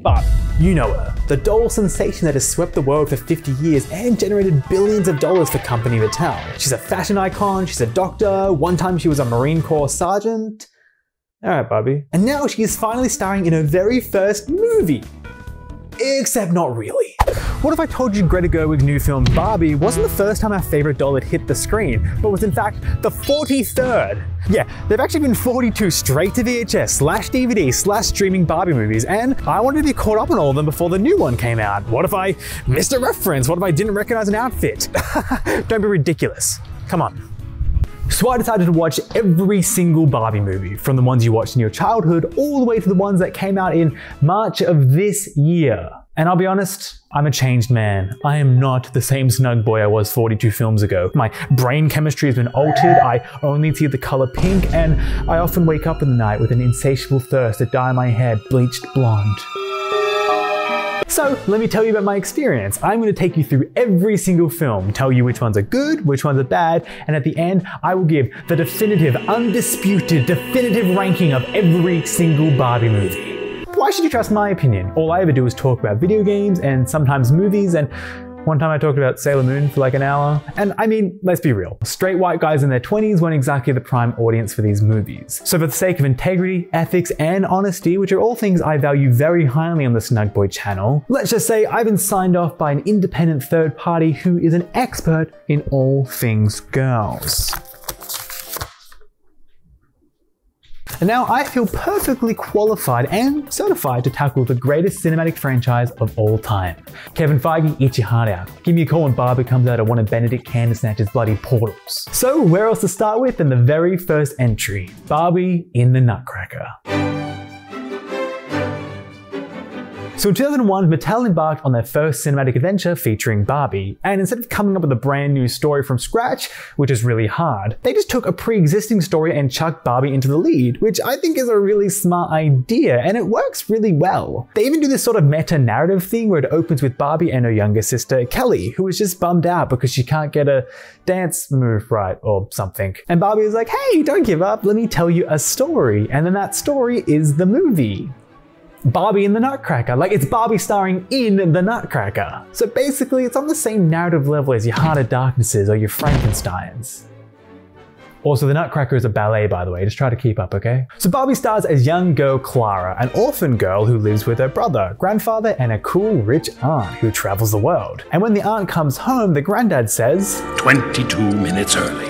But you know her, the doll sensation that has swept the world for 50 years and generated billions of dollars for company Mattel. She's a fashion icon, she's a doctor, one time she was a Marine Corps sergeant. Alright, Barbie. And now she is finally starring in her very first movie. Except not really. What if I told you Greta Gerwig's new film Barbie wasn't the first time our favourite doll had hit the screen, but was in fact the 43rd? Yeah, they've actually been 42 straight to VHS / DVD / streaming Barbie movies, and I wanted to be caught up on all of them before the new one came out. What if I missed a reference? What if I didn't recognise an outfit? Don't be ridiculous. Come on. So I decided to watch every single Barbie movie, from the ones you watched in your childhood all the way to the ones that came out in March of this year. And I'll be honest, I'm a changed man. I am not the same Snugboy I was 42 films ago. My brain chemistry has been altered, I only see the colour pink, and I often wake up in the night with an insatiable thirst to dye my hair bleached blonde. So let me tell you about my experience. I'm going to take you through every single film, tell you which ones are good, which ones are bad, and at the end I will give the definitive, undisputed, definitive ranking of every single Barbie movie. Why should you trust my opinion? All I ever do is talk about video games and sometimes movies, and one time I talked about Sailor Moon for like an hour. And I mean, let's be real, straight white guys in their 20s weren't exactly the prime audience for these movies. So for the sake of integrity, ethics, and honesty, which are all things I value very highly on the Snugboy channel, let's just say I've been signed off by an independent third party who is an expert in all things girls. And now I feel perfectly qualified and certified to tackle the greatest cinematic franchise of all time. Kevin Feige, eat your heart out. Give me a call when Barbie comes out of one of Benedict Cumberbatch's bloody portals. So where else to start with than the very first entry, Barbie in the Nutcracker. So in 2001, Mattel embarked on their first cinematic adventure featuring Barbie, and instead of coming up with a brand new story from scratch, which is really hard, they just took a pre-existing story and chucked Barbie into the lead, which I think is a really smart idea, and it works really well. They even do this sort of meta-narrative thing where it opens with Barbie and her younger sister, Kelly, who is just bummed out because she can't get a dance move right or something. And Barbie is like, hey, don't give up, let me tell you a story. And then that story is the movie. Barbie in the Nutcracker, like it's Barbie starring in the Nutcracker. So basically it's on the same narrative level as your Heart of Darknesses or your Frankensteins. Also, the Nutcracker is a ballet, by the way, just try to keep up, okay? So Barbie stars as young girl Clara, an orphan girl who lives with her brother, grandfather, and a cool rich aunt who travels the world. And when the aunt comes home, the granddad says, 22 minutes early.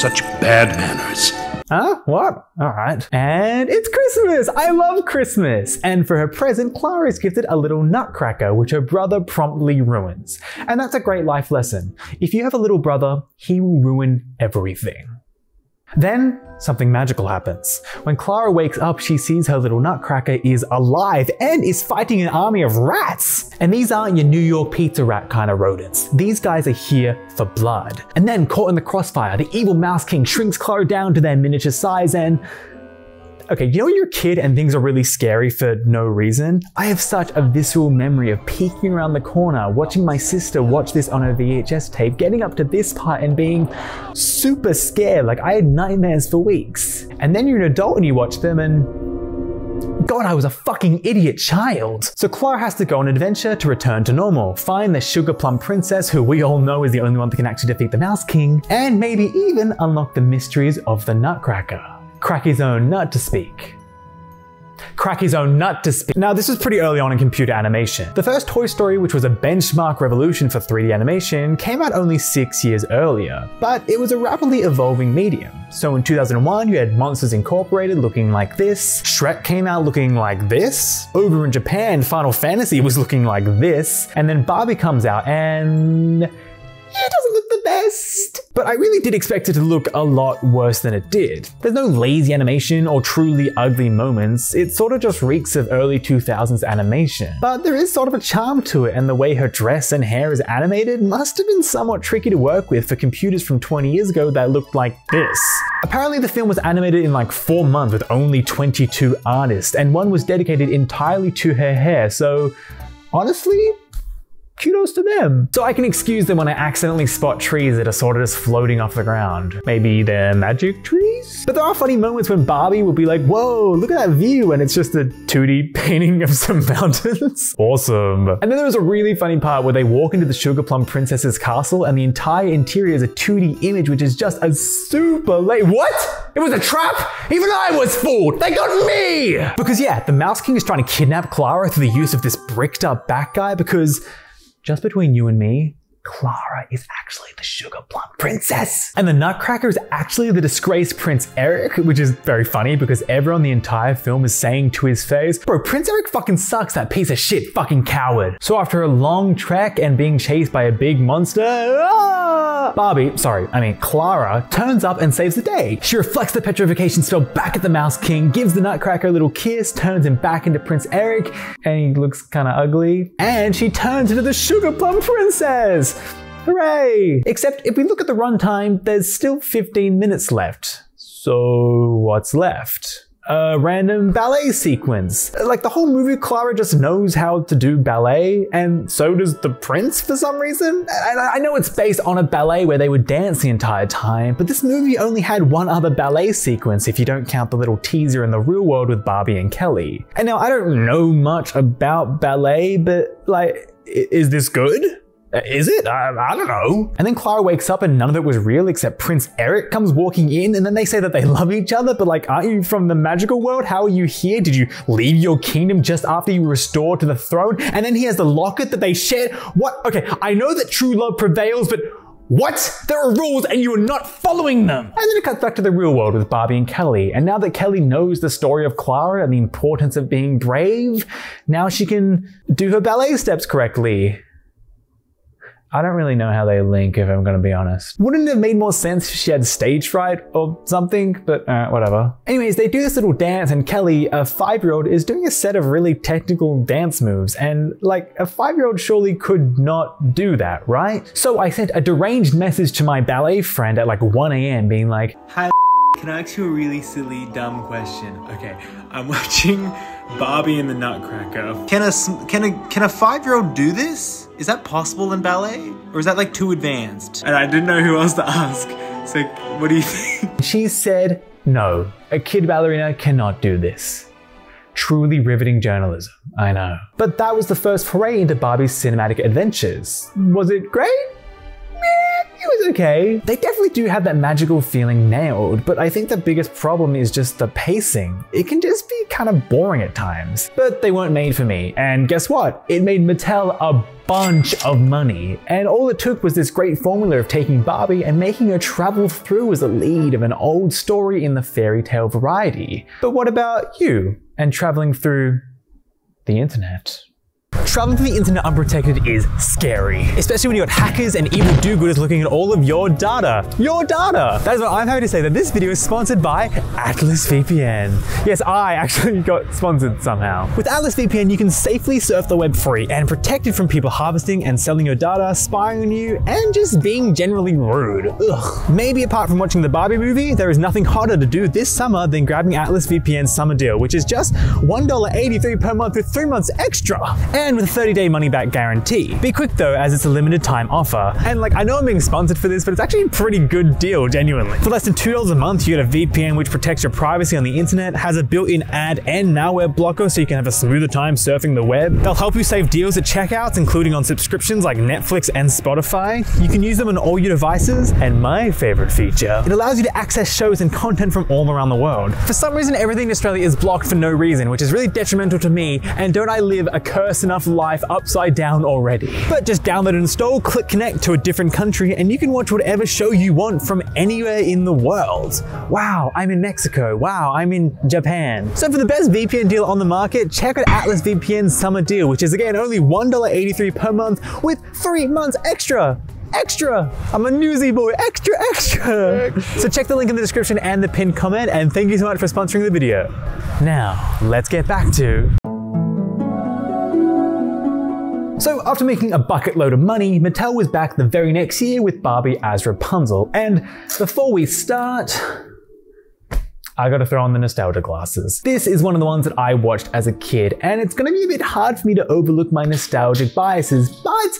Such bad manners. Huh? What? Alright. And it's Christmas! I love Christmas! And for her present, Clara is gifted a little nutcracker, which her brother promptly ruins. And that's a great life lesson. If you have a little brother, he will ruin everything. Then, something magical happens. When Clara wakes up, she sees her little nutcracker is alive and is fighting an army of rats! And these aren't your New York pizza rat kind of rodents. These guys are here for blood. And then, caught in the crossfire, the evil Mouse King shrinks Clara down to their miniature size and... okay, you know when you're a kid and things are really scary for no reason? I have such a visceral memory of peeking around the corner, watching my sister watch this on her VHS tape, getting up to this part and being super scared, like I had nightmares for weeks. And then you're an adult and you watch them and... God, I was a fucking idiot child! So Clara has to go on an adventure to return to normal, find the Sugar Plum Princess, who we all know is the only one that can actually defeat the Mouse King, and maybe even unlock the mysteries of the Nutcracker. Crack his own nut to speak. Crack his own nut to speak. Now this was pretty early on in computer animation. The first Toy Story, which was a benchmark revolution for 3D animation, came out only 6 years earlier, but it was a rapidly evolving medium. So in 2001 you had Monsters Incorporated looking like this, Shrek came out looking like this, over in Japan Final Fantasy was looking like this, and then Barbie comes out and... it doesn't look the best. But I really did expect it to look a lot worse than it did. There's no lazy animation or truly ugly moments, it sort of just reeks of early 2000s animation. But there is sort of a charm to it, and the way her dress and hair is animated must have been somewhat tricky to work with for computers from 20 years ago that looked like this. Apparently the film was animated in like 4 months with only 22 artists, and one was dedicated entirely to her hair, so honestly, kudos to them. So I can excuse them when I accidentally spot trees that are sort of just floating off the ground. Maybe they're magic trees? But there are funny moments when Barbie will be like, whoa, look at that view, and it's just a 2D painting of some mountains. Awesome. And then there was a really funny part where they walk into the Sugar Plum Princess's castle and the entire interior is a 2D image, which is just a super late. What? It was a trap? Even I was fooled. They got me! Because yeah, the Mouse King is trying to kidnap Clara through the use of this bricked up bat guy because, just between you and me, Clara is actually the Sugar Plum Princess. And the Nutcracker is actually the disgraced Prince Eric, which is very funny because everyone the entire film is saying to his face, bro, Prince Eric fucking sucks, that piece of shit fucking coward. So after a long trek and being chased by a big monster, Clara turns up and saves the day. She reflects the petrification spell back at the Mouse King, gives the Nutcracker a little kiss, turns him back into Prince Eric, and he looks kind of ugly. And she turns into the Sugar Plum Princess. Hooray! Except if we look at the runtime, there's still 15 minutes left. So what's left? A random ballet sequence. Like the whole movie, Clara just knows how to do ballet, and so does the prince for some reason. And I know it's based on a ballet where they would dance the entire time, but this movie only had one other ballet sequence if you don't count the little teaser in the real world with Barbie and Kelly. And now I don't know much about ballet, but like, is this good? Is it? I don't know. And then Clara wakes up and none of it was real except Prince Eric comes walking in, and then they say that they love each other, but like, aren't you from the magical world? How are you here? Did you leave your kingdom just after you were restored to the throne? And then he has the locket that they shared. What? Okay, I know that true love prevails, but what? There are rules and you are not following them. And then it cuts back to the real world with Barbie and Kelly. And now that Kelly knows the story of Clara and the importance of being brave, now she can do her ballet steps correctly. I don't really know how they link, if I'm gonna be honest. Wouldn't it have made more sense if she had stage fright or something, but whatever. Anyways, they do this little dance and Kelly, a 5-year-old, is doing a set of really technical dance moves, and like, a 5-year-old surely could not do that, right? So I sent a deranged message to my ballet friend at like 1 AM being like, hi, can I ask you a really silly, dumb question? Okay, I'm watching Barbie in the Nutcracker. Can a 5-year-old do this? Is that possible in ballet? Or is that like too advanced? And I didn't know who else to ask. So what do you think? She said, no, a kid ballerina cannot do this. Truly riveting journalism, I know. But that was the first foray into Barbie's cinematic adventures. Was it great? It was okay. They definitely do have that magical feeling nailed, but I think the biggest problem is just the pacing. It can just be kind of boring at times. But they weren't made for me, and guess what? It made Mattel a bunch of money, and all it took was this great formula of taking Barbie and making her travel through as a lead of an old story in the fairy tale variety. But what about you and traveling through the internet? Traveling through the internet unprotected is scary, especially when you got hackers and evil do-gooders looking at all of your data. Your data! That is what I'm happy to say, that this video is sponsored by Atlas VPN. Yes, I actually got sponsored somehow. With Atlas VPN, you can safely surf the web free and protected from people harvesting and selling your data, spying on you, and just being generally rude. Ugh. Maybe apart from watching the Barbie movie, there is nothing hotter to do this summer than grabbing Atlas VPN's summer deal, which is just $1.83 per month with 3 months extra. And with a 30-day money-back guarantee. Be quick though, as it's a limited time offer. And like, I know I'm being sponsored for this, but it's actually a pretty good deal, genuinely. For less than $2 a month, you get a VPN which protects your privacy on the internet, has a built-in ad and malware blocker so you can have a smoother time surfing the web. They'll help you save deals at checkouts, including on subscriptions like Netflix and Spotify. You can use them on all your devices, and my favorite feature, it allows you to access shows and content from all around the world. For some reason, everything in Australia is blocked for no reason, which is really detrimental to me, and don't I live a cursed enough life upside down already. But just download and install, click connect to a different country, and you can watch whatever show you want from anywhere in the world. Wow, I'm in Mexico. Wow, I'm in Japan. So for the best VPN deal on the market, check out Atlas VPN's summer deal, which is again only $1.83 per month with 3 months extra. Extra! I'm a newsy boy, extra, extra, extra. So check the link in the description and the pinned comment, and thank you so much for sponsoring the video. Now, let's get back to... So after making a bucket load of money, Mattel was back the very next year with Barbie as Rapunzel. And before we start, I gotta throw on the nostalgia glasses. This is one of the ones that I watched as a kid, and it's gonna be a bit hard for me to overlook my nostalgic biases, but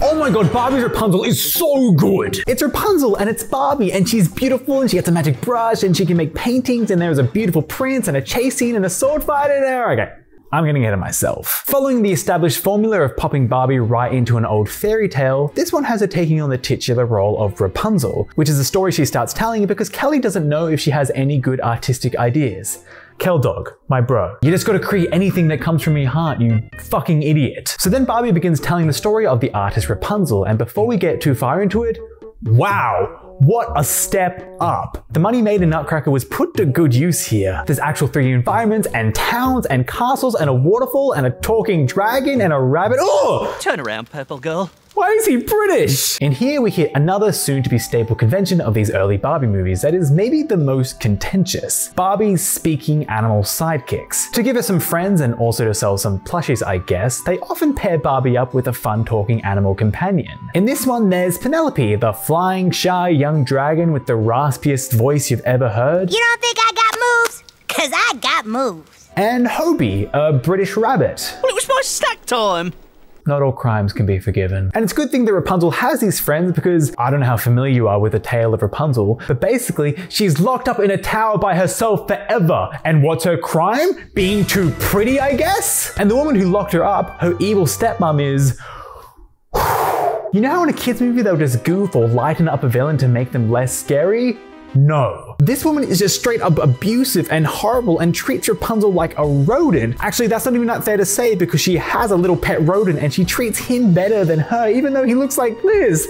oh my god, Barbie's Rapunzel is so good! It's Rapunzel and it's Barbie and she's beautiful and she gets a magic brush and she can make paintings and there's a beautiful prince and a chase scene and a sword fight and okay. I'm getting ahead of myself. Following the established formula of popping Barbie right into an old fairy tale, this one has her taking on the titular role of Rapunzel, which is a story she starts telling because Kelly doesn't know if she has any good artistic ideas. Kel Dog, my bro. You just gotta create anything that comes from your heart, you fucking idiot. So then Barbie begins telling the story of the artist Rapunzel, and before we get too far into it, wow! What a step up. The money made in Nutcracker was put to good use here. There's actual 3D environments and towns and castles and a waterfall and a talking dragon and a rabbit. Oh! Turn around, purple girl. Why is he British? And here we hit another soon-to-be staple convention of these early Barbie movies that is maybe the most contentious. Barbie's speaking animal sidekicks. To give her some friends and also to sell some plushies, I guess, they often pair Barbie up with a fun-talking animal companion. In this one, there's Penelope, the flying, shy young dragon with the raspiest voice you've ever heard. You don't think I got moves? 'Cause I got moves. And Hobie, a British rabbit. Well, it was my snack time. Not all crimes can be forgiven. And it's a good thing that Rapunzel has these friends because I don't know how familiar you are with the tale of Rapunzel, but basically she's locked up in a tower by herself forever. And what's her crime? Being too pretty, I guess? And the woman who locked her up, her evil stepmom is... You know how in a kids movie they'll just goof or lighten up a villain to make them less scary? No. This woman is just straight up abusive and horrible and treats Rapunzel like a rodent. Actually, that's not even that fair to say because she has a little pet rodent and she treats him better than her even though he looks like Liz.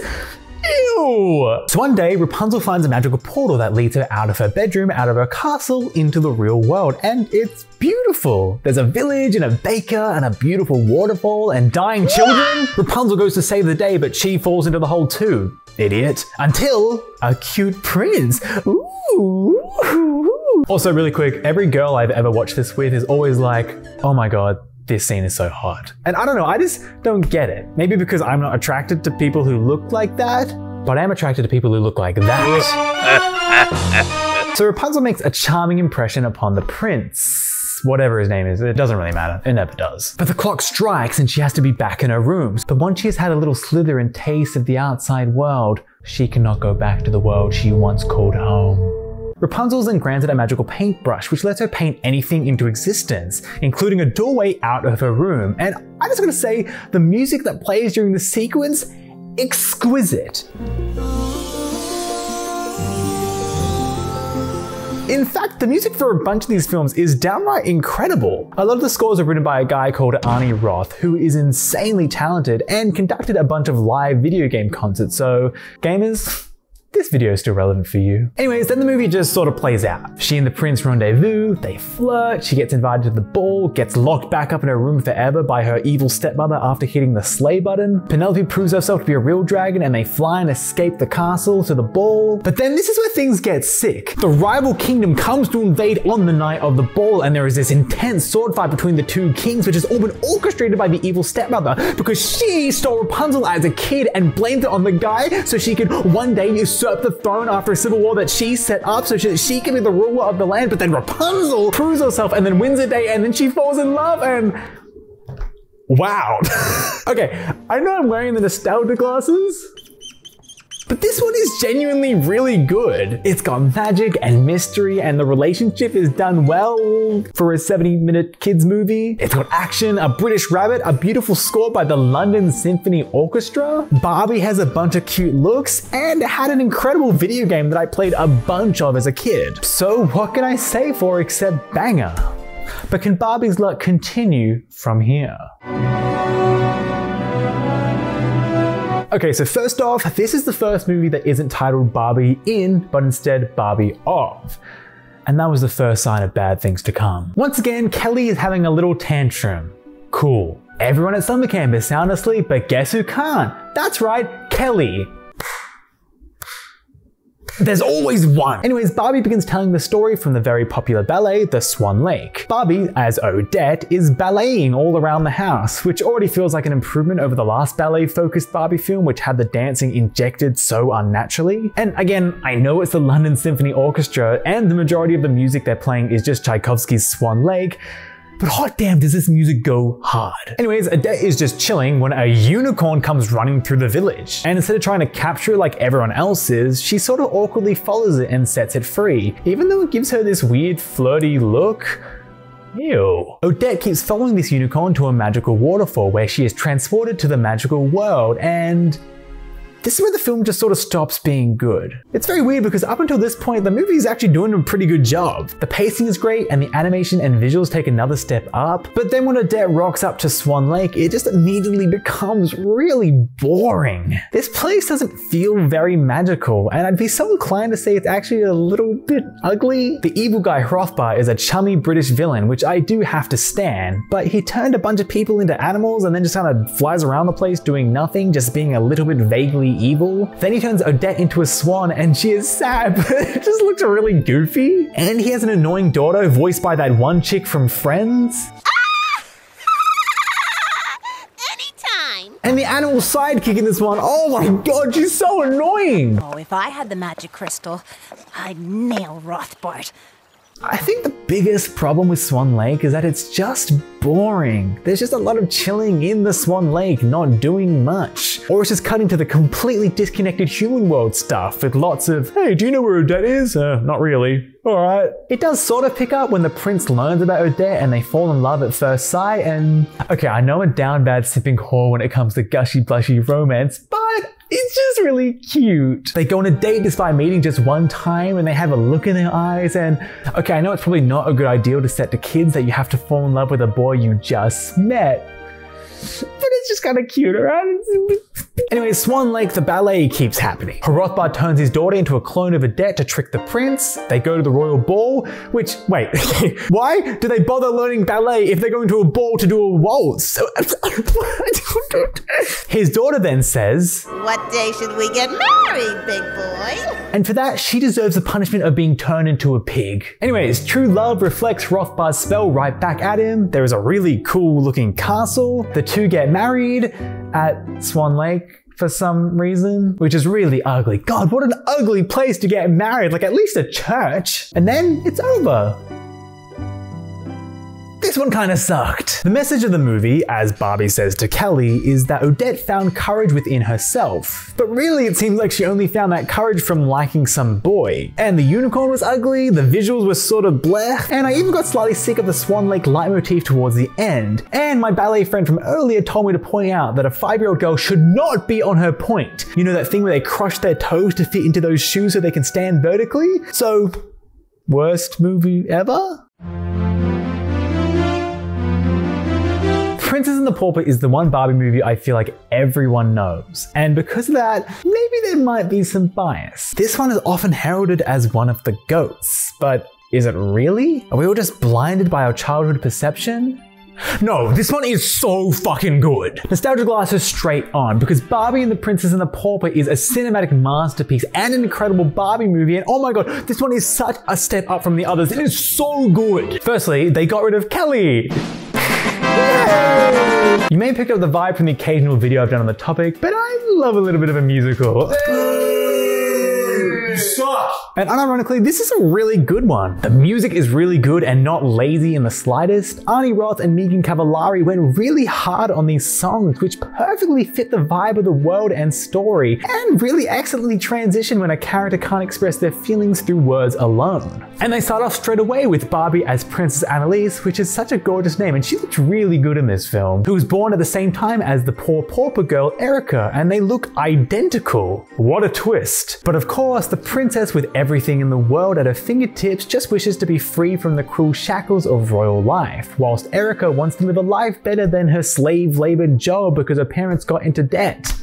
Ew! So one day, Rapunzel finds a magical portal that leads her out of her bedroom, out of her castle, into the real world, and it's beautiful. There's a village and a baker and a beautiful waterfall and dying children. Rapunzel goes to save the day, but she falls into the hole too. Idiot. Until a cute prince. Ooh. Also, really quick, every girl I've ever watched this with is always like, oh my god, this scene is so hot. And I don't know, I just don't get it. Maybe because I'm not attracted to people who look like that, but I am attracted to people who look like that. So Rapunzel makes a charming impression upon the prince. Whatever his name is, it doesn't really matter. It never does. But the clock strikes and she has to be back in her rooms. But once she has had a little slither and taste of the outside world, she cannot go back to the world she once called home. Rapunzel's then granted a magical paintbrush, which lets her paint anything into existence, including a doorway out of her room. And I just gotta say, the music that plays during the sequence, exquisite. In fact, the music for a bunch of these films is downright incredible. A lot of the scores are written by a guy called Arnie Roth, who is insanely talented and conducted a bunch of live video game concerts, so gamers, this video is still relevant for you. Anyways, then the movie just sort of plays out. She and the prince rendezvous, they flirt, she gets invited to the ball, gets locked back up in her room forever by her evil stepmother after hitting the sleigh button. Penelope proves herself to be a real dragon and they fly and escape the castle to the ball. But then this is where things get sick. The rival kingdom comes to invade on the night of the ball and there is this intense sword fight between the two kings, which has all been orchestrated by the evil stepmother because she stole Rapunzel as a kid and blamed it on the guy so she could one day usurp the throne after a civil war that she set up so that she can be the ruler of the land, but then Rapunzel proves herself and then wins a day and then she falls in love and... wow. Okay, I know I'm wearing the nostalgia glasses, but this one is genuinely really good. It's got magic and mystery and the relationship is done well for a 70-minute kids movie. It's got action, a British rabbit, a beautiful score by the London Symphony Orchestra. Barbie has a bunch of cute looks and had an incredible video game that I played a bunch of as a kid. So what can I say for except banger? But can Barbie's luck continue from here? Okay, so first off, this is the first movie that isn't titled Barbie in, but instead Barbie of. And that was the first sign of bad things to come. Once again, Kelly is having a little tantrum. Cool. Everyone at summer camp is sound asleep, but guess who can't? That's right, Kelly. There's always one. Anyways, Barbie begins telling the story from the very popular ballet, The Swan Lake. Barbie, as Odette, is balleting all around the house, which already feels like an improvement over the last ballet-focused Barbie film, which had the dancing injected so unnaturally. And again, I know it's the London Symphony Orchestra, and the majority of the music they're playing is just Tchaikovsky's Swan Lake, but hot damn does this music go hard. Anyways, Odette is just chilling when a unicorn comes running through the village. And instead of trying to capture it like everyone else is, she sort of awkwardly follows it and sets it free, even though it gives her this weird flirty look. Ew. Odette keeps following this unicorn to a magical waterfall where she is transported to the magical world, and this is where the film just sort of stops being good. It's very weird because up until this point, the movie is actually doing a pretty good job. The pacing is great and the animation and visuals take another step up, but then when Odette rocks up to Swan Lake, it just immediately becomes really boring. This place doesn't feel very magical, and I'd be so inclined to say it's actually a little bit ugly. The evil guy Hrothgar is a chummy British villain, which I do have to stand, but he turned a bunch of people into animals and then just kind of flies around the place doing nothing, just being a little bit vaguely evil. Then he turns Odette into a swan and she is sad, but it just looks really goofy. And he has an annoying daughter voiced by that one chick from Friends. And the animal sidekick in this one, oh my god, she's so annoying! Oh, if I had the magic crystal, I'd nail Rothbart. I think the biggest problem with Swan Lake is that it's just boring. There's just a lot of chilling in the Swan Lake, not doing much. Or it's just cutting to the completely disconnected human world stuff with lots of, hey, do you know where Odette is? Not really. Alright. It does sort of pick up when the prince learns about Odette and they fall in love at first sight and... Okay, I know I'm a down bad sipping whore when it comes to gushy blushy romance, but it's just really cute. They go on a date despite meeting just one time and they have a look in their eyes and... Okay, I know it's probably not a good idea to set to kids that you have to fall in love with a boy you just met, but it's just kind of cute, right? Anyway, Swan Lake, the ballet keeps happening. Hrothgar turns his daughter into a clone of Odette to trick the prince. They go to the royal ball, which, wait, why do they bother learning ballet if they're going to a ball to do a waltz? So, his daughter then says, what day should we get married, big boy? And for that, she deserves the punishment of being turned into a pig. Anyways, true love reflects Hrothgar's spell right back at him. There is a really cool looking castle. The two get married at Swan Lake for some reason, which is really ugly. God, what an ugly place to get married, like at least a church. And then it's over. This one kind of sucked. The message of the movie, as Barbie says to Kelly, is that Odette found courage within herself. But really, it seems like she only found that courage from liking some boy. And the unicorn was ugly, the visuals were sort of bleh, and I even got slightly sick of the Swan Lake leitmotif towards the end. And my ballet friend from earlier told me to point out that a 5-year-old girl should not be on her point. You know that thing where they crush their toes to fit into those shoes so they can stand vertically? So, worst movie ever? Princess and the Pauper is the one Barbie movie I feel like everyone knows, and because of that, maybe there might be some bias. This one is often heralded as one of the GOATs, but is it really? Are we all just blinded by our childhood perception? No, this one is so fucking good. Nostalgia glasses straight on, because Barbie and the Princess and the Pauper is a cinematic masterpiece and an incredible Barbie movie, and oh my god, this one is such a step up from the others. It is so good. Firstly, they got rid of Kelly. Yay! You may pick up the vibe from the occasional video I've done on the topic, but I love a little bit of a musical. You suck! And unironically, this is a really good one. The music is really good and not lazy in the slightest. Arnie Roth and Megan Cavallari went really hard on these songs, which perfectly fit the vibe of the world and story, and really excellently transition when a character can't express their feelings through words alone. And they start off straight away with Barbie as Princess Annalise, which is such a gorgeous name, and she looks really good in this film, who was born at the same time as the poor pauper girl Erica, and they look identical. What a twist. But of course, the princess with everything in the world at her fingertips just wishes to be free from the cruel shackles of royal life, whilst Erica wants to live a life better than her slave labor job because her parents got into debt.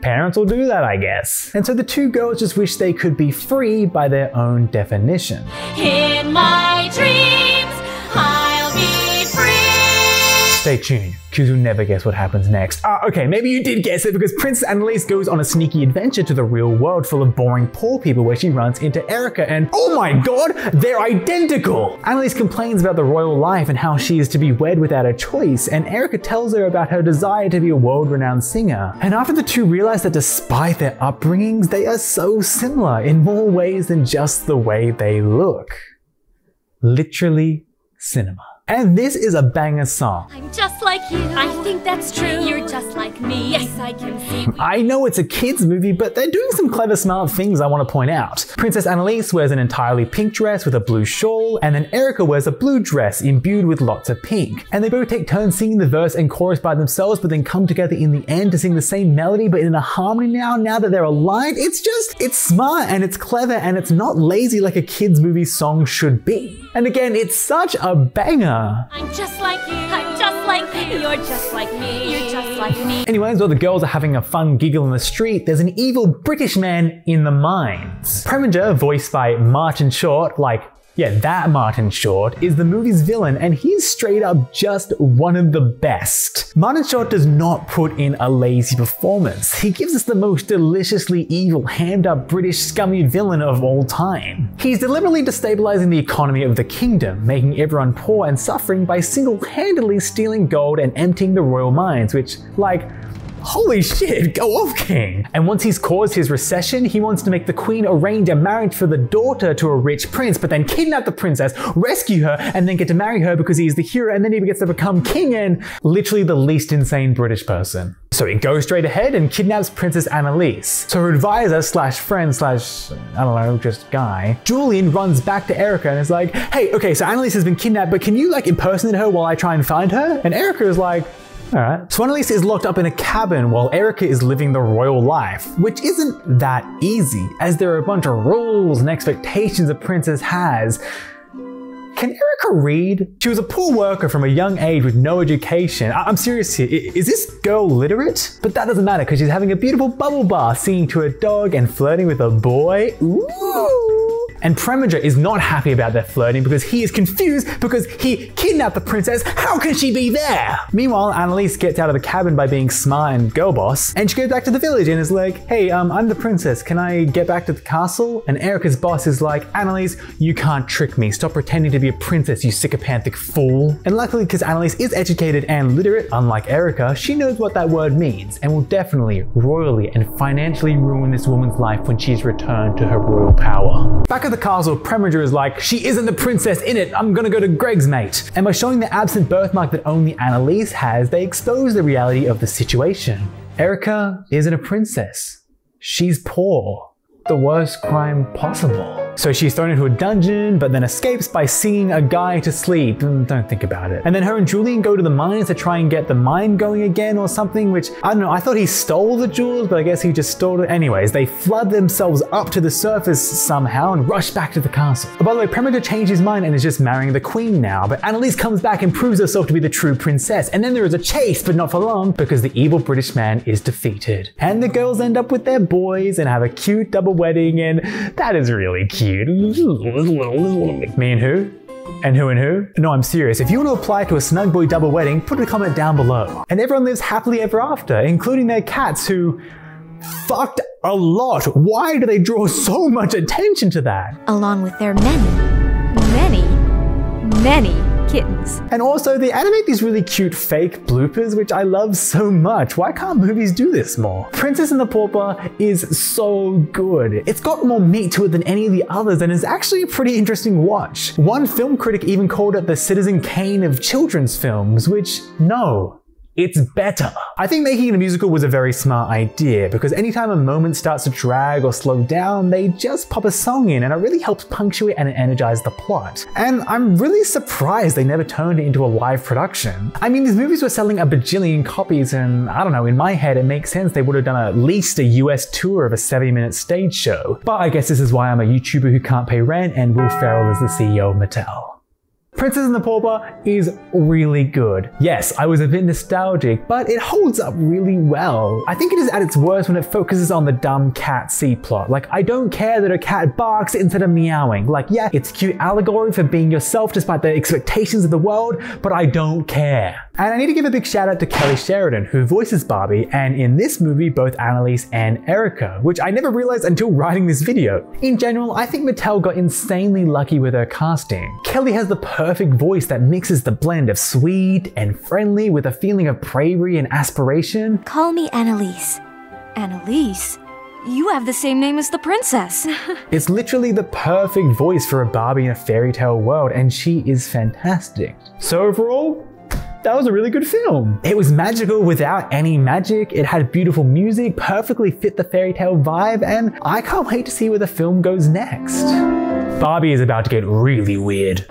Parents will do that, I guess. And so the two girls just wish they could be free by their own definition. In my dreams, I'll be free. stay tuned, because you'll never guess what happens next. Okay, maybe you did guess it, because Princess Annalise goes on a sneaky adventure to the real world full of boring poor people, where she runs into Erica and, oh my god, they're identical! Annalise complains about the royal life and how she is to be wed without a choice, and Erica tells her about her desire to be a world-renowned singer. And after the two realize that despite their upbringings, they are so similar in more ways than just the way they look. Literally cinema. And this is a banger song. I'm just like you. I think that's true. You're just like me. Yes, I can see. I know it's a kids movie, but they're doing some clever, smart things I want to point out. Princess Annalise wears an entirely pink dress with a blue shawl, and then Erica wears a blue dress imbued with lots of pink. And they both take turns singing the verse and chorus by themselves, but then come together in the end to sing the same melody, but in a harmony now that they're aligned. It's just, it's smart and it's clever and it's not lazy like a kids movie song should be. And again, it's such a banger. I'm just like you, I'm just like you, you're just like me, you're just like me. Anyways, while the girls are having a fun giggle in the street, there's an evil British man in the mines. Preminger, voiced by Martin Short, like, yeah, that Martin Short, is the movie's villain, and he's straight up just one of the best. Martin Short does not put in a lazy performance. He gives us the most deliciously evil, hammed-up British scummy villain of all time. He's deliberately destabilizing the economy of the kingdom, making everyone poor and suffering by single-handedly stealing gold and emptying the royal mines, which, like, holy shit, go off, king! And once he's caused his recession, he wants to make the queen arrange a marriage for the daughter to a rich prince, but then kidnap the princess, rescue her, and then get to marry her because he's the hero, and then he gets to become king and literally the least insane British person. So he goes straight ahead and kidnaps Princess Annalise. So her advisor slash friend slash, I don't know, just guy, Julian, runs back to Erica and is like, hey, okay, so Annalise has been kidnapped, but can you like impersonate her while I try and find her? And Erica is like, alright. So Annalise is locked up in a cabin while Erica is living the royal life, which isn't that easy, as there are a bunch of rules and expectations a princess has. Can Erica read? She was a poor worker from a young age with no education. I'm serious here, is this girl literate? But that doesn't matter because she's having a beautiful bubble bath, singing to a dog and flirting with a boy. Ooh. And Preminger is not happy about their flirting because he is confused because he kidnapped the princess. How can she be there? Meanwhile, Annalise gets out of the cabin by being smart and girl boss, and she goes back to the village and is like, hey, I'm the princess, can I get back to the castle? And Erica's boss is like, Annalise, you can't trick me, stop pretending to be a princess, you sycophantic fool. And luckily, because Annalise is educated and literate, unlike Erica, she knows what that word means and will definitely, royally, and financially ruin this woman's life when she's returned to her royal power. Back at the castle, Preminger is like, she isn't the princess in it, I'm gonna go to Greg's, mate. And by showing the absent birthmark that only Annalise has, they expose the reality of the situation. Erica isn't a princess. She's poor. The worst crime possible. So she's thrown into a dungeon, but then escapes by singing a guy to sleep. Don't think about it. And then her and Julian go to the mines to try and get the mine going again or something, which, I don't know, I thought he stole the jewels, but I guess he just stole it. Anyways, they flood themselves up to the surface somehow and rush back to the castle. Oh, by the way, Preminger changed his mind and is just marrying the queen now, but Annalise comes back and proves herself to be the true princess. And then there is a chase, but not for long, because the evil British man is defeated. And the girls end up with their boys and have a cute double wedding, and that is really cute. Me and who? And who and who? No, I'm serious. If you want to apply to a Snugboy double wedding, put a comment down below. And everyone lives happily ever after, including their cats who fucked a lot. Why do they draw so much attention to that? Along with their many kittens. And also, they animate these really cute fake bloopers, which I love so much. Why can't movies do this more? Princess and the Pauper is so good. It's got more meat to it than any of the others, and is actually a pretty interesting watch. One film critic even called it the Citizen Kane of children's films, which, no. It's better. I think making it a musical was a very smart idea, because anytime a moment starts to drag or slow down, they just pop a song in, and it really helps punctuate and energize the plot. And I'm really surprised they never turned it into a live production. I mean, these movies were selling a bajillion copies, and I don't know, in my head it makes sense they would have done at least a US tour of a 70-minute stage show. But I guess this is why I'm a YouTuber who can't pay rent, and Will Ferrell is the CEO of Mattel. Princess and the Pauper is really good. Yes, I was a bit nostalgic, but it holds up really well. I think it is at its worst when it focuses on the dumb cat C-plot. Like, I don't care that a cat barks instead of meowing. Like, yeah, it's cute allegory for being yourself despite the expectations of the world, but I don't care. And I need to give a big shout out to Kelly Sheridan, who voices Barbie, and in this movie both Annalise and Erica, which I never realized until writing this video. In general, I think Mattel got insanely lucky with her casting. Kelly has the perfect voice that mixes the blend of sweet and friendly with a feeling of bravery and aspiration. Call me Annalise. Annalise? You have the same name as the princess. It's literally the perfect voice for a Barbie in a fairy tale world, and she is fantastic. So overall, that was a really good film. It was magical without any magic, it had beautiful music, perfectly fit the fairy tale vibe, and I can't wait to see where the film goes next. Barbie is about to get really weird.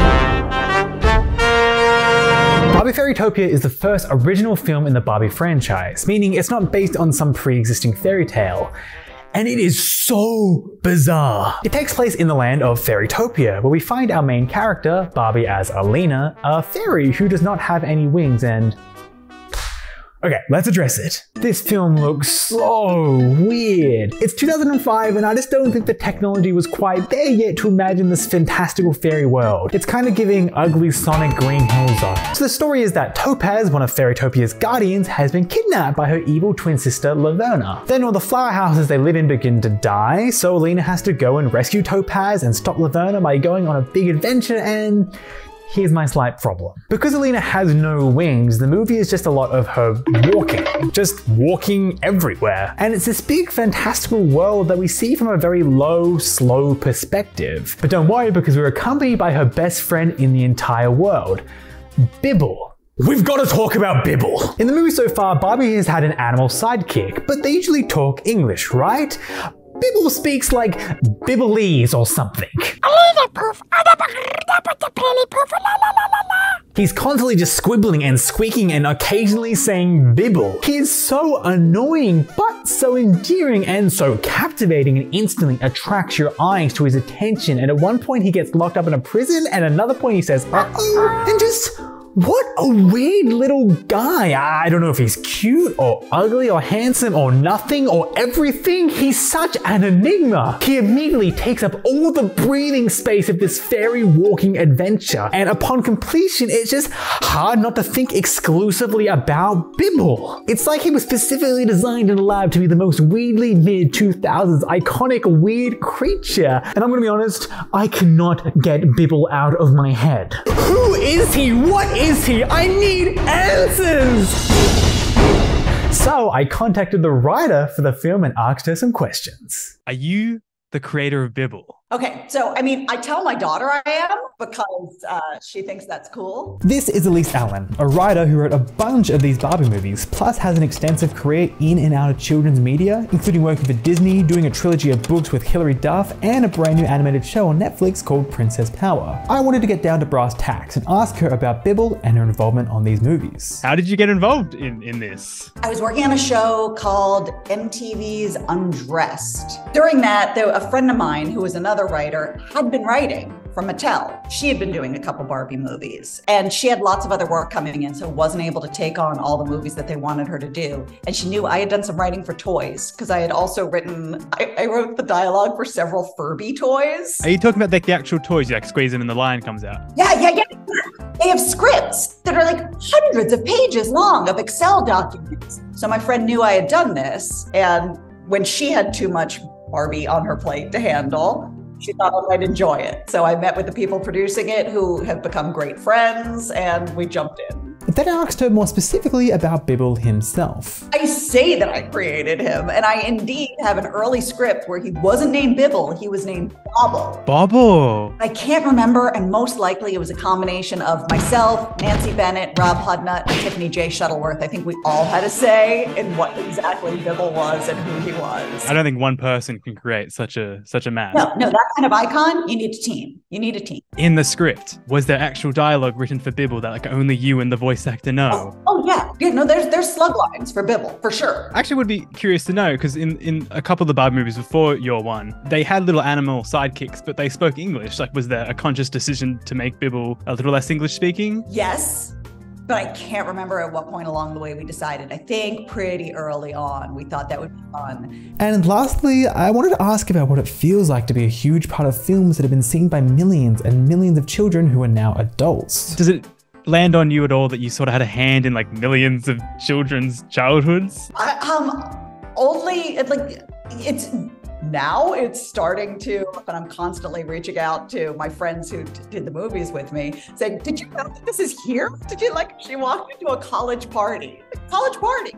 Barbie Fairytopia is the first original film in the Barbie franchise, meaning it's not based on some pre-existing fairy tale. And it is so bizarre. It takes place in the land of Fairytopia, where we find our main character, Barbie as Alina, a fairy who does not have any wings and... okay, let's address it. This film looks so weird. It's 2005 and I just don't think the technology was quite there yet to imagine this fantastical fairy world. It's kind of giving ugly Sonic Green Hill Zone. So the story is that Topaz, one of Fairytopia's guardians, has been kidnapped by her evil twin sister Laverna. Then all the flower houses they live in begin to die, so Alina has to go and rescue Topaz and stop Laverna by going on a big adventure and... here's my slight problem. Because Alina has no wings, the movie is just a lot of her walking. Just walking everywhere. And it's this big fantastical world that we see from a very low, slow perspective. But don't worry, because we're accompanied by her best friend in the entire world, Bibble. We've got to talk about Bibble. In the movie so far, Barbie has had an animal sidekick, but they usually talk English, right? Bibble speaks like Bibblese or something. He's constantly just squibbling and squeaking and occasionally saying Bibble. He is so annoying, but so endearing and so captivating, and instantly attracts your eyes to his attention. And at one point he gets locked up in a prison, and another point he says, uh-oh, and just... what a weird little guy. I don't know if he's cute or ugly or handsome or nothing or everything. He's such an enigma. He immediately takes up all the breathing space of this fairy walking adventure. And upon completion, it's just hard not to think exclusively about Bibble. It's like he was specifically designed in a lab to be the most weirdly mid-2000s iconic weird creature. And I'm gonna be honest, I cannot get Bibble out of my head. Who is he? What is he? I need answers! So I contacted the writer for the film and asked her some questions. Are you the creator of Bibble? Okay, so I mean, I tell my daughter I am because she thinks that's cool. This is Elise Allen, a writer who wrote a bunch of these Barbie movies, plus has an extensive career in and out of children's media, including working for Disney, doing a trilogy of books with Hilary Duff, and a brand new animated show on Netflix called Princess Power. I wanted to get down to brass tacks and ask her about Bibble and her involvement on these movies. How did you get involved in this? I was working on a show called MTV's Undressed. During that, there, a friend of mine who was another writer had been writing for Mattel. She had been doing a couple Barbie movies and she had lots of other work coming in, so wasn't able to take on all the movies that they wanted her to do. And she knew I had done some writing for toys because I had also written, I wrote the dialogue for several Furby toys. Are you talking about like the actual toys you like squeeze in and the line comes out? Yeah. They have scripts that are like hundreds of pages long of Excel documents. So my friend knew I had done this, and when she had too much Barbie on her plate to handle, she thought I might enjoy it. So I met with the people producing it, who have become great friends, and we jumped in. Then I asked her more specifically about Bibble himself. I say that I created him, and I indeed have an early script where he wasn't named Bibble, he was named Bobble. Bobble. I can't remember, and most likely it was a combination of myself, Nancy Bennett, Rob Hudnut, and Tiffany J. Shuttleworth. I think we all had a say in what exactly Bibble was and who he was. I don't think one person can create such a man. No, that kind of icon, you need a team. You need a team. In the script, was there actual dialogue written for Bibble that like only you and the voice actor know? Oh yeah, no, there's slug lines for Bibble for sure. Actually, would be curious to know, because in a couple of the Barbie movies before your one, they had little animal sidekicks, but they spoke English. Like, was there a conscious decision to make Bibble a little less English speaking? Yes, but I can't remember at what point along the way we decided. I think pretty early on, we thought that would be fun. And lastly, I wanted to ask about what it feels like to be a huge part of films that have been seen by millions and millions of children who are now adults. Does it land on you at all that you sort of had a hand in like millions of children's childhoods? Now it's starting to, but I'm constantly reaching out to my friends who did the movies with me saying, did you know that this is here? Did you like, she walked into a college party.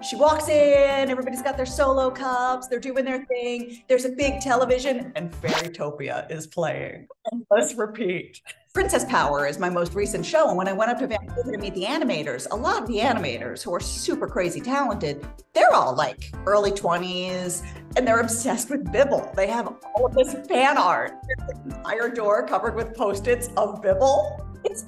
She walks in, everybody's got their solo cups, they're doing their thing. There's a big television and Fairytopia is playing. And let's repeat. Princess Power is my most recent show. And when I went up to Vancouver to meet the animators, a lot of the animators who are super crazy talented, they're all like early 20s and they're obsessed with Bibble. They have all of this fan art. There's an entire door covered with Post-its of Bibble. It's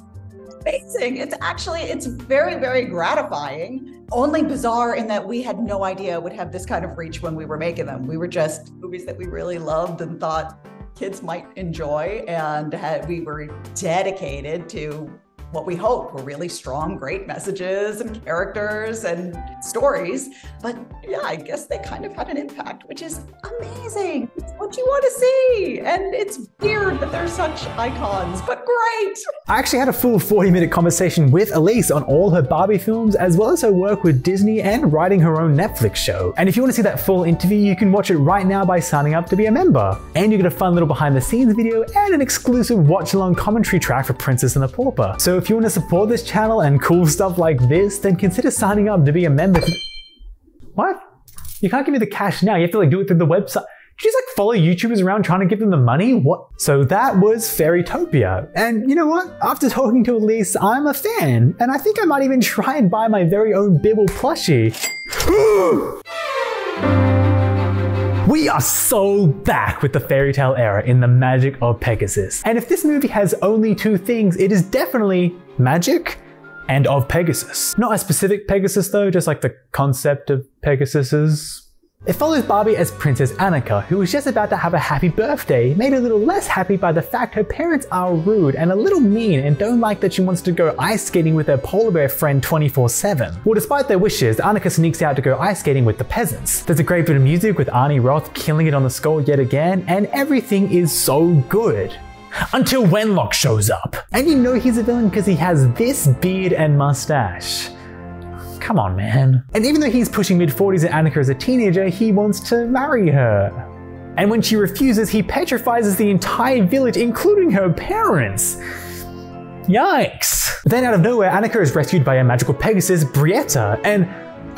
amazing. It's very, very gratifying. Only bizarre in that we had no idea would have this kind of reach when we were making them. We were just movies that we really loved and thought kids might enjoy, and we were dedicated to what we hoped were really strong, great messages and characters and stories. But yeah, I guess they kind of had an impact, which is amazing. It's what you want to see. And it's weird that they're such icons, but great. I actually had a full 40-minute conversation with Elise on all her Barbie films, as well as her work with Disney and writing her own Netflix show. And if you want to see that full interview, you can watch it right now by signing up to be a member. And you get a fun little behind the scenes video and an exclusive watch along commentary track for Princess and the Pauper. So if you want to support this channel and cool stuff like this, then consider signing up to be a member. What? You can't give me the cash now, you have to like do it through the website. Did you just like follow YouTubers around trying to give them the money? What? So that was Fairytopia. And you know what? After talking to Elise, I'm a fan. And I think I might even try and buy my very own Bibble plushie. We are so back with the fairy tale era in the magic of Pegasus. And if this movie has only two things, it is definitely magic and of Pegasus. Not a specific Pegasus though, just like the concept of Pegasuses. It follows Barbie as Princess Annika, who was just about to have a happy birthday, made a little less happy by the fact her parents are rude and a little mean and don't like that she wants to go ice skating with her polar bear friend 24/7. Well, despite their wishes, Annika sneaks out to go ice skating with the peasants. There's a great bit of music with Arnie Roth killing it on the score yet again, and everything is so good. Until Wenlock shows up. And you know he's a villain because he has this beard and mustache. Come on, man. And even though he's pushing mid-40s and Annika is a teenager, he wants to marry her. And when she refuses, he petrifies the entire village, including her parents. Yikes. But then out of nowhere, Annika is rescued by a magical Pegasus, Brietta, and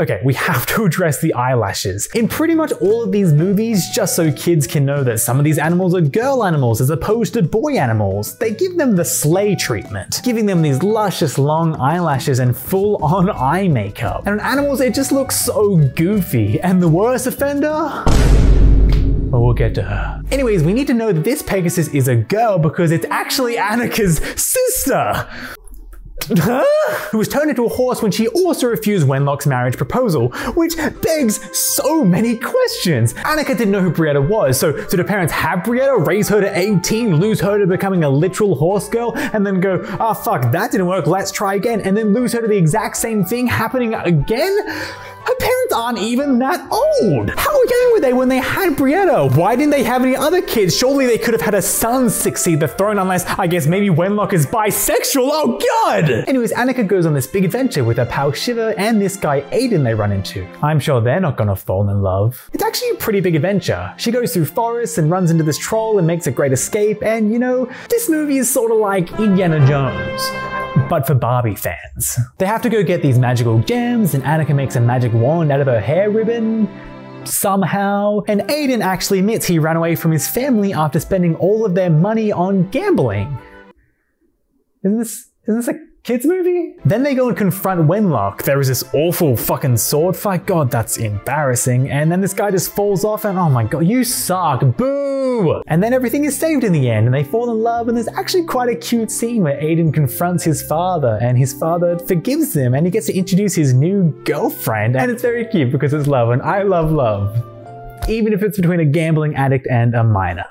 okay, we have to address the eyelashes. In pretty much all of these movies, just so kids can know that some of these animals are girl animals as opposed to boy animals, they give them the sleigh treatment, giving them these luscious long eyelashes and full-on eye makeup. And on animals, it just looks so goofy. And the worst offender? But we'll get to her. Anyways, we need to know that this Pegasus is a girl because it's actually Annika's sister. Who was turned into a horse when she also refused Wenlock's marriage proposal, which begs so many questions. Annika didn't know who Brietta was, so did her parents have Brietta, raise her to 18, lose her to becoming a literal horse girl, and then go, oh fuck, that didn't work, let's try again, and then lose her to the exact same thing happening again? Her parents aren't even that old. How young were they when they had Brietta? Why didn't they have any other kids? Surely they could have had a son succeed the throne, unless I guess maybe Wenlock is bisexual. Oh god! Anyways, Annika goes on this big adventure with her pal Shiva and this guy Aiden they run into. I'm sure they're not gonna fall in love. It's actually a pretty big adventure. She goes through forests and runs into this troll and makes a great escape, and you know, this movie is sort of like Indiana Jones, but for Barbie fans. They have to go get these magical gems, and Annika makes a magic wand out of her hair ribbon. Somehow. And Aiden actually admits he ran away from his family after spending all of their money on gambling. Isn't this a kids movie? Then they go and confront Wenlock. There is this awful fucking sword fight. God, that's embarrassing. And then this guy just falls off and oh my god, you suck, boo! And then everything is saved in the end and they fall in love, and there's actually quite a cute scene where Aiden confronts his father and his father forgives him and he gets to introduce his new girlfriend, and it's very cute because it's love and I love love. Even if it's between a gambling addict and a minor.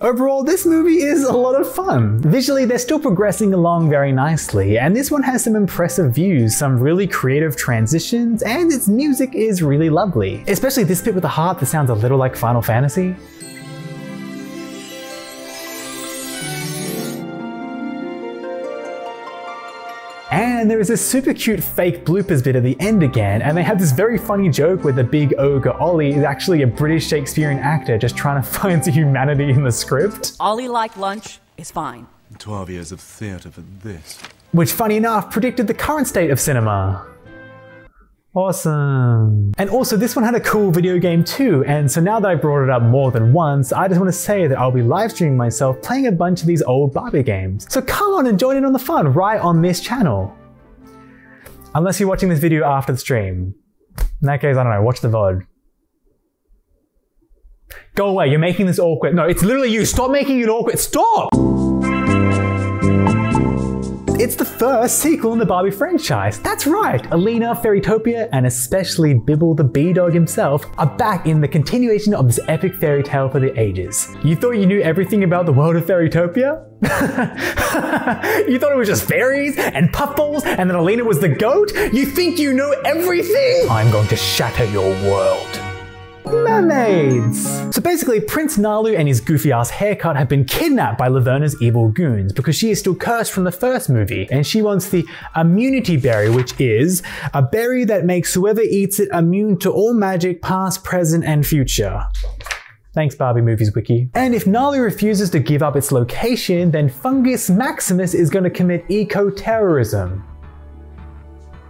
Overall, this movie is a lot of fun. Visually, they're still progressing along very nicely, and this one has some impressive views, some really creative transitions, and its music is really lovely. Especially this bit with the harp that sounds a little like Final Fantasy. And there is a super cute fake bloopers bit at the end again, and they have this very funny joke where the big ogre Ollie is actually a British Shakespearean actor just trying to find some humanity in the script. Ollie like lunch is fine. 12 years of theatre for this. Which, funny enough, predicted the current state of cinema. Awesome. And also this one had a cool video game too, and so now that I brought it up more than once, I just want to say that I'll be live streaming myself playing a bunch of these old Barbie games. So come on and join in on the fun right on this channel. Unless you're watching this video after the stream. In that case, I don't know, watch the VOD. Go away, you're making this awkward. No, it's literally you, stop making it awkward, stop! It's the first sequel in the Barbie franchise. That's right, Alina, Fairytopia, and especially Bibble the Bee Dog himself are back in the continuation of this epic fairy tale for the ages. You thought you knew everything about the world of Fairytopia? You thought it was just fairies and puffballs and that Alina was the goat? You think you know everything? I'm going to shatter your world. Mermaids! So basically, Prince Nalu and his goofy ass haircut have been kidnapped by Laverna's evil goons because she is still cursed from the first movie and she wants the immunity berry, which is a berry that makes whoever eats it immune to all magic past, present and future. Thanks Barbie Movies Wiki. And if Nalu refuses to give up its location, then Fungus Maximus is going to commit eco-terrorism.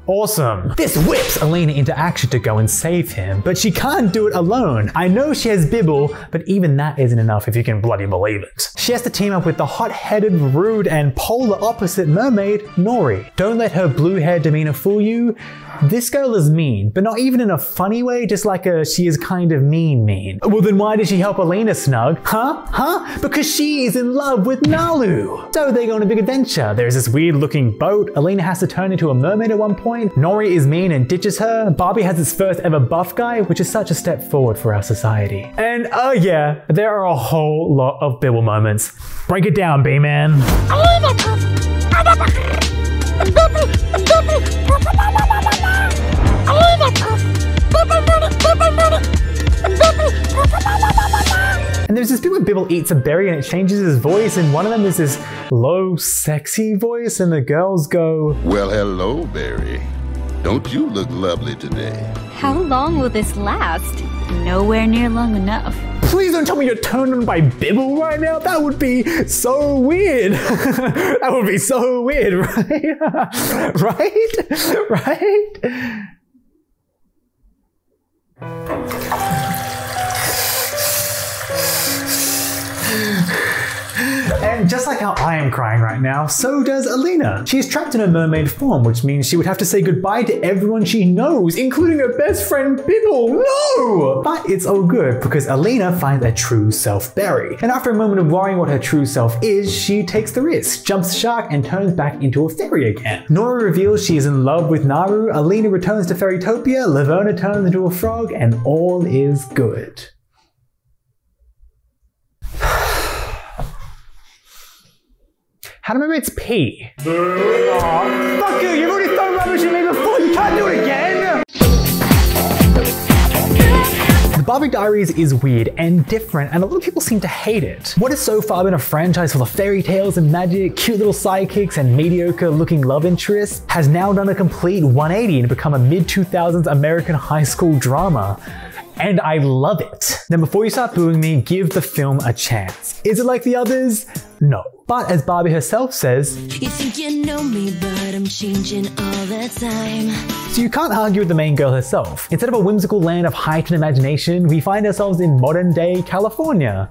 Awesome. This whips Alina into action to go and save him, but she can't do it alone. I know she has Bibble, but even that isn't enough if you can bloody believe it. She has to team up with the hot-headed, rude, and polar opposite mermaid, Nori. Don't let her blue-haired demeanor fool you. This girl is mean, but not even in a funny way, just like a she is kind of mean. Well then why did she help Alina snug? Huh? Because she is in love with Nalu. So they go on a big adventure. There's this weird looking boat. Alina has to turn into a mermaid at one point. Nori is mean and ditches her. Barbie has its first ever buff guy, which is such a step forward for our society. And yeah, there are a whole lot of Bibble moments. Break it down, B-Man. And there's this bit where Bibble eats a berry and it changes his voice, and one of them is this low, sexy voice, and the girls go, "Well, hello, Berry. Don't you look lovely today?" How long will this last? Nowhere near long enough. Please don't tell me you're turned on by Bibble right now. That would be so weird. That would be so weird, right? And just like how I am crying right now, so does Alina. She is trapped in her mermaid form, which means she would have to say goodbye to everyone she knows, including her best friend Bibble. No! But it's all good because Alina finds a true self berry. And after a moment of worrying what her true self is, she takes the risk, jumps shark and turns back into a fairy again. Nora reveals she is in love with Naru, Alina returns to Fairytopia, Laverna turns into a frog, and all is good. How do I remember it's P? Oh, fuck you, you've already thrown rubbish at me before, you can't do it again! The Barbie Diaries is weird and different, and a lot of people seem to hate it. What has so far been a franchise full of fairy tales and magic, cute little sidekicks and mediocre looking love interests has now done a complete 180 and become a mid-2000s American high school drama. And I love it. Now before you start booing me, give the film a chance. Is it like the others? No. But as Barbie herself says, "You think you know me, but I'm changing all the time." So you can't argue with the main girl herself. Instead of a whimsical land of heightened imagination, we find ourselves in modern day California.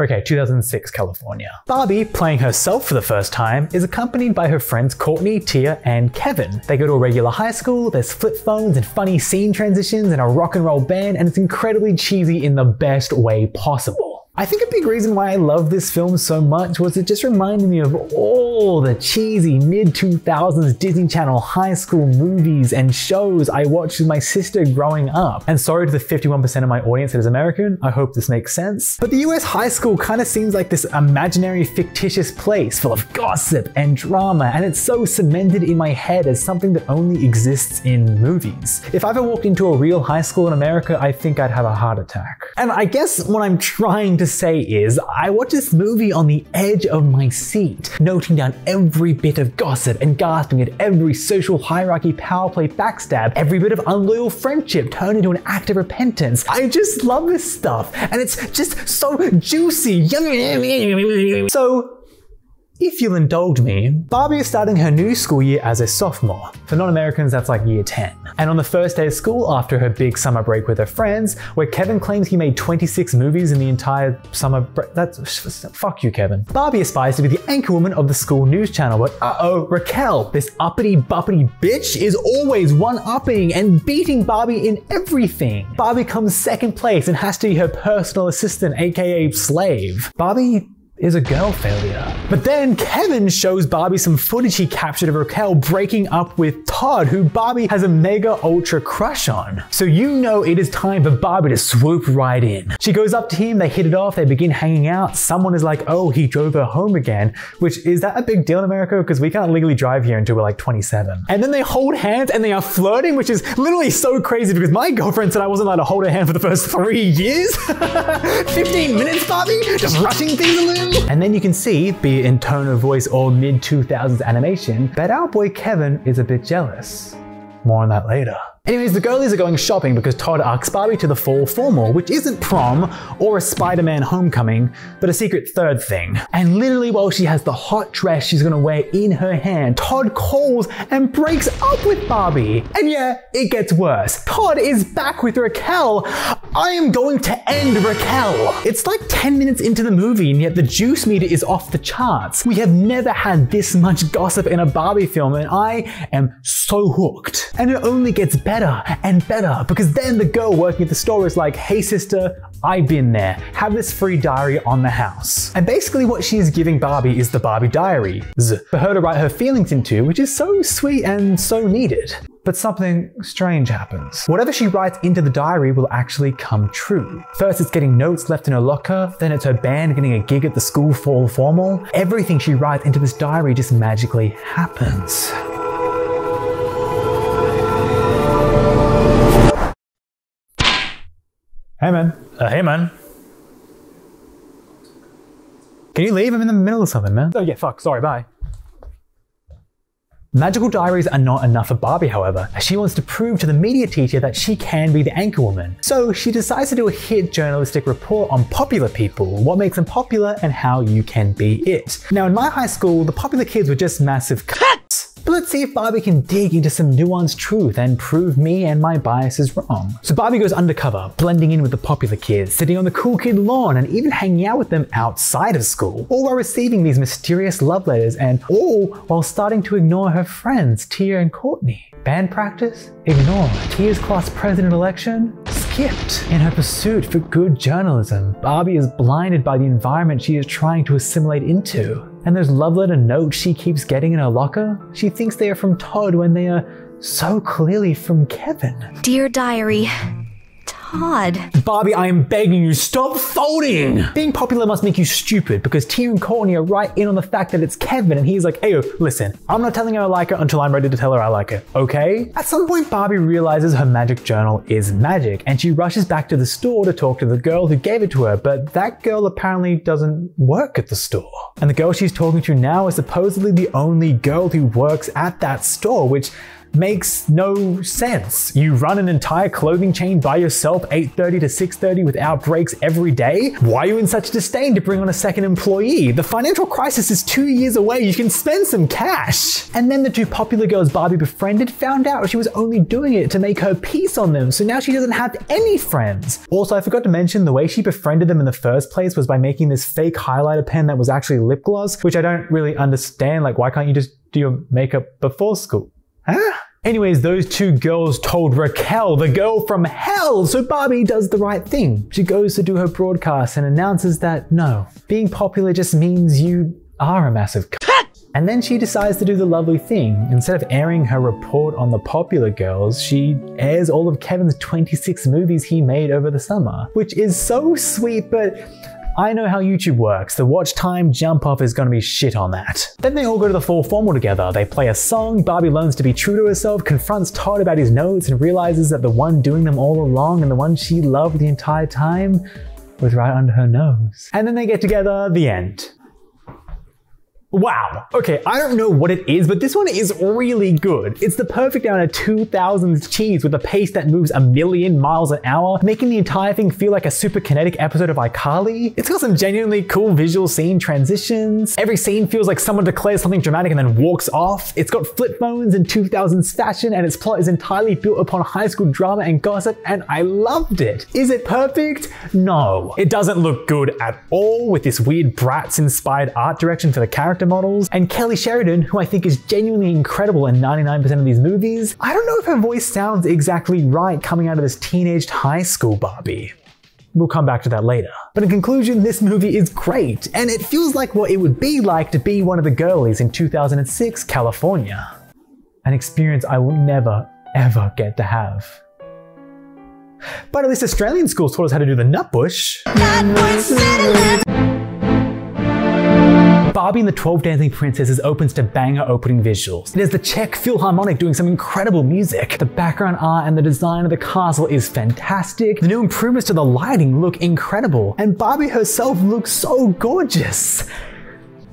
Okay, 2006 California. Barbie, playing herself for the first time, is accompanied by her friends Courtney, Tia, and Kevin. They go to a regular high school, there's flip phones and funny scene transitions and a rock and roll band, and it's incredibly cheesy in the best way possible. I think a big reason why I love this film so much was it just reminded me of all the cheesy mid-2000s Disney Channel high school movies and shows I watched with my sister growing up. And sorry to the 51% of my audience that is American, I hope this makes sense. But the US high school kind of seems like this imaginary fictitious place full of gossip and drama, and it's so cemented in my head as something that only exists in movies. If I ever walked into a real high school in America, I think I'd have a heart attack. And I guess when I'm trying to say is, I watched this movie on the edge of my seat, noting down every bit of gossip and gasping at every social hierarchy power play backstab, every bit of unloyal friendship turned into an act of repentance. I just love this stuff, and it's just so juicy. So, if you'll indulge me, Barbie is starting her new school year as a sophomore. For non-Americans, that's like year 10. And on the first day of school, after her big summer break with her friends, where Kevin claims he made 26 movies in the entire summer break, that's fuck you, Kevin. Barbie aspires to be the anchor woman of the school news channel, but uh-oh, Raquel, this uppity-buppity bitch, is always one-upping and beating Barbie in everything. Barbie comes second place and has to be her personal assistant, aka slave. Barbie is a girl failure. But then Kevin shows Barbie some footage he captured of Raquel breaking up with Todd, who Barbie has a mega ultra crush on. So you know it is time for Barbie to swoop right in. She goes up to him, they hit it off, they begin hanging out. Someone is like, oh, he drove her home again, which is that a big deal in America? Because we can't legally drive here until we're like 27. And then they hold hands and they are flirting, which is literally so crazy because my girlfriend said I wasn't allowed to hold her hand for the first 3 years. 15 minutes, Barbie, just rushing things a little. And then you can see, be it in tone of voice or mid-2000s animation, that our boy Kevin is a bit jealous. More on that later. Anyways, the girlies are going shopping because Todd asks Barbie to the fall formal, which isn't prom or a Spider-Man homecoming, but a secret third thing. And literally while she has the hot dress she's gonna wear in her hand, Todd calls and breaks up with Barbie. And yeah, it gets worse. Todd is back with Raquel. I am going to end Raquel. It's like 10 minutes into the movie and yet the juice meter is off the charts. We have never had this much gossip in a Barbie film and I am so hooked. And it only gets better and better because then the girl working at the store is like, hey sister, I've been there. Have this free diary on the house. And basically what she is giving Barbie is the Barbie diary for her to write her feelings into, which is so sweet and so needed. But something strange happens. Whatever she writes into the diary will actually come true. First it's getting notes left in her locker, then it's her band getting a gig at the school fall formal. Everything she writes into this diary just magically happens. Hey man. Hey man. Can you leave? I'm in the middle of something, man. Oh yeah, fuck. Sorry, bye. Magical diaries are not enough for Barbie, however, as she wants to prove to the media teacher that she can be the anchor woman. So she decides to do a hit journalistic report on popular people, what makes them popular, and how you can be it. Now in my high school, the popular kids were just massive cats. But let's see if Barbie can dig into some nuanced truth and prove me and my biases wrong. So Barbie goes undercover, blending in with the popular kids, sitting on the cool kid lawn and even hanging out with them outside of school, all while receiving these mysterious love letters and all while starting to ignore her friends, Tia and Courtney. Band practice? Ignore. Tia's class president election? Skipped. In her pursuit for good journalism, Barbie is blinded by the environment she is trying to assimilate into. And those love letter notes she keeps getting in her locker, she thinks they are from Todd when they are so clearly from Kevin. Dear diary, Todd. Barbie, I am begging you, stop folding! Being popular must make you stupid because Tia and Courtney are right in on the fact that it's Kevin and he's like, hey, listen, I'm not telling her I like her until I'm ready to tell her I like her, okay? At some point, Barbie realizes her magic journal is magic and she rushes back to the store to talk to the girl who gave it to her, but that girl apparently doesn't work at the store. And the girl she's talking to now is supposedly the only girl who works at that store, which makes no sense. You run an entire clothing chain by yourself 8:30 to 6:30 without breaks every day? Why are you in such disdain to bring on a second employee? The financial crisis is 2 years away, you can spend some cash. And then the two popular girls Barbie befriended found out she was only doing it to make her peace on them, so now she doesn't have any friends. Also, I forgot to mention the way she befriended them in the first place was by making this fake highlighter pen that was actually lip gloss, which I don't really understand, like why can't you just do your makeup before school? Huh? Anyways, those two girls told Raquel, the girl from hell, so Barbie does the right thing. She goes to do her broadcast and announces that no, being popular just means you are a massive cut. And then she decides to do the lovely thing. Instead of airing her report on the popular girls, she airs all of Kevin's 26 movies he made over the summer, which is so sweet, but I know how YouTube works, the watch time jump off is gonna be shit on that. Then they all go to the fall formal together, they play a song, Barbie learns to be true to herself, confronts Todd about his notes and realizes that the one doing them all along and the one she loved the entire time was right under her nose. And then they get together, the end. Wow. Okay, I don't know what it is, but this one is really good. It's the perfect amount of 2000s cheese with a pace that moves a million miles an hour, making the entire thing feel like a super kinetic episode of iCarly. It's got some genuinely cool visual scene transitions. Every scene feels like someone declares something dramatic and then walks off. It's got flip phones in 2000s fashion, and its plot is entirely built upon high school drama and gossip, and I loved it. Is it perfect? No. It doesn't look good at all, with this weird Bratz-inspired art direction for the character models, and Kelly Sheridan, who I think is genuinely incredible in 99% of these movies. I don't know if her voice sounds exactly right coming out of this teenaged high school Barbie. We'll come back to that later. But in conclusion, this movie is great, and it feels like what it would be like to be one of the girlies in 2006 California. An experience I will never, ever get to have. But at least Australian schools taught us how to do the Nutbush. Barbie and the 12 Dancing Princesses opens to banger opening visuals. It has the Czech Philharmonic doing some incredible music. The background art and the design of the castle is fantastic. The new improvements to the lighting look incredible. And Barbie herself looks so gorgeous.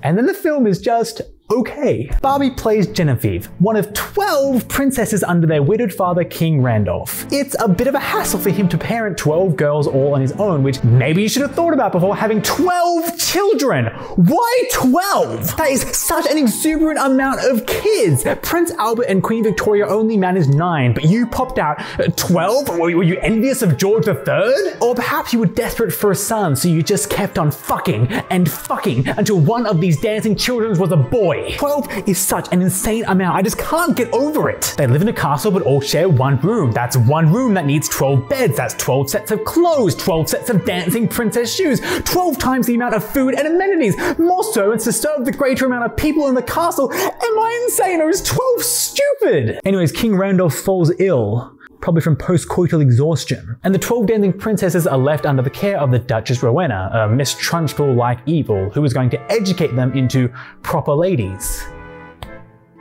And then the film is just okay. Barbie plays Genevieve, one of 12 princesses under their widowed father, King Randolph. It's a bit of a hassle for him to parent 12 girls all on his own, which maybe you should have thought about before having 12 children. Why 12? That is such an exuberant amount of kids. Prince Albert and Queen Victoria only managed 9, but you popped out 12? Were you envious of George III? Or perhaps you were desperate for a son, so you just kept on fucking and fucking until one of these dancing children was a boy. 12 is such an insane amount, I just can't get over it. They live in a castle but all share one room. That's one room that needs 12 beds, that's 12 sets of clothes, 12 sets of dancing princess shoes, 12 times the amount of food and amenities, more servants to serve the greater amount of people in the castle. Am I insane or is 12 stupid? Anyways, King Randolph falls ill, probably from post-coital exhaustion, and the 12 dancing princesses are left under the care of the Duchess Rowena, a mistrustful-like evil who is going to educate them into proper ladies.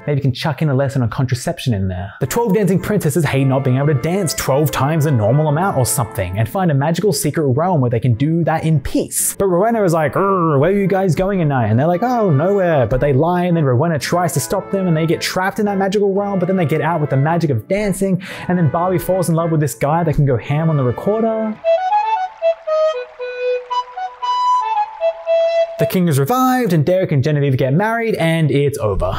Maybe you can chuck in a lesson on contraception in there. The 12 dancing princesses hate not being able to dance 12 times the normal amount or something, and find a magical secret realm where they can do that in peace. But Rowena is like, where are you guys going at night? And they're like, oh, nowhere. But they lie, and then Rowena tries to stop them, and they get trapped in that magical realm, but then they get out with the magic of dancing, and then Barbie falls in love with this guy that can go ham on the recorder. The king is revived, and Derek and Genevieve get married, and it's over.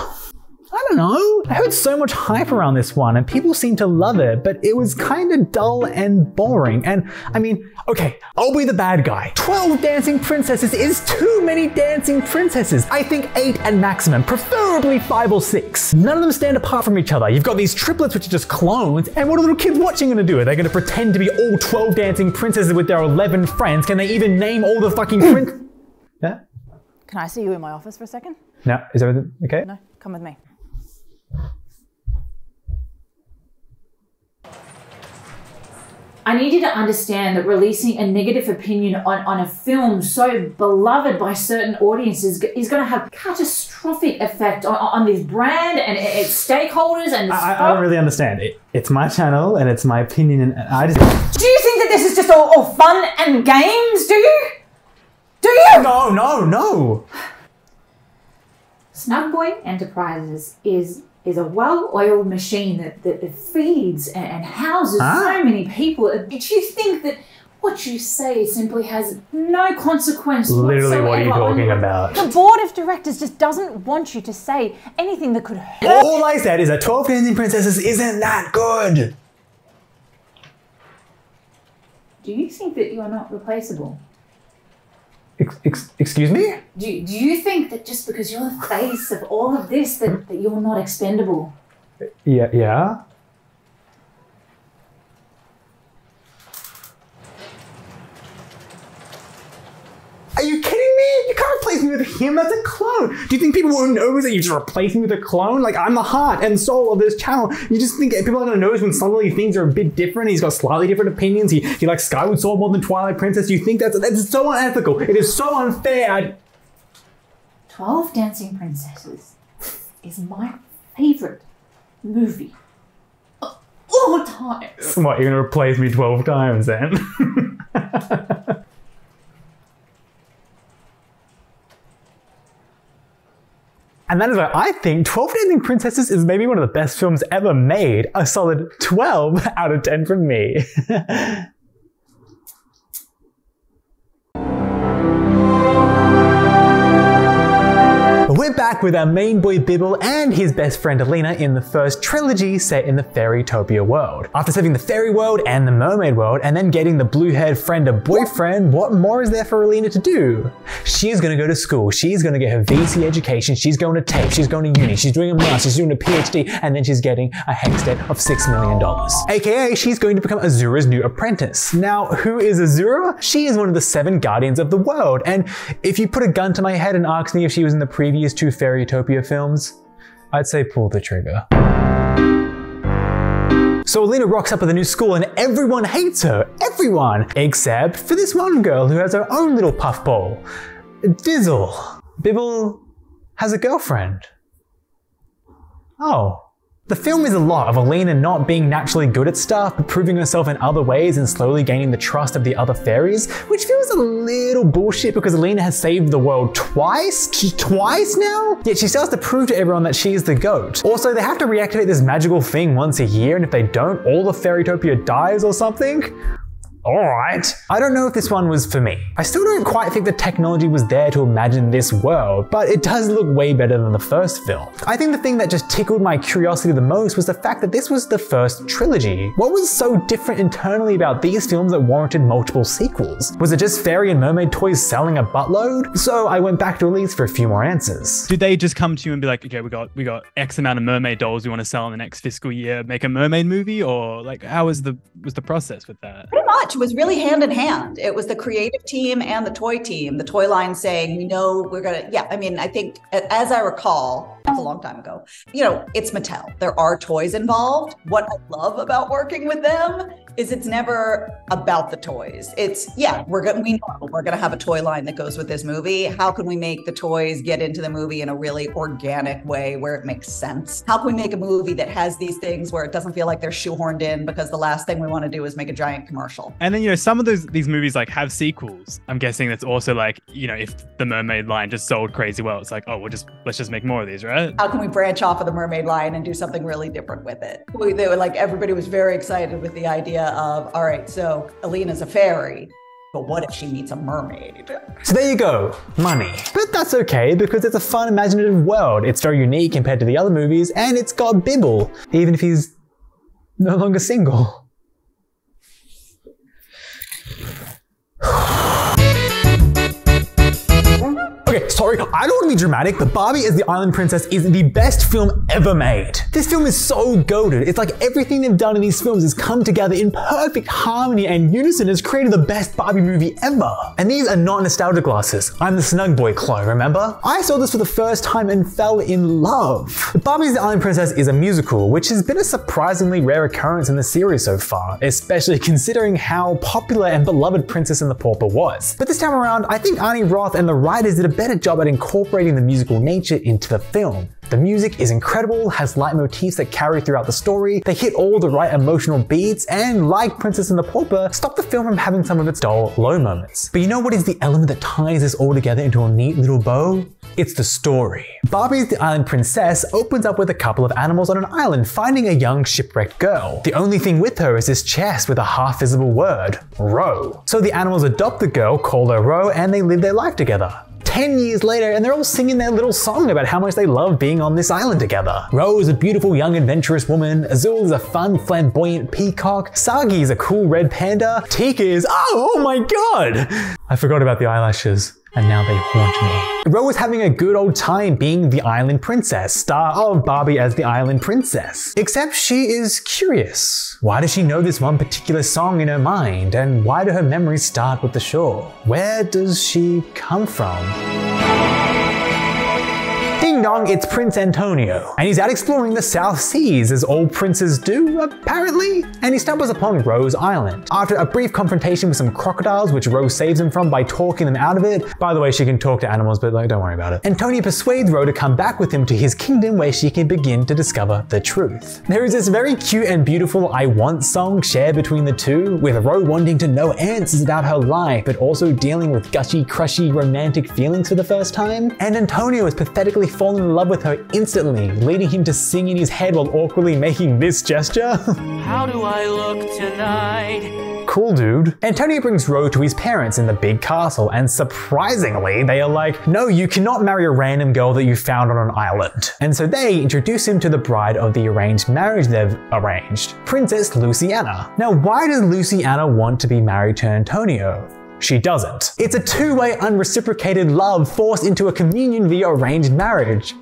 I don't know. I heard so much hype around this one and people seem to love it, but it was kind of dull and boring. And I mean, okay, I'll be the bad guy. 12 dancing princesses is too many dancing princesses. I think 8 at maximum, preferably 5 or 6. None of them stand apart from each other. You've got these triplets, which are just clones. And what are little kids watching gonna do? Are they gonna pretend to be all 12 dancing princesses with their 11 friends? Can they even name all the fucking princes? Yeah? Can I see you in my office for a second? No, is everything okay? No, come with me. I need you to understand that releasing a negative opinion on a film so beloved by certain audiences is going to have catastrophic effect on this brand and its stakeholders and I don't really understand. It's my channel and it's my opinion and I just... Do you think that this is just all fun and games? Do you? Do you? No, no, no. Snugboy Enterprises is a well-oiled machine that feeds and houses so many people. Did you think that what you say simply has no consequence whatsoever? Literally, what are you talking about? The board of directors just doesn't want you to say anything that could hurt. All I said is that 12 Dancing Princesses isn't that good. Do you think that you are not replaceable? Excuse me? Do you think that just because you're the face of all of this, that you're not expendable? Yeah? Are you kidding me? You can't replace me with him, that's a clone. Do you think people won't notice that you just replace me with a clone? Like, I'm the heart and soul of this channel. You just think people are gonna notice when suddenly things are a bit different, he's got slightly different opinions, he likes Skyward Sword more than Twilight Princess. You think that's so unethical, it is so unfair. 12 Dancing Princesses is my favorite movie of all time. What, you're gonna replace me 12 times then? and that is why I think 12 Dancing Princesses is maybe one of the best films ever made. A solid 12 out of 10 from me. We're back with our main boy Bibble and his best friend Alina in the first trilogy set in the Fairytopia world. After saving the fairy world and the mermaid world and then getting the blue-haired friend a boyfriend, what more is there for Alina to do? She's gonna go to school, she's gonna get her VC education, she's going to TAFE, she's going to uni, she's doing a master's, she's doing a PhD, and then she's getting a hex debt of $6 million. AKA, she's going to become Azura's new apprentice. Now, who is Azura? She is one of the 7 guardians of the world, and if you put a gun to my head and asked me if she was in the previous 2 Fairytopia films, I'd say pull the trigger. So Alina rocks up at the new school and everyone hates her, everyone, except for this one girl who has her own little puffball, Dizzle. Bibble has a girlfriend. Oh. The film is a lot of Alina not being naturally good at stuff, but proving herself in other ways and slowly gaining the trust of the other fairies, which feels a little bullshit because Alina has saved the world twice now? Yet she starts to prove to everyone that she is the GOAT. Also, they have to reactivate this magical thing once a year, and if they don't, all of Fairytopia dies or something? Alright. I don't know if this one was for me. I still don't quite think the technology was there to imagine this world, but it does look way better than the first film. I think the thing that just tickled my curiosity the most was the fact that this was the first trilogy. What was so different internally about these films that warranted multiple sequels? Was it just fairy and mermaid toys selling a buttload? So I went back to Elise for a few more answers. Did they just come to you and be like, okay, we got X amount of mermaid dolls we want to sell in the next fiscal year, make a mermaid movie? Or like, how was the process with that? Pretty much. It was really hand in hand. It was the creative team and the toy team, the toy line saying, we know we're gonna, yeah, I mean, I think as I recall, that's a long time ago, you know, it's Mattel. There are toys involved. What I love about working with them is it's never about the toys. It's, yeah, we know we're gonna have a toy line that goes with this movie. How can we make the toys get into the movie in a really organic way where it makes sense? How can we make a movie that has these things where it doesn't feel like they're shoehorned in because the last thing we wanna do is make a giant commercial? And then, you know, some of these movies like have sequels. I'm guessing that's also like, you know, if the mermaid line just sold crazy well, it's like, oh, let's just make more of these, right? How can we branch off of the mermaid line and do something really different with it? They were like, everybody was very excited with the idea of, all right, so Alina's a fairy, but what if she meets a mermaid? So there you go, money. But that's okay because it's a fun, imaginative world. It's very unique compared to the other movies and it's got Bibble, even if he's no longer single. Okay, sorry, I don't want to be dramatic, but Barbie as the Island Princess is the best film ever made. This film is so goated. It's like everything they've done in these films has come together in perfect harmony and unison, has created the best Barbie movie ever. And these are not nostalgia glasses. I'm the Snugboy Chloe, remember? I saw this for the first time and fell in love. But Barbie as the Island Princess is a musical, which has been a surprisingly rare occurrence in the series so far, especially considering how popular and beloved Princess and the Pauper was. But this time around, I think Arnie Roth and the writers did a better job at incorporating the musical nature into the film. The music is incredible, has leitmotifs that carry throughout the story, they hit all the right emotional beats, and like Princess and the Pauper, stop the film from having some of its dull, low moments. But you know what is the element that ties this all together into a neat little bow? It's the story. Barbie's The Island Princess opens up with a couple of animals on an island finding a young shipwrecked girl. The only thing with her is this chest with a half-visible word, Ro. So the animals adopt the girl, call her Ro, and they live their life together. 10 years later and they're all singing their little song about how much they love being on this island together. Ro is a beautiful young adventurous woman, Azul is a fun flamboyant peacock, Sagi is a cool red panda, Tika is oh my god! I forgot about the eyelashes. And now they haunt me. Ro is having a good old time being the Island Princess, star of Barbie as the Island Princess. Except she is curious. Why does she know this one particular song in her mind? And why do her memories start with the shore? Where does she come from? Ding dong, it's Prince Antonio, and he's out exploring the South Seas as all princes do, apparently, and he stumbles upon Ro's Island. After a brief confrontation with some crocodiles, which Ro saves him from by talking them out of it, by the way she can talk to animals but like don't worry about it, Antonio persuades Ro to come back with him to his kingdom where she can begin to discover the truth. There is this very cute and beautiful I Want song shared between the two, with Ro wanting to know answers about her life but also dealing with gushy, crushy, romantic feelings for the first time, and Antonio is pathetically falling fell in love with her instantly, leading him to sing in his head while awkwardly making this gesture. How do I look tonight? Cool, dude. Antonio brings Ro to his parents in the big castle, and surprisingly, they are like, no, you cannot marry a random girl that you found on an island. And so they introduce him to the bride of the arranged marriage they've arranged, Princess Luciana. Now, why does Luciana want to be married to Antonio? She doesn't. It's a two-way unreciprocated love forced into a communion via arranged marriage.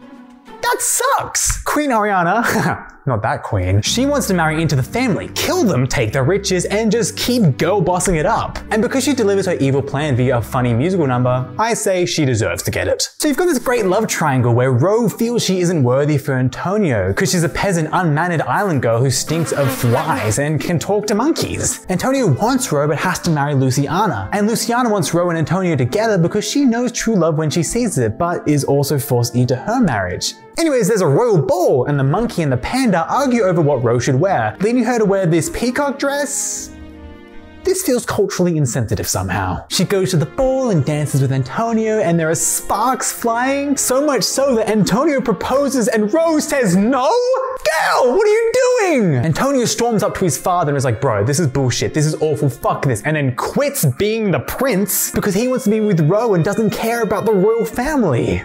That sucks! Queen Ariana, not that queen, she wants to marry into the family, kill them, take the riches, and just keep girl bossing it up. And because she delivers her evil plan via a funny musical number, I say she deserves to get it. So you've got this great love triangle where Ro feels she isn't worthy for Antonio because she's a peasant, unmannered island girl who stinks of flies and can talk to monkeys. Antonio wants Ro but has to marry Luciana, and Luciana wants Ro and Antonio together because she knows true love when she sees it, but is also forced into her marriage. Anyways, there's a royal ball, and the monkey and the panda argue over what Ro should wear, leading her to wear this peacock dress. This feels culturally insensitive somehow. She goes to the ball and dances with Antonio, and there are sparks flying, so much so that Antonio proposes and Ro says no? Girl, what are you doing? Antonio storms up to his father and is like, bro, this is bullshit, this is awful, fuck this, and then quits being the prince because he wants to be with Ro and doesn't care about the royal family.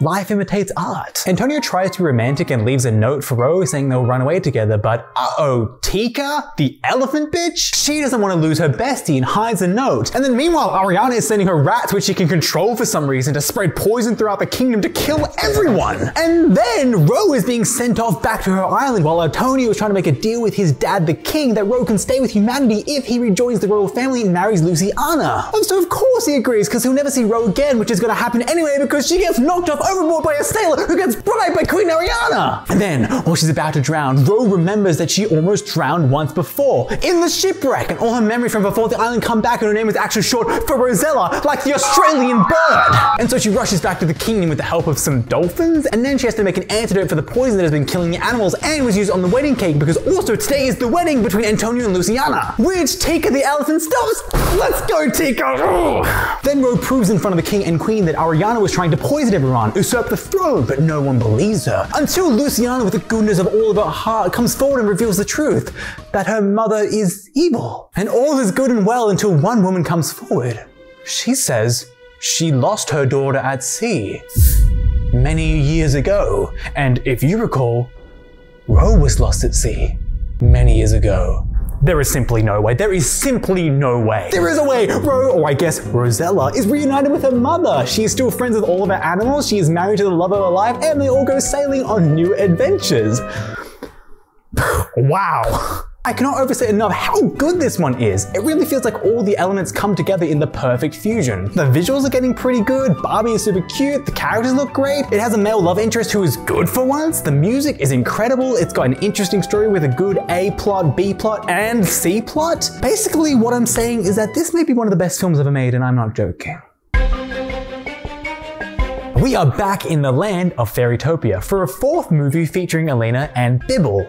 Life imitates art. Antonio tries to be romantic and leaves a note for Ro saying they'll run away together, but uh-oh, Tika, the elephant bitch? She doesn't want to lose her bestie and hides a note. And then meanwhile, Ariana is sending her rats, which she can control for some reason, to spread poison throughout the kingdom to kill everyone. And then Ro is being sent off back to her island while Antonio is trying to make a deal with his dad, the king, that Ro can stay with humanity if he rejoins the royal family and marries Luciana. And so of course he agrees, because he'll never see Ro again, which is going to happen anyway because she gets knocked off overboard by a sailor who gets bribed by Queen Ariana. And then, while she's about to drown, Ro remembers that she almost drowned once before, in the shipwreck, and all her memory from before the island come back, and her name is actually short for Rosella, like the Australian bird. And so she rushes back to the kingdom with the help of some dolphins, and then she has to make an antidote for the poison that has been killing the animals and was used on the wedding cake, because also today is the wedding between Antonio and Luciana, which Tika the elephant stops. Let's go, Tika! Then Ro proves in front of the king and queen that Ariana was trying to poison everyone, usurp the throne, but no one believes her. Until Luciana, with the goodness of all of her heart, comes forward and reveals the truth, that her mother is evil. And all is good and well until one woman comes forward. She says she lost her daughter at sea many years ago. And if you recall, Ro was lost at sea many years ago. There is simply no way. There is simply no way. There is a way. Ro, or I guess Rosella, is reunited with her mother. She is still friends with all of her animals. She is married to the love of her life, and they all go sailing on new adventures. Wow. I cannot overstate enough how good this one is. It really feels like all the elements come together in the perfect fusion. The visuals are getting pretty good, Barbie is super cute, the characters look great, it has a male love interest who is good for once, the music is incredible, it's got an interesting story with a good A plot, B plot, and C plot. Basically, what I'm saying is that this may be one of the best films ever made, and I'm not joking. We are back in the land of Fairytopia for a fourth movie featuring Elena and Bibble.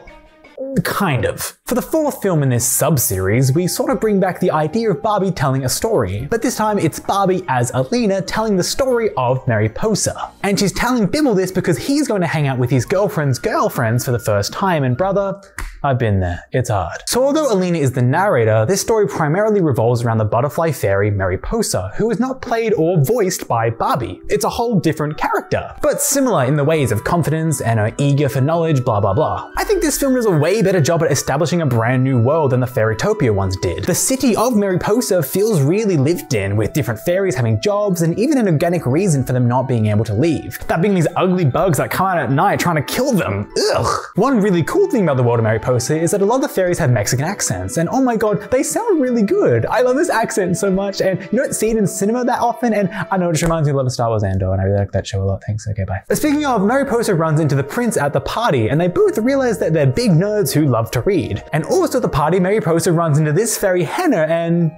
Kind of. For the fourth film in this sub-series, we sort of bring back the idea of Barbie telling a story, but this time it's Barbie as Elena telling the story of Mariposa. And she's telling Bibble this because he's going to hang out with his girlfriend's girlfriends for the first time, and brother, I've been there, it's hard. So although Elena is the narrator, this story primarily revolves around the butterfly fairy Mariposa, who is not played or voiced by Barbie. It's a whole different character, but similar in the ways of confidence and her eager for knowledge, blah blah blah. I think this film does a way better job at establishing a brand new world than the Fairytopia ones did. The city of Mariposa feels really lived in, with different fairies having jobs and even an organic reason for them not being able to leave. That being these ugly bugs that come out at night trying to kill them, ugh. One really cool thing about the world of Mariposa is that a lot of the fairies have Mexican accents, and oh my god, they sound really good. I love this accent so much, and you don't see it in cinema that often, and I know it just reminds me a lot of Star Wars Andor, and I really like that show a lot, thanks, okay bye. Speaking of, Mariposa runs into the prince at the party, and they both realize that they're big nerds who love to read. And also at the party, Mariposa runs into this fairy Henna, and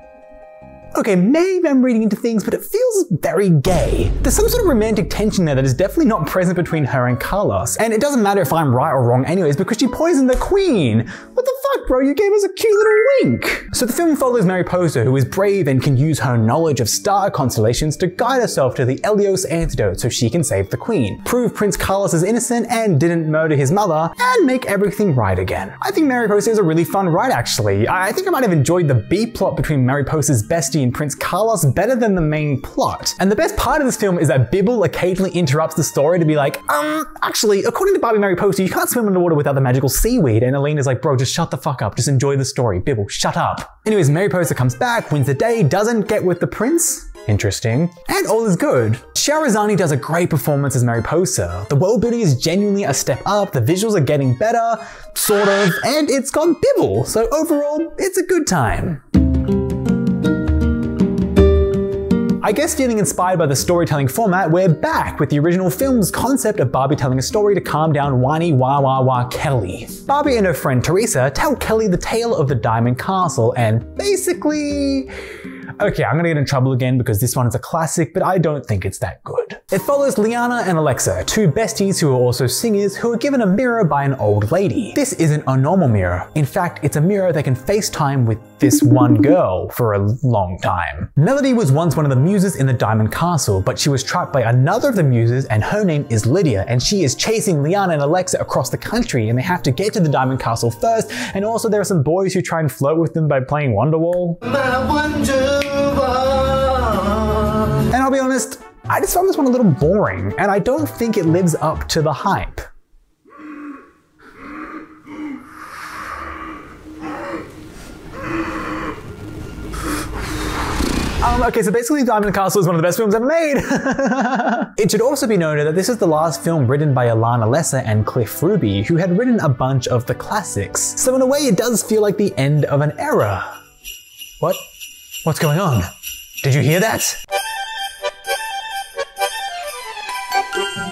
okay, maybe I'm reading into things, but it feels feels very gay. There's some sort of romantic tension there that is definitely not present between her and Carlos, and it doesn't matter if I'm right or wrong anyways because she poisoned the queen. What the fuck, bro? You gave us a cute little wink. So the film follows Mariposa, who is brave and can use her knowledge of star constellations to guide herself to the Elios antidote so she can save the queen, prove Prince Carlos is innocent and didn't murder his mother, and make everything right again. I think Mariposa is a really fun ride actually. I think I might have enjoyed the B-plot between Mariposa's bestie and Prince Carlos better than the main plot. And the best part of this film is that Bibble occasionally interrupts the story to be like, actually, according to Barbie Mariposa, you can't swim underwater without the magical seaweed. And Elena's like, bro, just shut the fuck up. Just enjoy the story. Bibble, shut up. Anyways, Mariposa comes back, wins the day, doesn't get with the prince. Interesting. And all is good. Shahrazani does a great performance as Mariposa. The world building is genuinely a step up, the visuals are getting better, sort of, and it's got Bibble. So overall, it's a good time. I guess feeling inspired by the storytelling format, we're back with the original film's concept of Barbie telling a story to calm down whiny wah wah wah Kelly. Barbie and her friend Teresa tell Kelly the tale of the Diamond Castle and basically... Okay, I'm gonna get in trouble again because this one is a classic, but I don't think it's that good. It follows Liana and Alexa, two besties who are also singers, who are given a mirror by an old lady. This isn't a normal mirror. In fact, it's a mirror that can FaceTime with this one girl for a long time. Melody was once one of the muses in the Diamond Castle, but she was trapped by another of the muses and her name is Lydia, and she is chasing Liana and Alexa across the country and they have to get to the Diamond Castle first, and also there are some boys who try and flirt with them by playing Wonderwall. And I'll be honest, I just found this one a little boring, and I don't think it lives up to the hype. Okay, so basically Diamond Castle is one of the best films ever made. It should also be noted that this is the last film written by Alana Lesser and Cliff Ruby, who had written a bunch of the classics. So in a way, it does feel like the end of an era. What? What's going on? Did you hear that?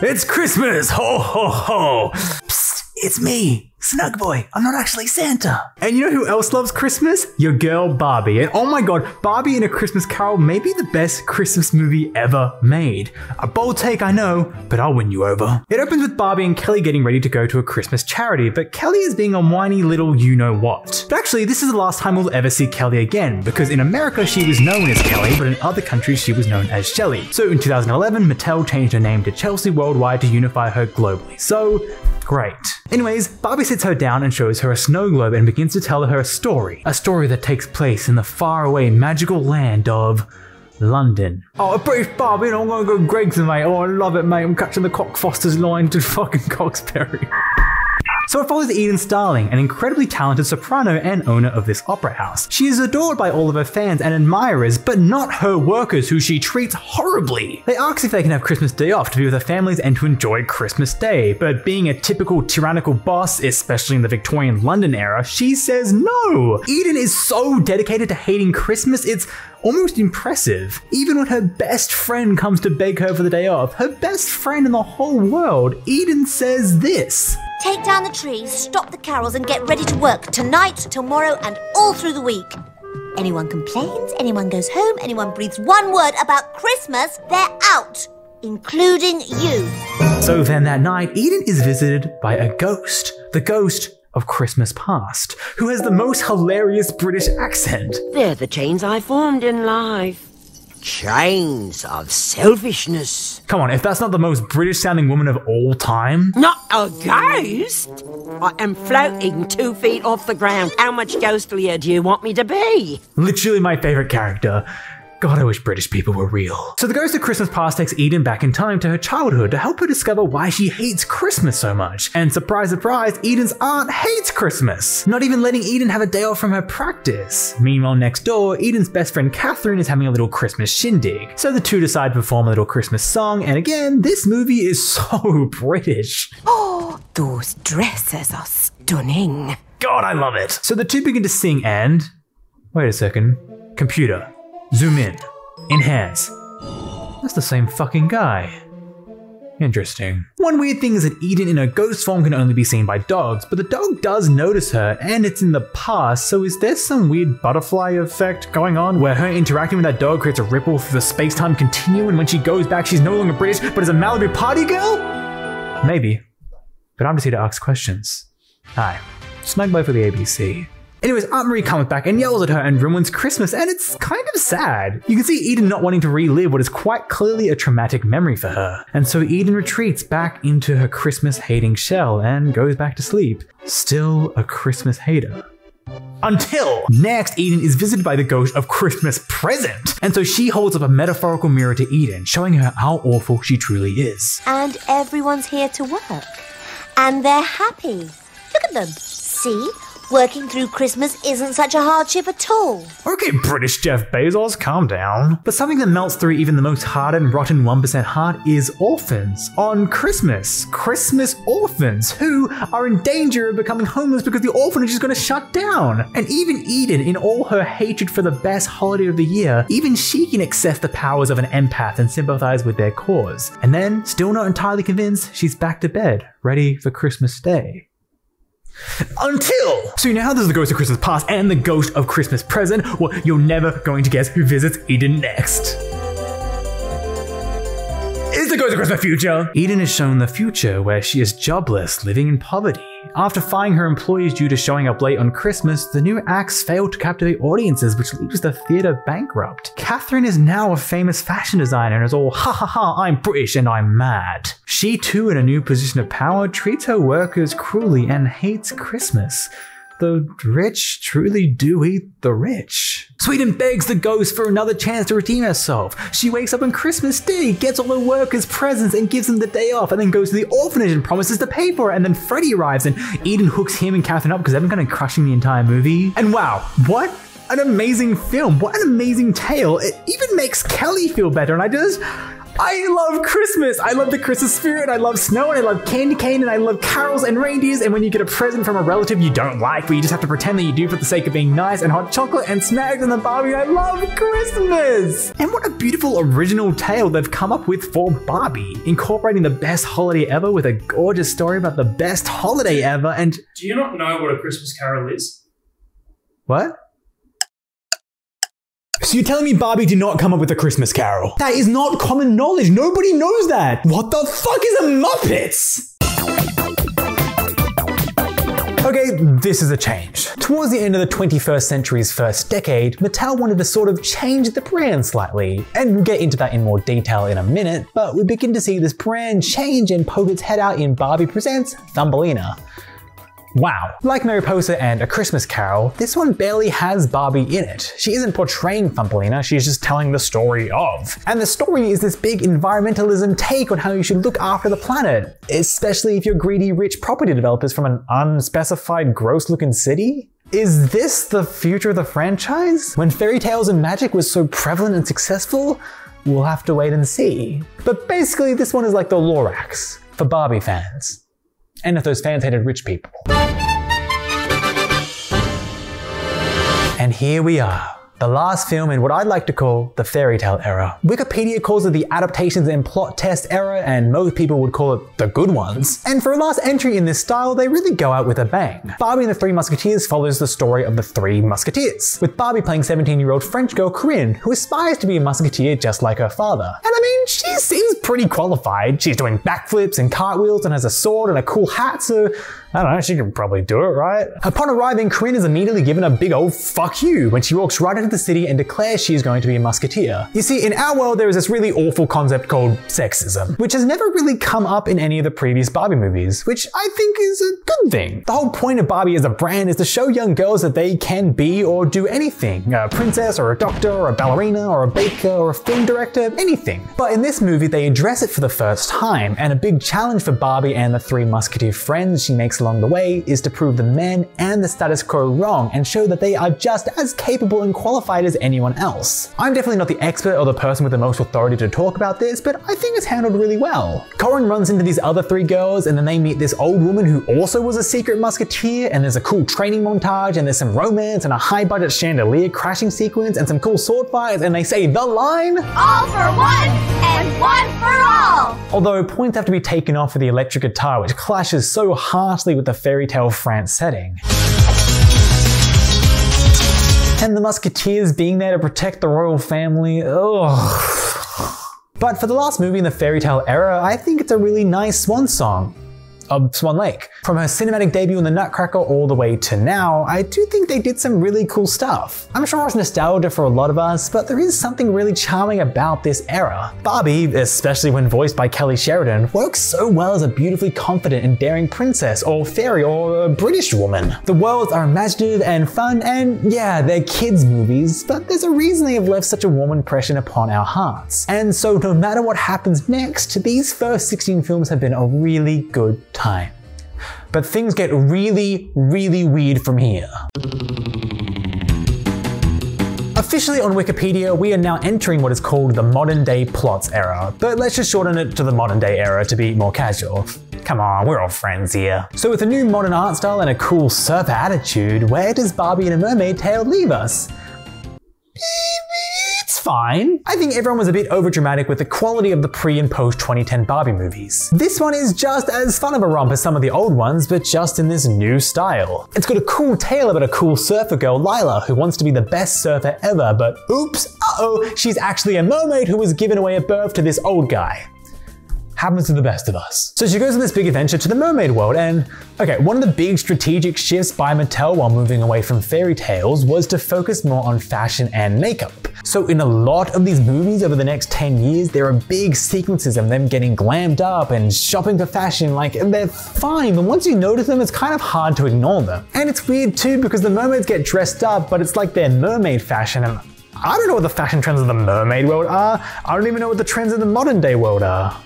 It's Christmas! Ho ho ho! Psst, it's me, Snugboy. I'm not actually Santa. And you know who else loves Christmas? Your girl Barbie. And oh my god, Barbie in a Christmas Carol may be the best Christmas movie ever made. A bold take, I know, but I'll win you over. It opens with Barbie and Kelly getting ready to go to a Christmas charity, but Kelly is being a whiny little you-know-what. But actually, this is the last time we'll ever see Kelly again, because in America she was known as Kelly, but in other countries she was known as Shelley. So in 2011, Mattel changed her name to Chelsea Worldwide to unify her globally. So, great. Anyways, Barbie sits her down and shows her a snow globe and begins to tell her a story that takes place in the faraway magical land of London. Oh, a brief Barbie, and I'm gonna go Gregson, mate. Oh, I love it, mate. I'm catching the Cockfosters line to fucking Coxbury. So it follows Eden Starling, an incredibly talented soprano and owner of this opera house. She is adored by all of her fans and admirers, but not her workers, who she treats horribly. They ask if they can have Christmas Day off to be with their families and to enjoy Christmas Day, but being a typical tyrannical boss, especially in the Victorian London era, she says no. Eden is so dedicated to hating Christmas, it's almost impressive. Even when her best friend comes to beg her for the day off, her best friend in the whole world, Eden says this. Take down the trees, stop the carols, and get ready to work tonight, tomorrow, and all through the week. Anyone complains, anyone goes home, anyone breathes one word about Christmas, they're out, including you. So then that night, Eden is visited by a ghost. The ghost of Christmas past, who has the most hilarious British accent. They're the chains I formed in life. Chains of selfishness. Come on, if that's not the most British sounding woman of all time. Not a ghost! I am floating 2 feet off the ground. How much ghostlier do you want me to be? Literally my favourite character. God, I wish British people were real. So the ghost of Christmas past takes Eden back in time to her childhood to help her discover why she hates Christmas so much. And surprise, surprise, Eden's aunt hates Christmas, not even letting Eden have a day off from her practice. Meanwhile, next door, Eden's best friend Catherine is having a little Christmas shindig. So the two decide to perform a little Christmas song. And again, this movie is so British. Oh, those dresses are stunning. God, I love it. So the two begin to sing and... Wait a second. Computer. Zoom in. Enhance. That's the same fucking guy. Interesting. One weird thing is that Eden in her ghost form can only be seen by dogs, but the dog does notice her, and it's in the past, so is there some weird butterfly effect going on where her interacting with that dog creates a ripple through the space-time continuum, and when she goes back she's no longer British, but is a Malibu party girl? Maybe. But I'm just here to ask questions. Hi. Snugboy for the ABC. Anyways, Aunt Marie comes back and yells at her and ruins Christmas, and it's kind of sad. You can see Eden not wanting to relive what is quite clearly a traumatic memory for her. And so Eden retreats back into her Christmas-hating shell and goes back to sleep. Still a Christmas hater. Until next, Eden is visited by the ghost of Christmas Present. And so she holds up a metaphorical mirror to Eden, showing her how awful she truly is. And everyone's here to work. And they're happy. Look at them. See? Working through Christmas isn't such a hardship at all. Okay, British Jeff Bezos, calm down. But something that melts through even the most hardened and rotten 1% heart is orphans on Christmas. Christmas orphans who are in danger of becoming homeless because the orphanage is going to shut down. And even Eden, in all her hatred for the best holiday of the year, even she can access the powers of an empath and sympathize with their cause. And then, still not entirely convinced, she's back to bed, ready for Christmas Day. Until! So now there's the ghost of Christmas past and the ghost of Christmas present. Well, you're never going to guess who visits Eden next. It's the ghost of Christmas future! Eden is shown the future where she is jobless, living in poverty. After firing her employees due to showing up late on Christmas, the new acts failed to captivate audiences, which leaves the theatre bankrupt. Catherine is now a famous fashion designer and is all, ha ha ha, I'm British and I'm mad. She too, in a new position of power, treats her workers cruelly and hates Christmas. The rich truly do eat the rich. Sweden begs the ghost for another chance to redeem herself. She wakes up on Christmas Day, gets all her workers' presents and gives them the day off, and then goes to the orphanage and promises to pay for it, and then Freddy arrives and Eden hooks him and Catherine up because they've been kind of crushing the entire movie. And wow, what an amazing film, what an amazing tale. It even makes Kelly feel better, and I love Christmas! I love the Christmas spirit, I love snow, and I love candy cane, and I love carols and reindeers, and when you get a present from a relative you don't like, but you just have to pretend that you do for the sake of being nice, and hot chocolate and snacks and the Barbie. I love Christmas! And what a beautiful original tale they've come up with for Barbie, incorporating the best holiday ever with a gorgeous story about the best holiday ever, and... Do you not know what a Christmas Carol is? What? So you're telling me Barbie did not come up with a Christmas Carol? That is not common knowledge. Nobody knows that. What the fuck is a Muppets? Okay, this is a change. Towards the end of the 21st century's first decade, Mattel wanted to sort of change the brand slightly. And we'll get into that in more detail in a minute, but we begin to see this brand change and poke its head out in Barbie Presents Thumbelina. Wow. Like Mariposa and A Christmas Carol, this one barely has Barbie in it. She isn't portraying Thumbelina, she's just telling the story of. And the story is this big environmentalism take on how you should look after the planet, especially if you're greedy rich property developers from an unspecified gross looking city. Is this the future of the franchise? When fairy tales and magic was so prevalent and successful? We'll have to wait and see. But basically this one is like the Lorax for Barbie fans. And if those fans hated rich people. And here we are, the last film in what I'd like to call the fairy tale era. Wikipedia calls it the adaptations and plot test era, and most people would call it the good ones. And for a last entry in this style, they really go out with a bang. Barbie and the Three Musketeers follows the story of the Three Musketeers, with Barbie playing 17-year-old French girl Corinne, who aspires to be a musketeer just like her father. And I mean, she seems pretty qualified. She's doing backflips and cartwheels and has a sword and a cool hat, so I don't know, she can probably do it, right? Upon arriving, Corinne is immediately given a big old fuck you when she walks right into the city and declares she is going to be a musketeer. You see, in our world there is this really awful concept called sexism, which has never really come up in any of the previous Barbie movies, which I think is a good thing. The whole point of Barbie as a brand is to show young girls that they can be or do anything. A princess or a doctor or a ballerina or a baker or a film director, anything. But in this movie they address it for the first time, and a big challenge for Barbie and the Three Musketeer friends she makes along the way is to prove the men and the status quo wrong and show that they are just as capable and qualified as anyone else. I'm definitely not the expert or the person with the most authority to talk about this, but I think it's handled really well. Corinne runs into these other three girls and then they meet this old woman who also was a secret musketeer, and there's a cool training montage and there's some romance and a high budget chandelier crashing sequence and some cool sword fights, and they say the line, "All for one and one for all! Although points have to be taken off for the electric guitar, which clashes so harshly with the fairy tale France setting. And the Musketeers being there to protect the royal family, ugh. But for the last movie in the fairy tale era, I think it's a really nice swan song of Swan Lake. From her cinematic debut in The Nutcracker all the way to now, I do think they did some really cool stuff. I'm sure it's nostalgia for a lot of us, but there is something really charming about this era. Barbie, especially when voiced by Kelly Sheridan, works so well as a beautifully confident and daring princess or fairy or a British woman. The worlds are imaginative and fun, and yeah, they're kids' movies, but there's a reason they have left such a warm impression upon our hearts. And so no matter what happens next, these first 16 films have been a really good time. But things get really, really weird from here. Officially on Wikipedia, we are now entering what is called the modern day plots era, but let's just shorten it to the modern day era to be more casual. Come on, we're all friends here. So with a new modern art style and a cool surfer attitude, where does Barbie and a Mermaid Tale leave us? Fine. I think everyone was a bit overdramatic with the quality of the pre and post 2010 Barbie movies. This one is just as fun of a romp as some of the old ones, but just in this new style. It's got a cool tale about a cool surfer girl, Lila, who wants to be the best surfer ever, but oops, uh-oh, she's actually a mermaid who was given away at birth to this old guy. Happens to the best of us. So she goes on this big adventure to the mermaid world and, okay, one of the big strategic shifts by Mattel while moving away from fairy tales was to focus more on fashion and makeup. So in a lot of these movies over the next 10 years, there are big sequences of them getting glammed up and shopping for fashion, like they're fine, but once you notice them, it's kind of hard to ignore them. And it's weird too because the mermaids get dressed up, but it's like their mermaid fashion and I don't know what the fashion trends of the mermaid world are. I don't even know what the trends of the modern day world are.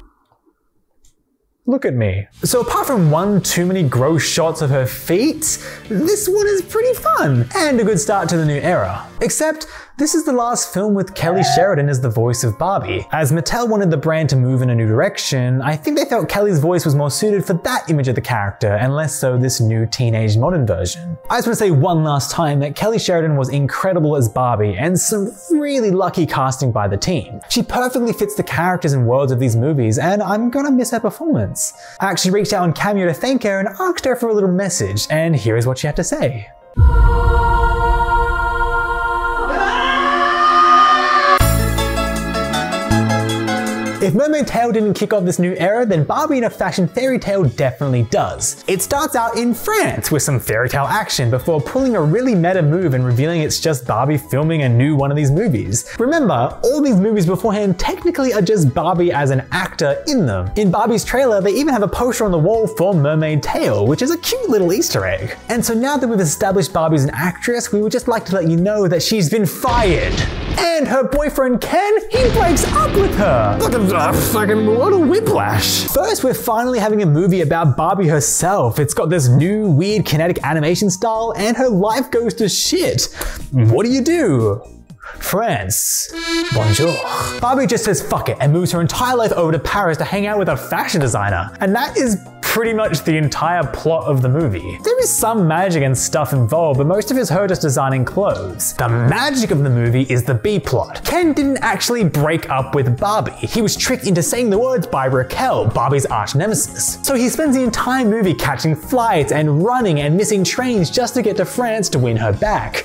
Look at me. So apart from one too many gross shots of her feet, this one is pretty fun and a good start to the new era. Except this is the last film with Kelly Sheridan as the voice of Barbie. As Mattel wanted the brand to move in a new direction, I think they felt Kelly's voice was more suited for that image of the character and less so this new teenage modern version. I just want to say one last time that Kelly Sheridan was incredible as Barbie and some really lucky casting by the team. She perfectly fits the characters and worlds of these movies and I'm gonna miss her performance. I actually reached out on Cameo to thank her and asked her for a little message, and here is what she had to say. If Mermaid Tale didn't kick off this new era, then Barbie in a Fashion Fairy Tale definitely does. It starts out in France with some fairy tale action before pulling a really meta move and revealing it's just Barbie filming a new one of these movies. Remember, all these movies beforehand technically are just Barbie as an actor in them. In Barbie's trailer, they even have a poster on the wall for Mermaid Tale, which is a cute little Easter egg. And so now that we've established Barbie as an actress, we would just like to let you know that she's been fired. And her boyfriend Ken, he breaks up with her. What a whiplash. First, we're finally having a movie about Barbie herself. It's got this new weird kinetic animation style and her life goes to shit. What do you do? France. Bonjour. Barbie just says fuck it and moves her entire life over to Paris to hang out with a fashion designer. And that is pretty much the entire plot of the movie. There is some magic and stuff involved, but most of it's her just designing clothes. The magic of the movie is the B-plot. Ken didn't actually break up with Barbie. He was tricked into saying the words by Raquel, Barbie's arch nemesis. So he spends the entire movie catching flights and running and missing trains just to get to France to win her back.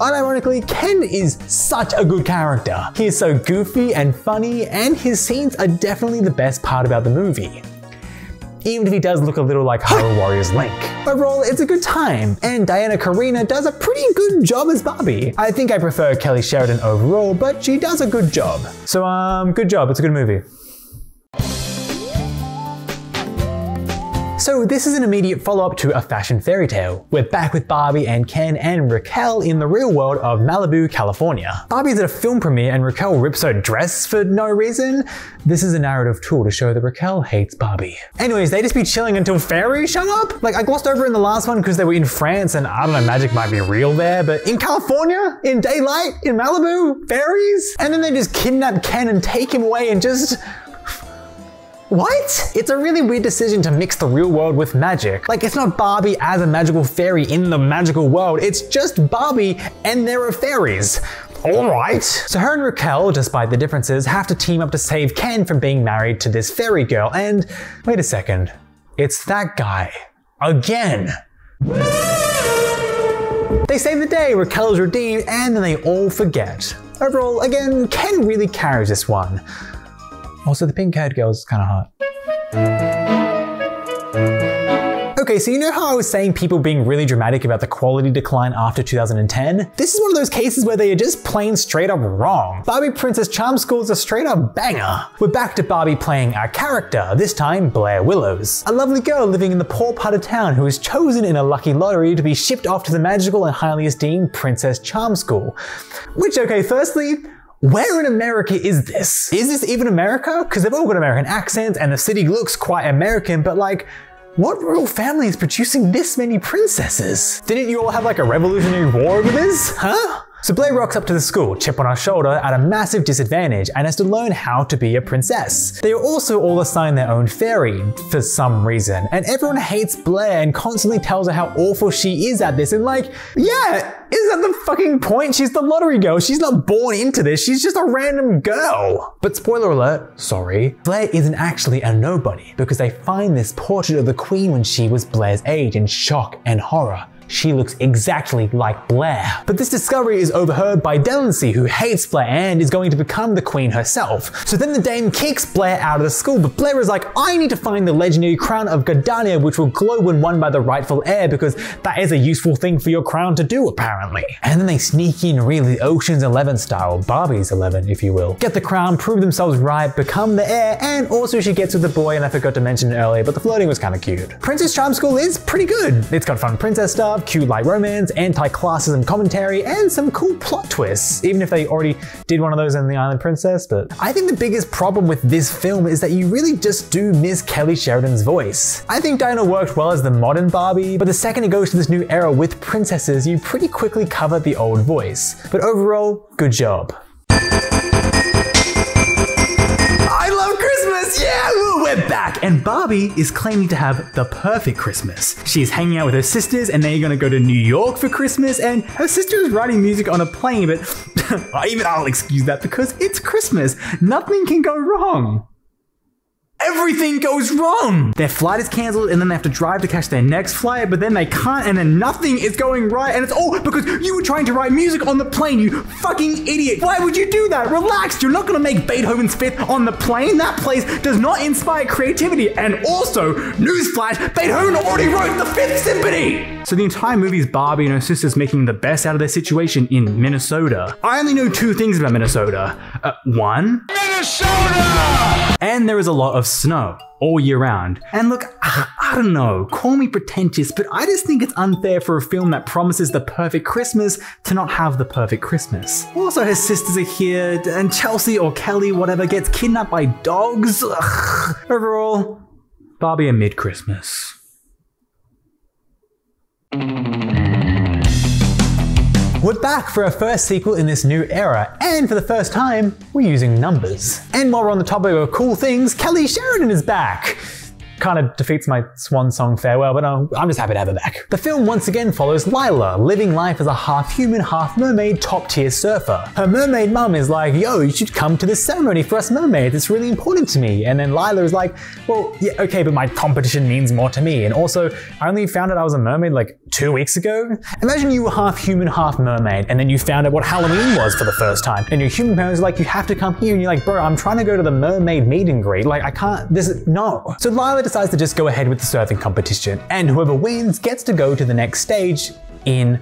Unironically, Ken is such a good character. He is so goofy and funny, and his scenes are definitely the best part about the movie. Even if he does look a little like Hyrule Warriors Link. Overall, it's a good time, and Diana Carina does a pretty good job as Barbie. I think I prefer Kelly Sheridan overall, but she does a good job. So good job, it's a good movie. So this is an immediate follow-up to A Fashion Fairy Tale. We're back with Barbie and Ken and Raquel in the real world of Malibu, California. Barbie's at a film premiere and Raquel rips her dress for no reason. This is a narrative tool to show that Raquel hates Barbie. Anyways, they just be chilling until fairies show up? Like I glossed over in the last one because they were in France and I don't know, magic might be real there, but in California? In daylight? In Malibu? Fairies? And then they just kidnap Ken and take him away and just... what? It's a really weird decision to mix the real world with magic. Like it's not Barbie as a magical fairy in the magical world, it's just Barbie and there are fairies. All right. So her and Raquel, despite the differences, have to team up to save Ken from being married to this fairy girl. And wait a second, it's that guy again. They save the day, Raquel is redeemed, and then they all forget. Overall, again, Ken really carries this one. Also, the pink-haired girl is kind of hot. Okay, so you know how I was saying people being really dramatic about the quality decline after 2010? This is one of those cases where they are just plain straight up wrong. Barbie Princess Charm School is a straight up banger. We're back to Barbie playing our character, this time Blair Willows, a lovely girl living in the poor part of town who is chosen in a lucky lottery to be shipped off to the magical and highly esteemed Princess Charm School. Which, okay, firstly, where in America is this? Is this even America? Because they've all got American accents and the city looks quite American, but like, what royal family is producing this many princesses? Didn't you all have like a revolutionary war over this? Huh? So Blair rocks up to the school, chip on her shoulder, at a massive disadvantage, and has to learn how to be a princess. They are also all assigned their own fairy, for some reason, and everyone hates Blair and constantly tells her how awful she is at this, and like, yeah, isn't that the fucking point? She's the lottery girl, she's not born into this, she's just a random girl. But spoiler alert, sorry, Blair isn't actually a nobody, because they find this portrait of the queen when she was Blair's age in shock and horror. She looks exactly like Blair. But this discovery is overheard by Delancey, who hates Blair and is going to become the queen herself. So then the dame kicks Blair out of the school, but Blair is like, I need to find the legendary crown of Gardania, which will glow when won by the rightful heir, because that is a useful thing for your crown to do, apparently. And then they sneak in really Ocean's 11 style, Barbie's 11 if you will. Get the crown, prove themselves right, become the heir, and also she gets with the boy, and I forgot to mention it earlier, but the flirting was kinda cute. Princess Charm School is pretty good. It's got fun princess stuff, cute light romance, anti-classism commentary, and some cool plot twists, even if they already did one of those in The Island Princess. But I think the biggest problem with this film is that you really just do miss Kelly Sheridan's voice. I think Diana worked well as the modern Barbie, but the second it goes to this new era with princesses, you pretty quickly cover the old voice. But overall, good job. Yeah, we're back, and Barbie is claiming to have the perfect Christmas. She's hanging out with her sisters, and they're gonna go to New York for Christmas, and her sister is writing music on a plane, but even I'll excuse that because it's Christmas. Nothing can go wrong. Everything goes wrong! Their flight is cancelled, and then they have to drive to catch their next flight, but then they can't, and then nothing is going right, and it's all because you were trying to write music on the plane, you fucking idiot! Why would you do that? Relax, you're not gonna make Beethoven's Fifth on the plane. That place does not inspire creativity, and also, newsflash, Beethoven already wrote the Fifth Symphony! So the entire movie is Barbie and her sisters making the best out of their situation in Minnesota. I only know two things about Minnesota. One, Minnesota! And there is a lot of snow all year round. And look, I don't know, call me pretentious, but I just think it's unfair for a film that promises the perfect Christmas to not have the perfect Christmas. Also, her sisters are here, and Chelsea or Kelly, whatever, gets kidnapped by dogs. Ugh. Overall, Barbie and mid-Christmas. We're back for our first sequel in this new era, and for the first time, we're using numbers. And while we're on the topic of cool things, Kelly Sheridan is back. Kind of defeats my swan song farewell, but I'm just happy to have her back. The film once again follows Lila, living life as a half-human, half-mermaid, top-tier surfer. Her mermaid mum is like, yo, you should come to this ceremony for us mermaids, it's really important to me. And then Lila is like, well, yeah, okay, but my competition means more to me. And also, I only found out I was a mermaid like 2 weeks ago. Imagine you were half-human, half-mermaid, and then you found out what Halloween was for the first time. And your human parents are like, you have to come here. And you're like, bro, I'm trying to go to the mermaid meet and greet. Like, I can't, no. So Lila decides to just go ahead with the surfing competition, and whoever wins gets to go to the next stage in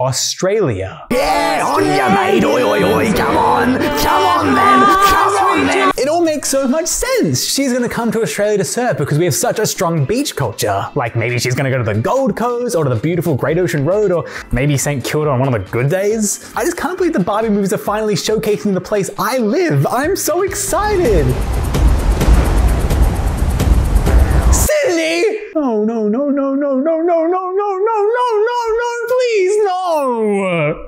Australia. Yeah, on ya, mate! Oi, oi, oi! Come on! Come on, then! Come on, then! It all makes so much sense! She's gonna come to Australia to surf because we have such a strong beach culture. Like, maybe she's gonna go to the Gold Coast, or to the beautiful Great Ocean Road, or maybe St. Kilda on one of the good days. I just can't believe the Barbie movies are finally showcasing the place I live! I'm so excited! Oh no, no, no, no, no, no, no, no, no, no, no, no, please, no!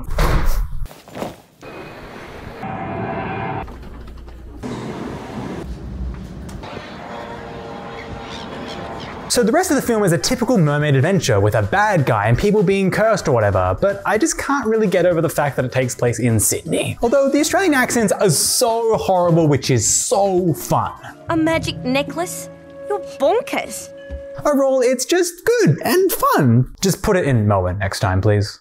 So the rest of the film is a typical mermaid adventure with a bad guy and people being cursed or whatever, but I just can't really get over the fact that it takes place in Sydney. Although the Australian accents are so horrible, which is so fun. A magic necklace? You're bonkers. Overall, it's just good and fun. Just put it in Moen next time, please.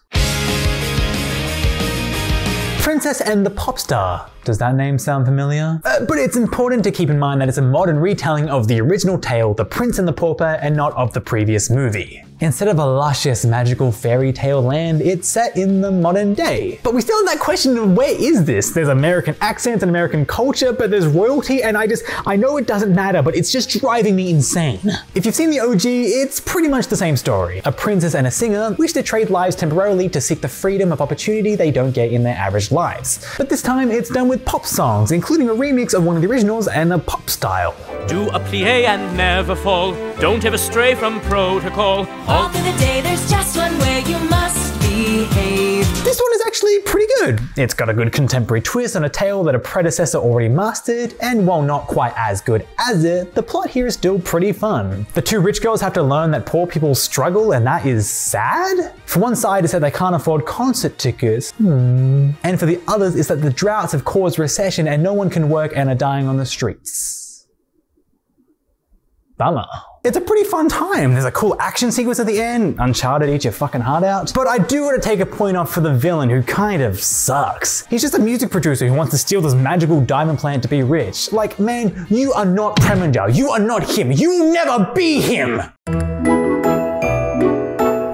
Princess and the Pop Star. Does that name sound familiar? But it's important to keep in mind that it's a modern retelling of the original tale, The Prince and the Pauper, and not of the previous movie. Instead of a luscious, magical fairy tale land, it's set in the modern day. But we still have that question of where is this? There's American accents and American culture, but there's royalty, and I know it doesn't matter, but it's just driving me insane. If you've seen the OG, it's pretty much the same story. A princess and a singer wish to trade lives temporarily to seek the freedom of opportunity they don't get in their average lives. But this time, it's done with pop songs, including a remix of one of the originals and a pop style. Do a plie and never fall. Don't ever stray from protocol. All through the day, there's just one where you must behave. This one is actually pretty good. It's got a good contemporary twist on a tale that a predecessor already mastered, and while not quite as good as it, the plot here is still pretty fun. The two rich girls have to learn that poor people struggle, and that is sad? For one side, it's that they can't afford concert tickets, and for the others, it's that the droughts have caused recession and no one can work and are dying on the streets. Bummer. It's a pretty fun time. There's a cool action sequence at the end. Uncharted, eat your fucking heart out. But I do want to take a point off for the villain, who kind of sucks. He's just a music producer who wants to steal this magical diamond plant to be rich. Like, man, you are not Preminger. You are not him. You'll never be him.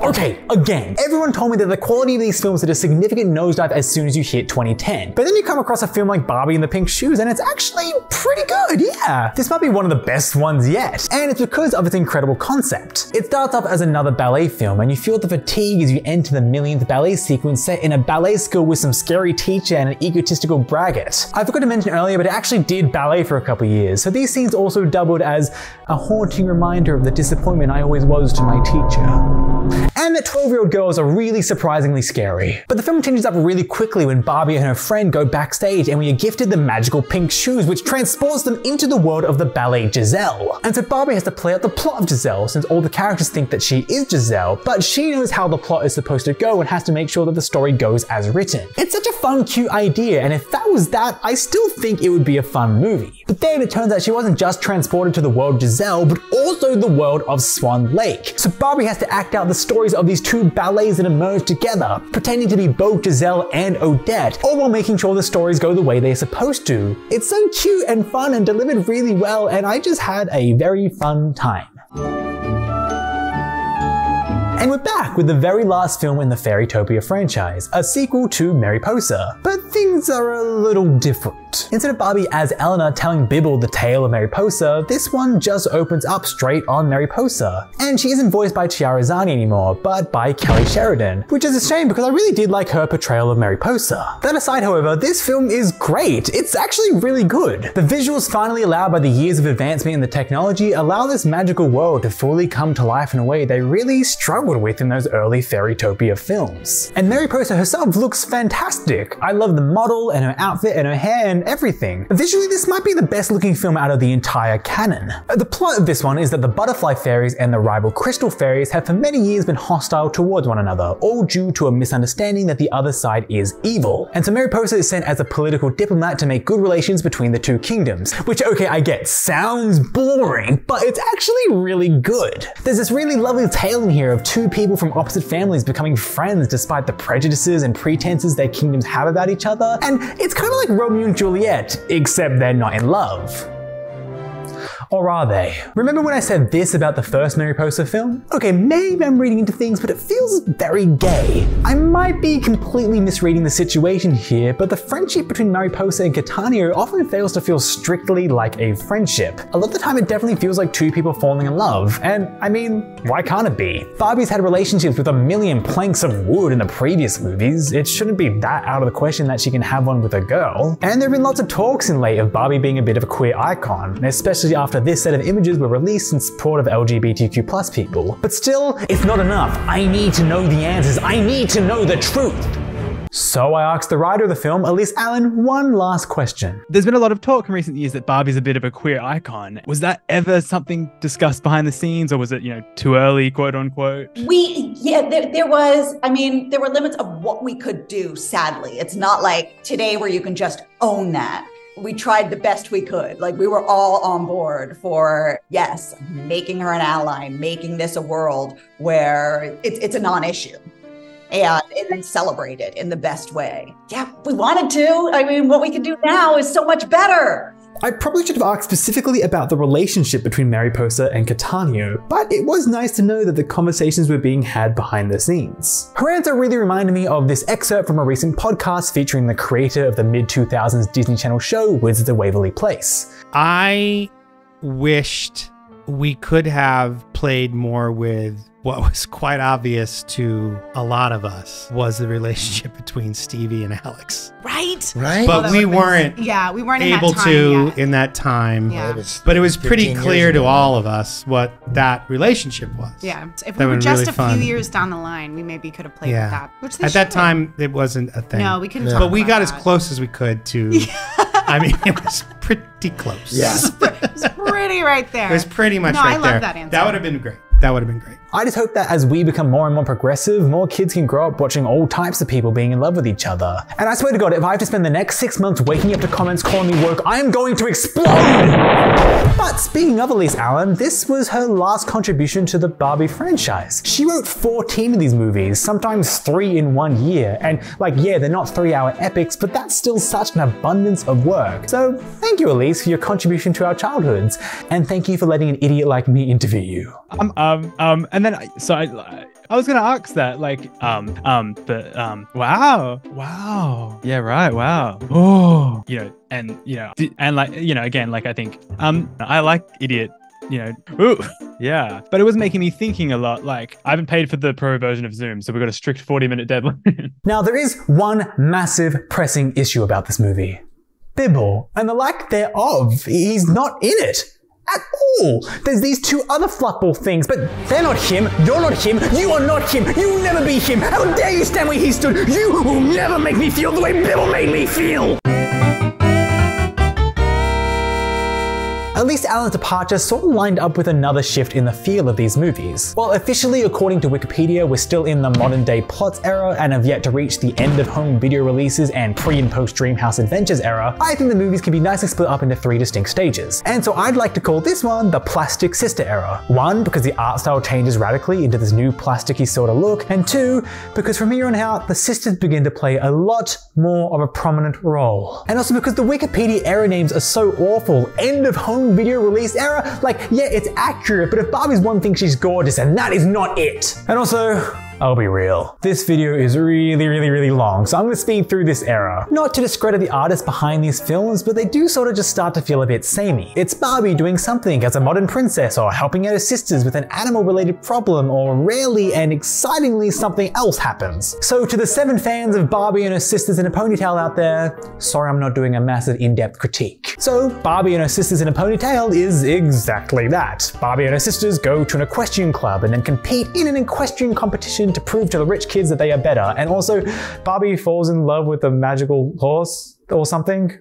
Okay, again, everyone told me that the quality of these films did a significant nosedive as soon as you hit 2010. But then you come across a film like Barbie in the Pink Shoes, and it's actually pretty good, yeah. This might be one of the best ones yet, and it's because of its incredible concept. It starts up as another ballet film, and you feel the fatigue as you enter the millionth ballet sequence set in a ballet school with some scary teacher and an egotistical braggart. I forgot to mention earlier, but it actually did ballet for a couple years, so these scenes also doubled as a haunting reminder of the disappointment I always was to my teacher. And that 12-year-old girls are really surprisingly scary. But the film changes up really quickly when Barbie and her friend go backstage and we are gifted the magical pink shoes, which transports them into the world of the ballet Giselle. And so Barbie has to play out the plot of Giselle, since all the characters think that she is Giselle, but she knows how the plot is supposed to go and has to make sure that the story goes as written. It's such a fun, cute idea, and if that was that, I still think it would be a fun movie. But then it turns out she wasn't just transported to the world Giselle, but also the world of Swan Lake. So Barbie has to act out the story of these two ballets that emerge together, pretending to be both Giselle and Odette, all while making sure the stories go the way they're supposed to. It's so cute and fun and delivered really well, and I just had a very fun time. And we're back with the very last film in the Fairytopia franchise, a sequel to Mariposa. But things are a little different. Instead of Barbie as Eleanor telling Bibble the tale of Mariposa, this one just opens up straight on Mariposa. And she isn't voiced by Shahrazani anymore, but by Kelly Sheridan, which is a shame because I really did like her portrayal of Mariposa. That aside, however, this film is great. It's actually really good. The visuals finally allowed by the years of advancement in the technology allow this magical world to fully come to life in a way they really struggle with in those early Fairytopia films. And Mariposa herself looks fantastic. I love the model and her outfit and her hair and everything. Visually, this might be the best looking film out of the entire canon. The plot of this one is that the butterfly fairies and the rival crystal fairies have for many years been hostile towards one another, all due to a misunderstanding that the other side is evil. And so Mariposa is sent as a political diplomat to make good relations between the two kingdoms, which, okay, I get, sounds boring, but it's actually really good. There's this really lovely tale in here of two people from opposite families becoming friends despite the prejudices and pretenses their kingdoms have about each other, and it's kind of like Romeo and Juliet, except they're not in love. Or are they? Remember when I said this about the first Mariposa film? Okay, maybe I'm reading into things, but it feels very gay. I might be completely misreading the situation here, but the friendship between Mariposa and Catania often fails to feel strictly like a friendship. A lot of the time it definitely feels like two people falling in love, and I mean, why can't it be? Barbie's had relationships with a million planks of wood in the previous movies. It shouldn't be that out of the question that she can have one with a girl. And there have been lots of talks in late of Barbie being a bit of a queer icon, especially after this set of images were released in support of LGBTQ+ people. But still, it's not enough. I need to know the answers. I need to know the truth. So I asked the writer of the film, Elise Allen, one last question. There's been a lot of talk in recent years that Barbie's a bit of a queer icon. Was that ever something discussed behind the scenes, or was it, you know, too early, quote unquote? Yeah, there was, I mean, there were limits of what we could do, sadly. It's not like today where you can just own that. We tried the best we could. Like, we were all on board for, yes, making her an ally, making this a world where it's a non-issue. And then celebrate it in the best way. Yeah, we wanted to. I mean, what we can do now is so much better. I probably should have asked specifically about the relationship between Mariposa and Catania, but it was nice to know that the conversations were being had behind the scenes. Her answer really reminded me of this excerpt from a recent podcast featuring the creator of the mid-2000s Disney Channel show Wizards of Waverly Place. I wished we could have played more with what was quite obvious to a lot of us was the relationship between Stevie and Alex. Right? Right. But well, we weren't able to in that time. Yeah. But it was pretty clear to all of us what that relationship was. Yeah. So if we were just a few years down the line, we maybe could have played with that. Which at that time, it wasn't a thing. No, we couldn't. But we got as close as we could to. I mean, it was pretty close. Yeah. It was pretty right there. It was pretty much right there. No, I love that answer. That would have been great. That would have been great. I just hope that as we become more and more progressive, more kids can grow up watching all types of people being in love with each other. And I swear to God, if I have to spend the next 6 months waking up to comments calling me woke, I am going to explode! But speaking of Elise Allen, this was her last contribution to the Barbie franchise. She wrote 14 of these movies, sometimes 3 in one year. And like, yeah, they're not 3-hour epics, but that's still such an abundance of work. So thank you, Elise, for your contribution to our childhoods. And thank you for letting an idiot like me interview you. And then I was gonna ask that, like, wow, yeah, right, wow, oh, you know, and you know, and like, you know, again, like, I think, I like idiot, you know, ooh, yeah, but it was making me thinking a lot. Like, I haven't paid for the pro version of Zoom, so we've got a strict 40-minute deadline. Now, there is one massive pressing issue about this movie, Bibble, and the lack thereof. He's not in it. At all. There's these two other fluffball things, but they're not him, you're not him, you are not him, you'll never be him, how dare you stand where he stood, you will never make me feel the way Bibble made me feel! Elise Allen's departure sort of lined up with another shift in the feel of these movies. While officially, according to Wikipedia, we're still in the modern day plots era and have yet to reach the end of home video releases and pre and post Dreamhouse Adventures era, I think the movies can be nicely split up into 3 distinct stages. And so I'd like to call this one the Plastic Sister era. 1, because the art style changes radically into this new plasticky sort of look, and 2, because from here on out, the sisters begin to play a lot more of a prominent role. And also because the Wikipedia era names are so awful, end of home video release era, like, yeah, it's accurate, but if Barbie's one thing, she's gorgeous, and that is not it. And also, I'll be real. This video is really long, so I'm gonna speed through this era. Not to discredit the artists behind these films, but they do sort of just start to feel a bit samey. It's Barbie doing something as a modern princess, or helping out her sisters with an animal-related problem, or rarely and excitingly something else happens. So to the 7 fans of Barbie and Her Sisters in a Pony Tale out there, sorry I'm not doing a massive in-depth critique. So Barbie and Her Sisters in a Pony Tale is exactly that. Barbie and her sisters go to an equestrian club and then compete in an equestrian competition to prove to the rich kids that they are better, and also Barbie falls in love with a magical horse or something.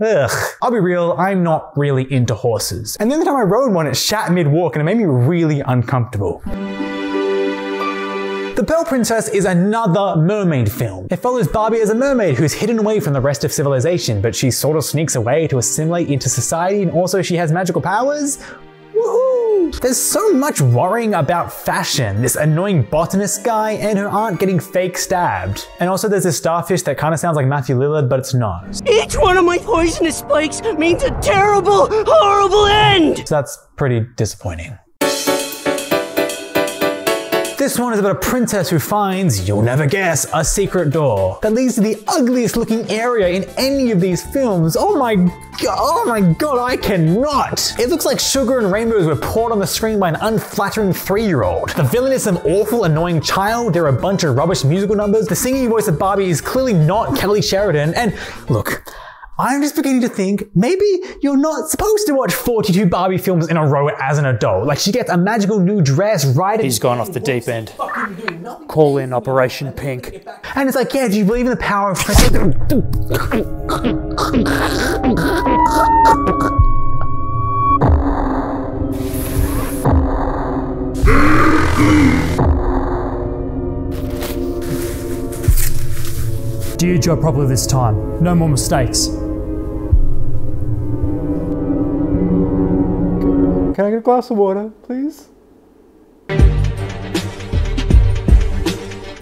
Ugh. I'll be real, I'm not really into horses. And the other time I rode one, it shat mid-walk and it made me really uncomfortable. The Pearl Princess is another mermaid film. It follows Barbie as a mermaid who's hidden away from the rest of civilization, but she sort of sneaks away to assimilate into society, and also she has magical powers. Woohoo! There's so much worrying about fashion, this annoying botanist guy and her aunt getting fake stabbed. And also there's this starfish that kind of sounds like Matthew Lillard, but it's not. Each one of my poisonous spikes means a terrible, horrible end! So that's pretty disappointing. This one is about a princess who finds, you'll never guess, a secret door that leads to the ugliest looking area in any of these films. Oh my god, I cannot! It looks like sugar and rainbows were poured on the screen by an unflattering 3-year-old. The villain is some awful, annoying child, there are a bunch of rubbish musical numbers, the singing voice of Barbie is clearly not Kelly Sheridan, and look, I'm just beginning to think maybe you're not supposed to watch 42 Barbie films in a row as an adult. Like, she gets a magical new dress right. He's gone off the deep end. Call in Operation Pink. And it's like, yeah, do you believe in the power of... Do your job properly this time. No more mistakes. Can I get a glass of water, please?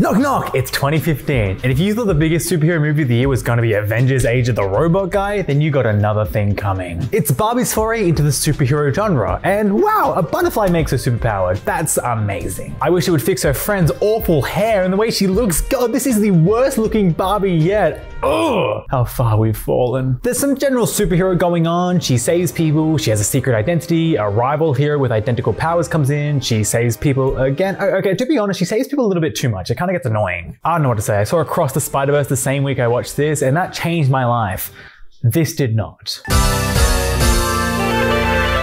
Knock knock, it's 2015, and if you thought the biggest superhero movie of the year was going to be Avengers Age of the Robot Guy, then you got another thing coming. It's Barbie's foray into the superhero genre, and wow, a butterfly makes her superpowered. That's amazing. I wish it would fix her friend's awful hair and the way she looks. God, this is the worst looking Barbie yet. Ugh, how far we've fallen. There's some general superhero going on. She saves people, she has a secret identity, a rival hero with identical powers comes in, she saves people again. Okay, to be honest, she saves people a little bit too much. It kind of gets annoying. I don't know what to say. I saw Across the Spider-Verse the same week I watched this, and that changed my life. This did not.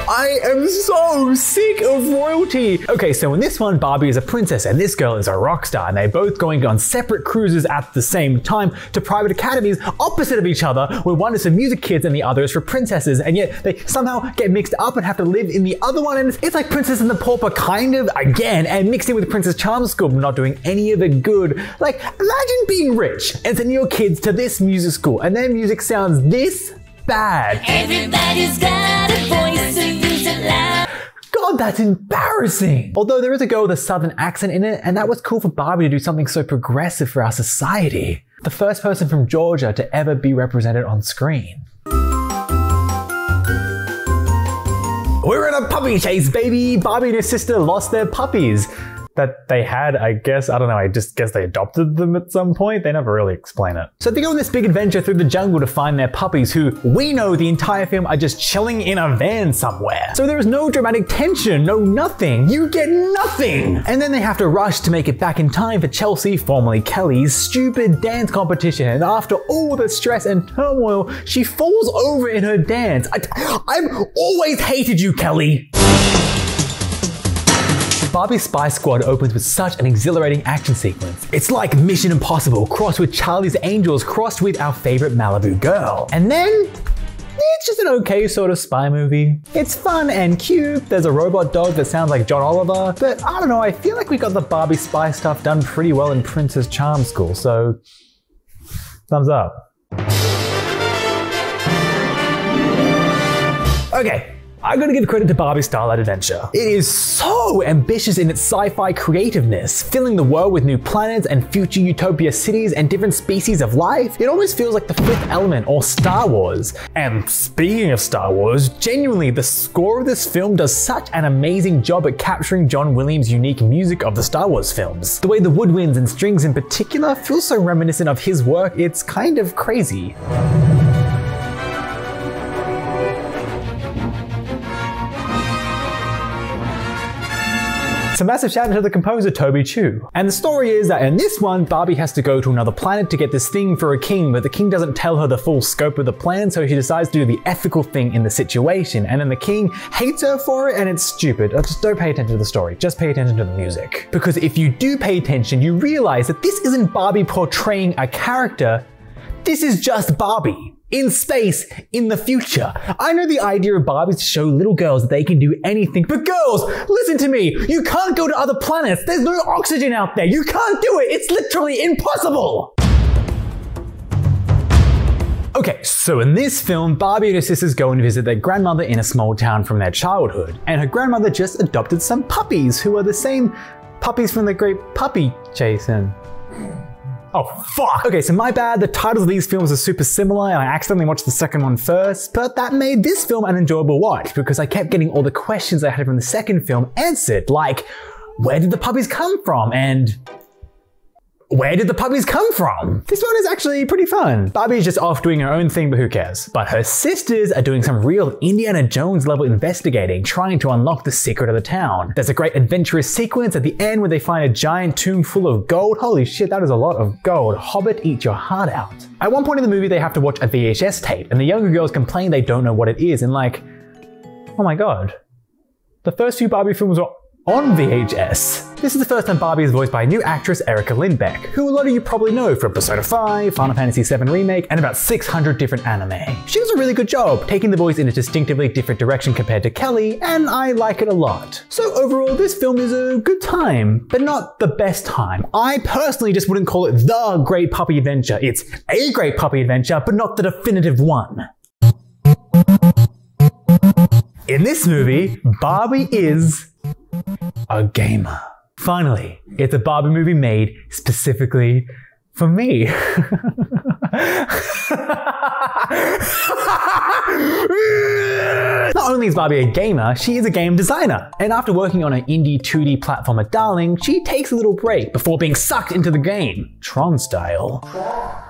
I am so sick of royalty. Okay, so in this one, Barbie is a princess and this girl is a rock star, and they're both going on separate cruises at the same time to private academies opposite of each other, where one is for music kids and the other is for princesses, and yet they somehow get mixed up and have to live in the other one, and it's like Princess and the Pauper kind of again, and mixed in with Princess Charm School, not doing any of the good. Like, imagine being rich and sending your kids to this music school and their music sounds this bad. Everybody's got a voice to use it loud. God, that's embarrassing. Although there is a girl with a southern accent in it, and that was cool for Barbie to do something so progressive for our society. The first person from Georgia to ever be represented on screen. We're in a puppy chase, baby. Barbie and her sister lost their puppies that they had, I guess. I don't know, I just guess they adopted them at some point. They never really explain it. So they go on this big adventure through the jungle to find their puppies, who we know the entire film are just chilling in a van somewhere. So there is no dramatic tension, no nothing. You get nothing. And then they have to rush to make it back in time for Chelsea, formerly Kelly's, stupid dance competition. And after all the stress and turmoil, she falls over in her dance. I've always hated you, Kelly. Barbie Spy Squad opens with such an exhilarating action sequence. It's like Mission Impossible crossed with Charlie's Angels crossed with our favorite Malibu girl. And then it's just an okay sort of spy movie. It's fun and cute. There's a robot dog that sounds like John Oliver, but I don't know, I feel like we got the Barbie spy stuff done pretty well in Princess Charm School, so thumbs up. Okay. I gotta give credit to Barbie's Starlight Adventure. It is so ambitious in its sci-fi creativeness, filling the world with new planets and future utopia cities and different species of life. It almost feels like The Fifth Element or Star Wars. And speaking of Star Wars, genuinely, the score of this film does such an amazing job at capturing John Williams' unique music of the Star Wars films. The way the woodwinds and strings in particular feel so reminiscent of his work, it's kind of crazy. So massive shout out to the composer Toby Chu. And the story is that in this one, Barbie has to go to another planet to get this thing for a king, but the king doesn't tell her the full scope of the plan, so she decides to do the ethical thing in the situation, and then the king hates her for it, and it's stupid. Just don't pay attention to the story, just pay attention to the music. Because if you do pay attention, you realize that this isn't Barbie portraying a character, this is just Barbie. In space, in the future. I know the idea of Barbie is to show little girls that they can do anything, but girls, listen to me. You can't go to other planets. There's no oxygen out there. You can't do it. It's literally impossible. Okay, so in this film, Barbie and her sisters go and visit their grandmother in a small town from their childhood, and her grandmother just adopted some puppies who are the same puppies from the great puppy chase. Oh, fuck. Okay, so my bad, the titles of these films are super similar and I accidentally watched the second one first, but that made this film an enjoyable watch because I kept getting all the questions I had from the second film answered, like, where did the puppies come from? And Where did the puppies come from? This one is actually pretty fun. Barbie is just off doing her own thing, but who cares? But her sisters are doing some real Indiana Jones level investigating, trying to unlock the secret of the town. There's a great adventurous sequence at the end where they find a giant tomb full of gold. Holy shit, that is a lot of gold. Hobbit, eat your heart out. At one point in the movie, they have to watch a VHS tape, and the younger girls complain they don't know what it is, and like, oh my god. The first few Barbie films were on VHS. This is the first time Barbie is voiced by new actress Erika Lindbeck, who a lot of you probably know from Persona 5, Final Fantasy VII Remake, and about 600 different anime. She does a really good job, taking the voice in a distinctively different direction compared to Kelly, and I like it a lot. So overall, this film is a good time, but not the best time. I personally just wouldn't call it the great puppy adventure. It's a great puppy adventure, but not the definitive one. In this movie, Barbie is a gamer. Finally, it's a Barbie movie made specifically for me. Not only is Barbie a gamer, she is a game designer. And after working on her indie 2D platformer Darling, she takes a little break before being sucked into the game, Tron style.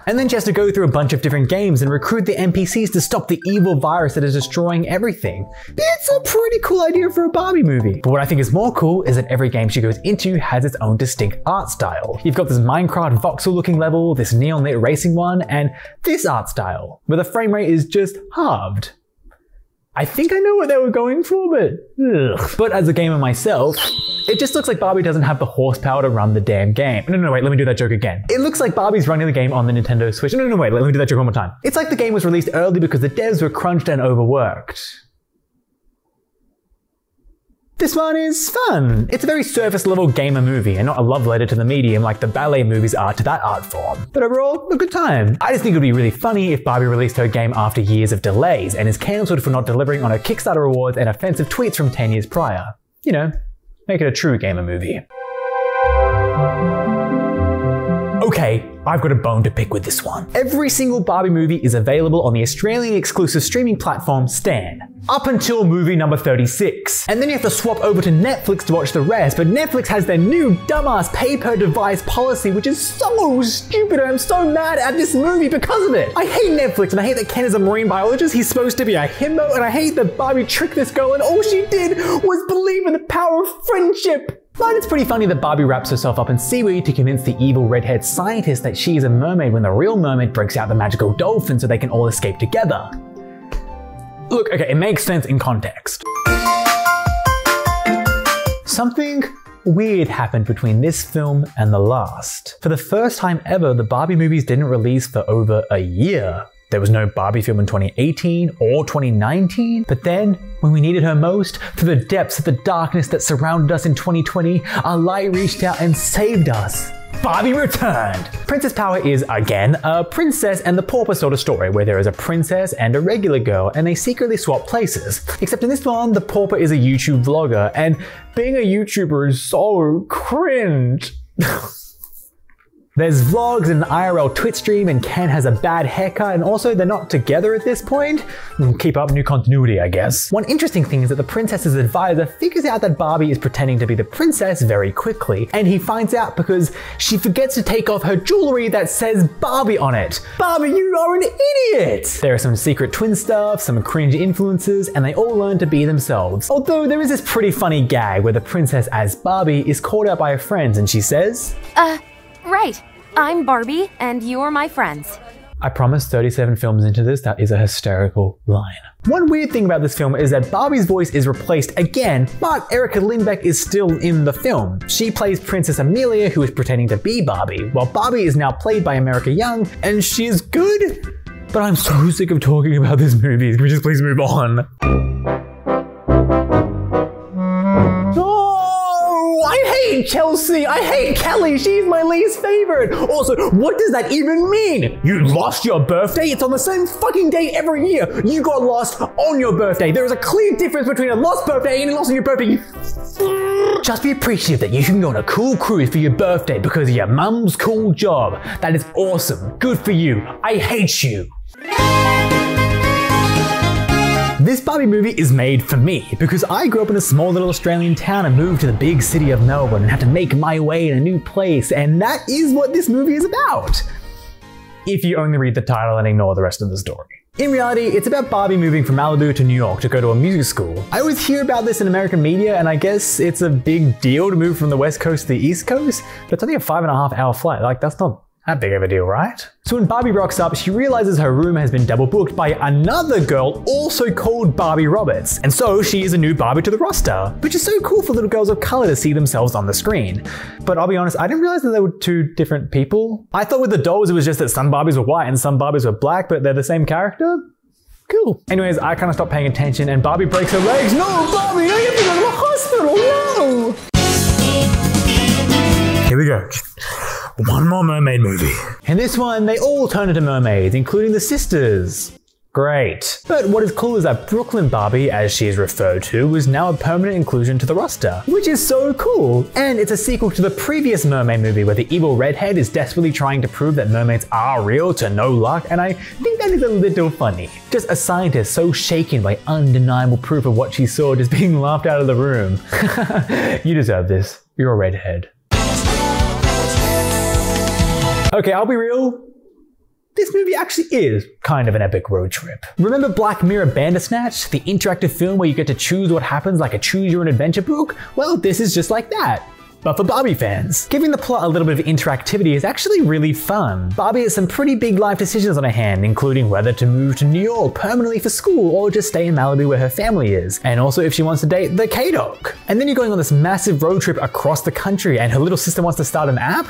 And then she has to go through a bunch of different games and recruit the NPCs to stop the evil virus that is destroying everything. It's a pretty cool idea for a Barbie movie. But what I think is more cool is that every game she goes into has its own distinct art style. You've got this Minecraft voxel looking level, this neon lit racing one, and this art style, where the frame rate is just halved. I think I know what they were going for, but ugh. But as a gamer myself, it just looks like Barbie doesn't have the horsepower to run the damn game. No, wait, let me do that joke again. It looks like Barbie's running the game on the Nintendo Switch. No, wait, let me do that joke one more time. It's like the game was released early because the devs were crunched and overworked. This one is fun. It's a very surface level gamer movie and not a love letter to the medium like the ballet movies are to that art form. But overall, a good time. I just think it would be really funny if Barbie released her game after years of delays and is cancelled for not delivering on her Kickstarter awards and offensive tweets from 10 years prior. You know, make it a true gamer movie. Okay, I've got a bone to pick with this one. Every single Barbie movie is available on the Australian exclusive streaming platform Stan, up until movie number 36. And then you have to swap over to Netflix to watch the rest, but Netflix has their new dumbass pay-per-device policy, which is so stupid, and I'm so mad at this movie because of it. I hate Netflix, and I hate that Ken is a marine biologist, he's supposed to be a himbo, and I hate that Barbie tricked this girl, and all she did was believe in the power of friendship. But it's pretty funny that Barbie wraps herself up in seaweed to convince the evil redhead scientist that she is a mermaid when the real mermaid breaks out the magical dolphin so they can all escape together. Look, okay, it makes sense in context. Something weird happened between this film and the last. For the first time ever, the Barbie movies didn't release for over a year. There was no Barbie film in 2018 or 2019, but then, when we needed her most, through the depths of the darkness that surrounded us in 2020, our light reached out and saved us. Barbie returned! Princess Power is, again, a Princess and the Pauper sort of story where there is a princess and a regular girl and they secretly swap places. Except in this one, the Pauper is a YouTube vlogger and being a YouTuber is so cringe. There's vlogs and an IRL Twitch stream and Ken has a bad haircut and also they're not together at this point. Keep up new continuity, I guess. One interesting thing is that the princess's advisor figures out that Barbie is pretending to be the princess very quickly, and he finds out because she forgets to take off her jewelry that says Barbie on it. Barbie, you are an idiot! There are some secret twin stuff, some cringe influences, and they all learn to be themselves. Although there is this pretty funny gag where the princess as Barbie is called out by her friends and she says, right, I'm Barbie, and you're my friends. I promise 37 films into this, that is a hysterical line. One weird thing about this film is that Barbie's voice is replaced again, but Erika Lindbeck is still in the film. She plays Princess Amelia, who is pretending to be Barbie, while Barbie is now played by America Young, and she is good, but I'm so sick of talking about this movie. Can we just please move on? Chelsea, I hate Kelly, she's my least favorite. Also, what does that even mean? You lost your birthday? It's on the same fucking day every year. You got lost on your birthday. There is a clear difference between a lost birthday and a loss on your birthday. Just be appreciative that you can go on a cool cruise for your birthday because of your mum's cool job. That is awesome. Good for you. I hate you. This Barbie movie is made for me, because I grew up in a small little Australian town and moved to the big city of Melbourne and had to make my way in a new place, and that is what this movie is about. If you only read the title and ignore the rest of the story. In reality, it's about Barbie moving from Malibu to New York to go to a music school. I always hear about this in American media, and I guess it's a big deal to move from the West Coast to the East Coast, but it's only a 5.5 hour flight, like that's not that big of a deal, right? So when Barbie rocks up, she realizes her room has been double booked by another girl also called Barbie Roberts, and so she is a new Barbie to the roster, which is so cool for little girls of color to see themselves on the screen. But I'll be honest, I didn't realize that they were two different people. I thought with the dolls it was just that some Barbies were white and some Barbies were black, but they're the same character? Cool. Anyways, I kind of stopped paying attention and Barbie breaks her legs. No, Barbie, no, you have to go to the hospital, no! Here we go. One more mermaid movie. In this one, they all turn into mermaids, including the sisters. Great. But what is cool is that Brooklyn Barbie, as she is referred to, was now a permanent inclusion to the roster, which is so cool. And it's a sequel to the previous mermaid movie where the evil redhead is desperately trying to prove that mermaids are real to no luck, and I think that is a little funny. Just a scientist so shaken by undeniable proof of what she saw just being laughed out of the room. You deserve this. You're a redhead. Okay, I'll be real, this movie actually is kind of an epic road trip. Remember Black Mirror Bandersnatch, the interactive film where you get to choose what happens like a choose your own adventure book? Well, this is just like that, but for Barbie fans. Giving the plot a little bit of interactivity is actually really fun. Barbie has some pretty big life decisions on her hand, including whether to move to New York permanently for school or just stay in Malibu where her family is, and also if she wants to date the K-Dog. And then you're going on this massive road trip across the country and her little sister wants to start an app?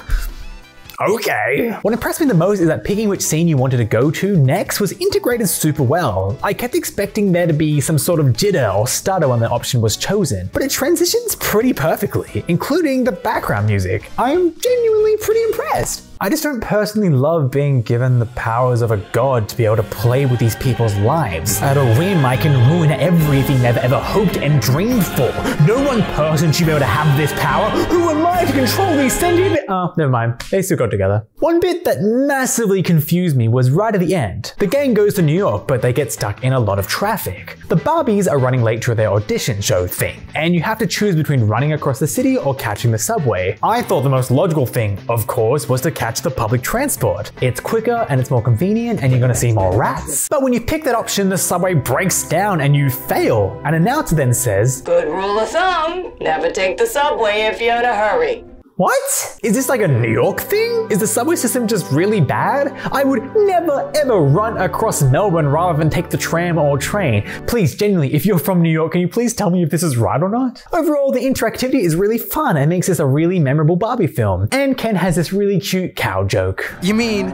Okay. What impressed me the most is that picking which scene you wanted to go to next was integrated super well. I kept expecting there to be some sort of jitter or stutter when the option was chosen, but it transitions pretty perfectly, including the background music. I'm genuinely pretty impressed. I just don't personally love being given the powers of a god to be able to play with these people's lives. At a whim, I can ruin everything they've ever hoped and dreamed for. No one person should be able to have this power. Who am I to control these sentient? Oh, never mind. They still got together. One bit that massively confused me was right at the end. The gang goes to New York, but they get stuck in a lot of traffic. The Barbies are running late to their audition show thing, and you have to choose between running across the city or catching the subway. I thought the most logical thing, of course, was to catch the public transport. It's quicker and it's more convenient and you're gonna see more rats. But when you pick that option, the subway breaks down and you fail. An announcer then says, "Good rule of thumb, never take the subway if you're in a hurry." What? Is this like a New York thing? Is the subway system just really bad? I would never ever run across Melbourne rather than take the tram or train. Please, genuinely, if you're from New York, can you please tell me if this is right or not? Overall, the interactivity is really fun and makes this a really memorable Barbie film. And Ken has this really cute cow joke. You mean,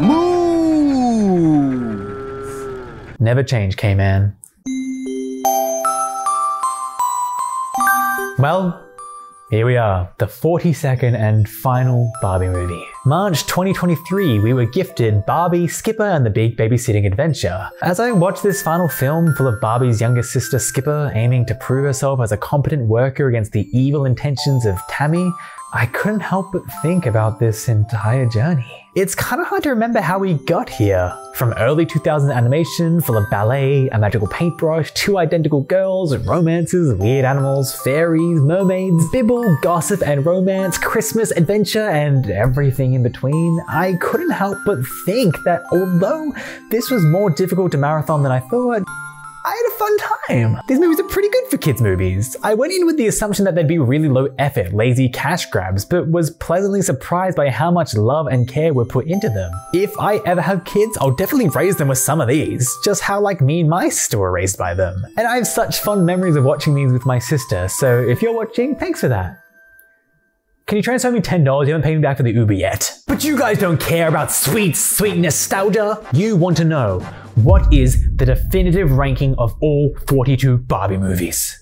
move. Never change, K-Man. Well, here we are, the 42nd and final Barbie movie. March 2023, we were gifted Barbie, Skipper and the Big Babysitting Adventure. As I watched this final film full of Barbie's younger sister Skipper aiming to prove herself as a competent worker against the evil intentions of Tammy, I couldn't help but think about this entire journey. It's kind of hard to remember how we got here. From early 2000s animation full of ballet, a magical paintbrush, two identical girls, romances, weird animals, fairies, mermaids, Bibble, gossip and romance, Christmas, adventure, and everything in between, I couldn't help but think that although this was more difficult to marathon than I thought, I had a fun time. These movies are pretty good for kids movies. I went in with the assumption that they'd be really low effort, lazy cash grabs, but was pleasantly surprised by how much love and care were put into them. If I ever have kids, I'll definitely raise them with some of these, just how like me and my sister were raised by them. And I have such fond memories of watching these with my sister, so if you're watching, thanks for that. Can you transfer me $10? You haven't paid me back for the Uber yet. But you guys don't care about sweet, sweet nostalgia. You want to know, what is the definitive ranking of all 42 Barbie movies?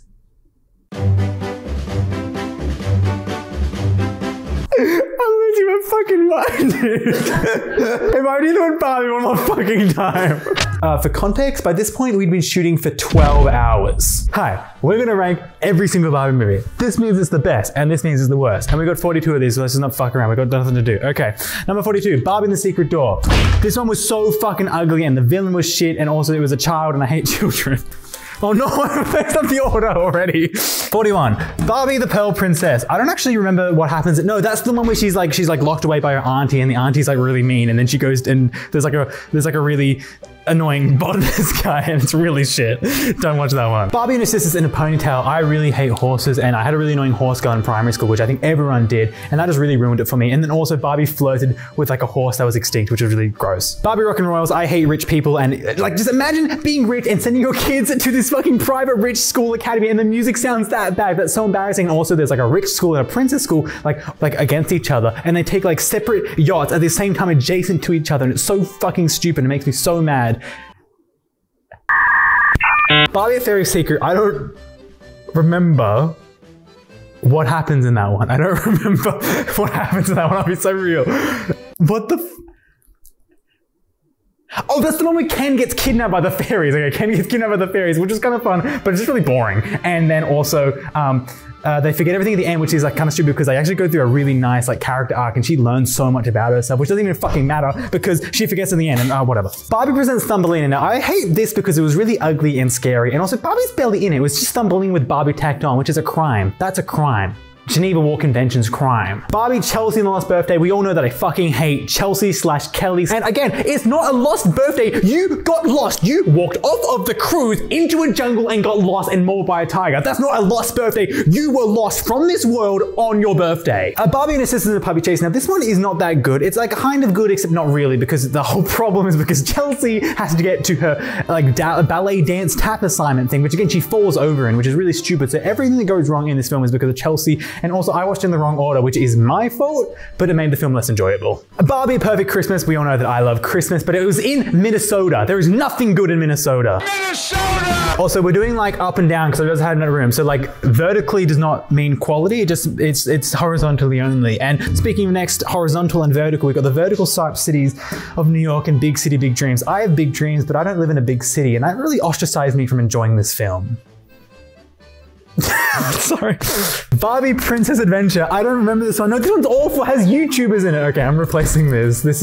I you fucking mind, dude? If I didn't win Barbie one more fucking time. For context, by this point, we'd been shooting for 12 hours. Hi, we're gonna rank every single Barbie movie. This means it's the best, and this means it's the worst. And we got 42 of these, so let's just not fuck around. We got nothing to do. Okay, number 42, Barbie and the Secret Door. This one was so fucking ugly, and the villain was shit, and also it was a child, and I hate children. Oh no, I messed up the order already. 41, Barbie the Pearl Princess. I don't actually remember what happens. No, that's the one where she's like locked away by her auntie and the auntie's like really mean. And then she goes and there's like a really annoying botanist guy and it's really shit. Don't watch that one. Barbie and Her Sisters in a Pony Tale. I really hate horses and I had a really annoying horse girl in primary school, which I think everyone did. And that just really ruined it for me. And then also Barbie flirted with like a horse that was extinct, which was really gross. Barbie Rockin' Royals. I hate rich people and like, just imagine being rich and sending your kids to this fucking private rich school academy and the music sounds that bad. That's so embarrassing. And also there's like a rich school and a princess school, like against each other. And they take like separate yachts at the same time adjacent to each other. And it's so fucking stupid. It makes me so mad. Barbie a Fairy Secret, I don't remember what happens in that one. I don't remember what happens in that one, I'll be so real. What the oh, that's the one where Ken gets kidnapped by the fairies. Okay, Ken gets kidnapped by the fairies, which is kind of fun, but it's just really boring. And then also, they forget everything at the end, which is like kind of stupid because they actually go through a really nice like character arc and she learns so much about herself, which doesn't even fucking matter because she forgets in the end and whatever. Barbie Presents Thumbelina. Now I hate this because it was really ugly and scary and also Barbie's barely in it. It was just Thumbelina with Barbie tacked on, which is a crime. That's a crime. Geneva War Convention's crime. Barbie Chelsea and the Lost Birthday. We all know that I fucking hate Chelsea slash Kelly. And again, it's not a lost birthday. You got lost. You walked off of the cruise into a jungle and got lost and mauled by a tiger. That's not a lost birthday. You were lost from this world on your birthday. Barbie and Her Sisters in a Puppy Chase. Now this one is not that good. It's like kind of good, except not really because the whole problem is because Chelsea has to get to her like ballet dance tap assignment thing, which again, she falls over in, which is really stupid. So everything that goes wrong in this film is because of Chelsea. And also I watched in the wrong order, which is my fault, but it made the film less enjoyable. Barbie Perfect Christmas. We all know that I love Christmas, but it was in Minnesota. There is nothing good in Minnesota. Minnesota! Also, we're doing like up and down because I just had another room. So like vertically does not mean quality. It just, it's horizontally only. And speaking of next, horizontal and vertical, we've got the vertical type cities of New York and big city, big dreams. I have big dreams, but I don't live in a big city. And that really ostracized me from enjoying this film. Sorry. Barbie Princess Adventure. I don't remember this one. No, this one's awful. It has YouTubers in it. Okay, I'm replacing this. This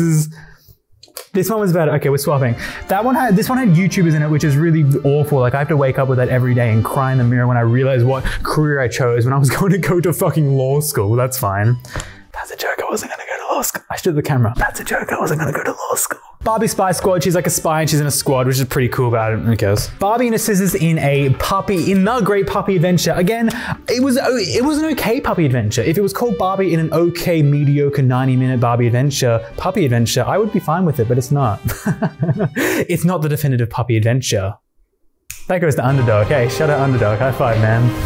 one was better. Okay, we're swapping. This one had YouTubers in it, which is really awful. Like I have to wake up with that every day and cry in the mirror when I realize what career I chose when I was going to go to fucking law school. That's fine. That's a joke. I wasn't going to go to law school. I stood the camera. That's a joke. I wasn't going to go to law school. Barbie Spy Squad, she's like a spy and she's in a squad, which is pretty cool about it, I guess. Barbie and Her Sisters in The Great Puppy Adventure. Again, it was an okay puppy adventure. If it was called Barbie in an okay, mediocre 90-minute Barbie adventure, puppy adventure, I would be fine with it, but it's not. It's not the definitive puppy adventure. That goes to Underdog. Hey, shout out Underdog. High five, man.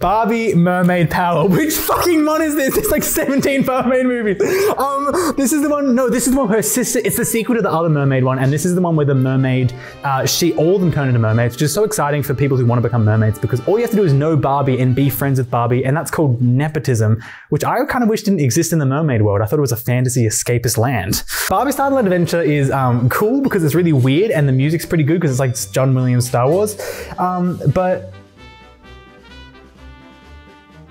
Barbie Mermaid Power. Which fucking one is this? It's like 17 mermaid movies. This is the one, no, this is the one where her sister, it's the sequel to the other mermaid one. And this is the one where the mermaid, all of them turn into mermaids, which is so exciting for people who want to become mermaids because all you have to do is know Barbie and be friends with Barbie. And that's called nepotism, which I kind of wish didn't exist in the mermaid world. I thought it was a fantasy escapist land. Barbie's Starlight Adventure is cool because it's really weird and the music's pretty good because it's like John Williams' Star Wars. But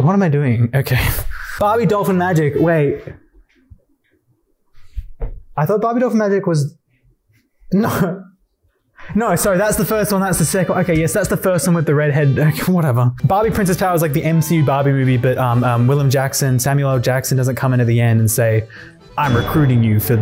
what am I doing? Okay. Barbie Dolphin Magic. Wait. I thought Barbie Dolphin Magic was... No. No, sorry, that's the first one, that's the second. Okay, yes, that's the first one with the redhead, okay, whatever. Barbie Princess Power is like the MCU Barbie movie, but Willem Jackson, Samuel L. Jackson doesn't come into the end and say, I'm recruiting you for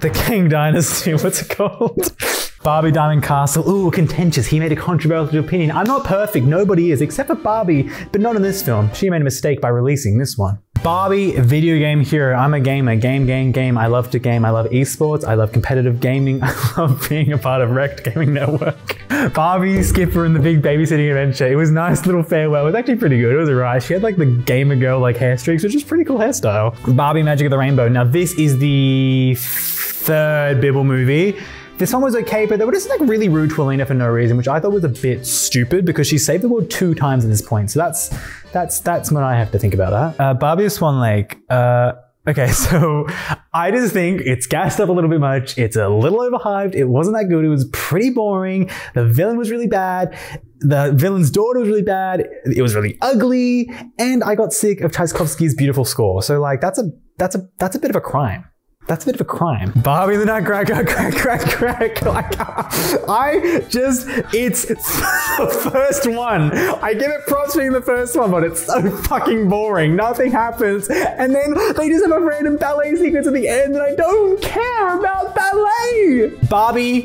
the King Dynasty, what's it called? Barbie Diamond Castle, ooh, contentious. He made a controversial opinion. I'm not perfect, nobody is, except for Barbie, but not in this film. She made a mistake by releasing this one. Barbie Video Game Hero. I'm a gamer, game. I love to game, I love esports, I love competitive gaming, I love being a part of Wrecked Gaming Network. Barbie Skipper and the Big Babysitting Adventure. It was a nice little farewell. It was actually pretty good, it was alright. She had like the gamer girl like hair streaks, which is pretty cool hairstyle. Barbie Magic of the Rainbow. Now this is the third Bibble movie. This one was okay, but they were just like really rude to Elena for no reason, which I thought was a bit stupid because she saved the world 2 times at this point. So that's when I have to think about that. Barbie Swan Lake. Okay, so I just think it's gassed up a little bit much. It's a little overhyped. It wasn't that good. It was pretty boring. The villain was really bad. The villain's daughter was really bad. It was really ugly. And I got sick of Tchaikovsky's beautiful score. So like, that's a bit of a crime. That's a bit of a crime. Barbie in the Nutcracker, crack. Like, it's the first one. I give it props for being the first one, but it's so fucking boring. Nothing happens. And then they just have a random ballet sequence at the end, and I don't care about ballet. Barbie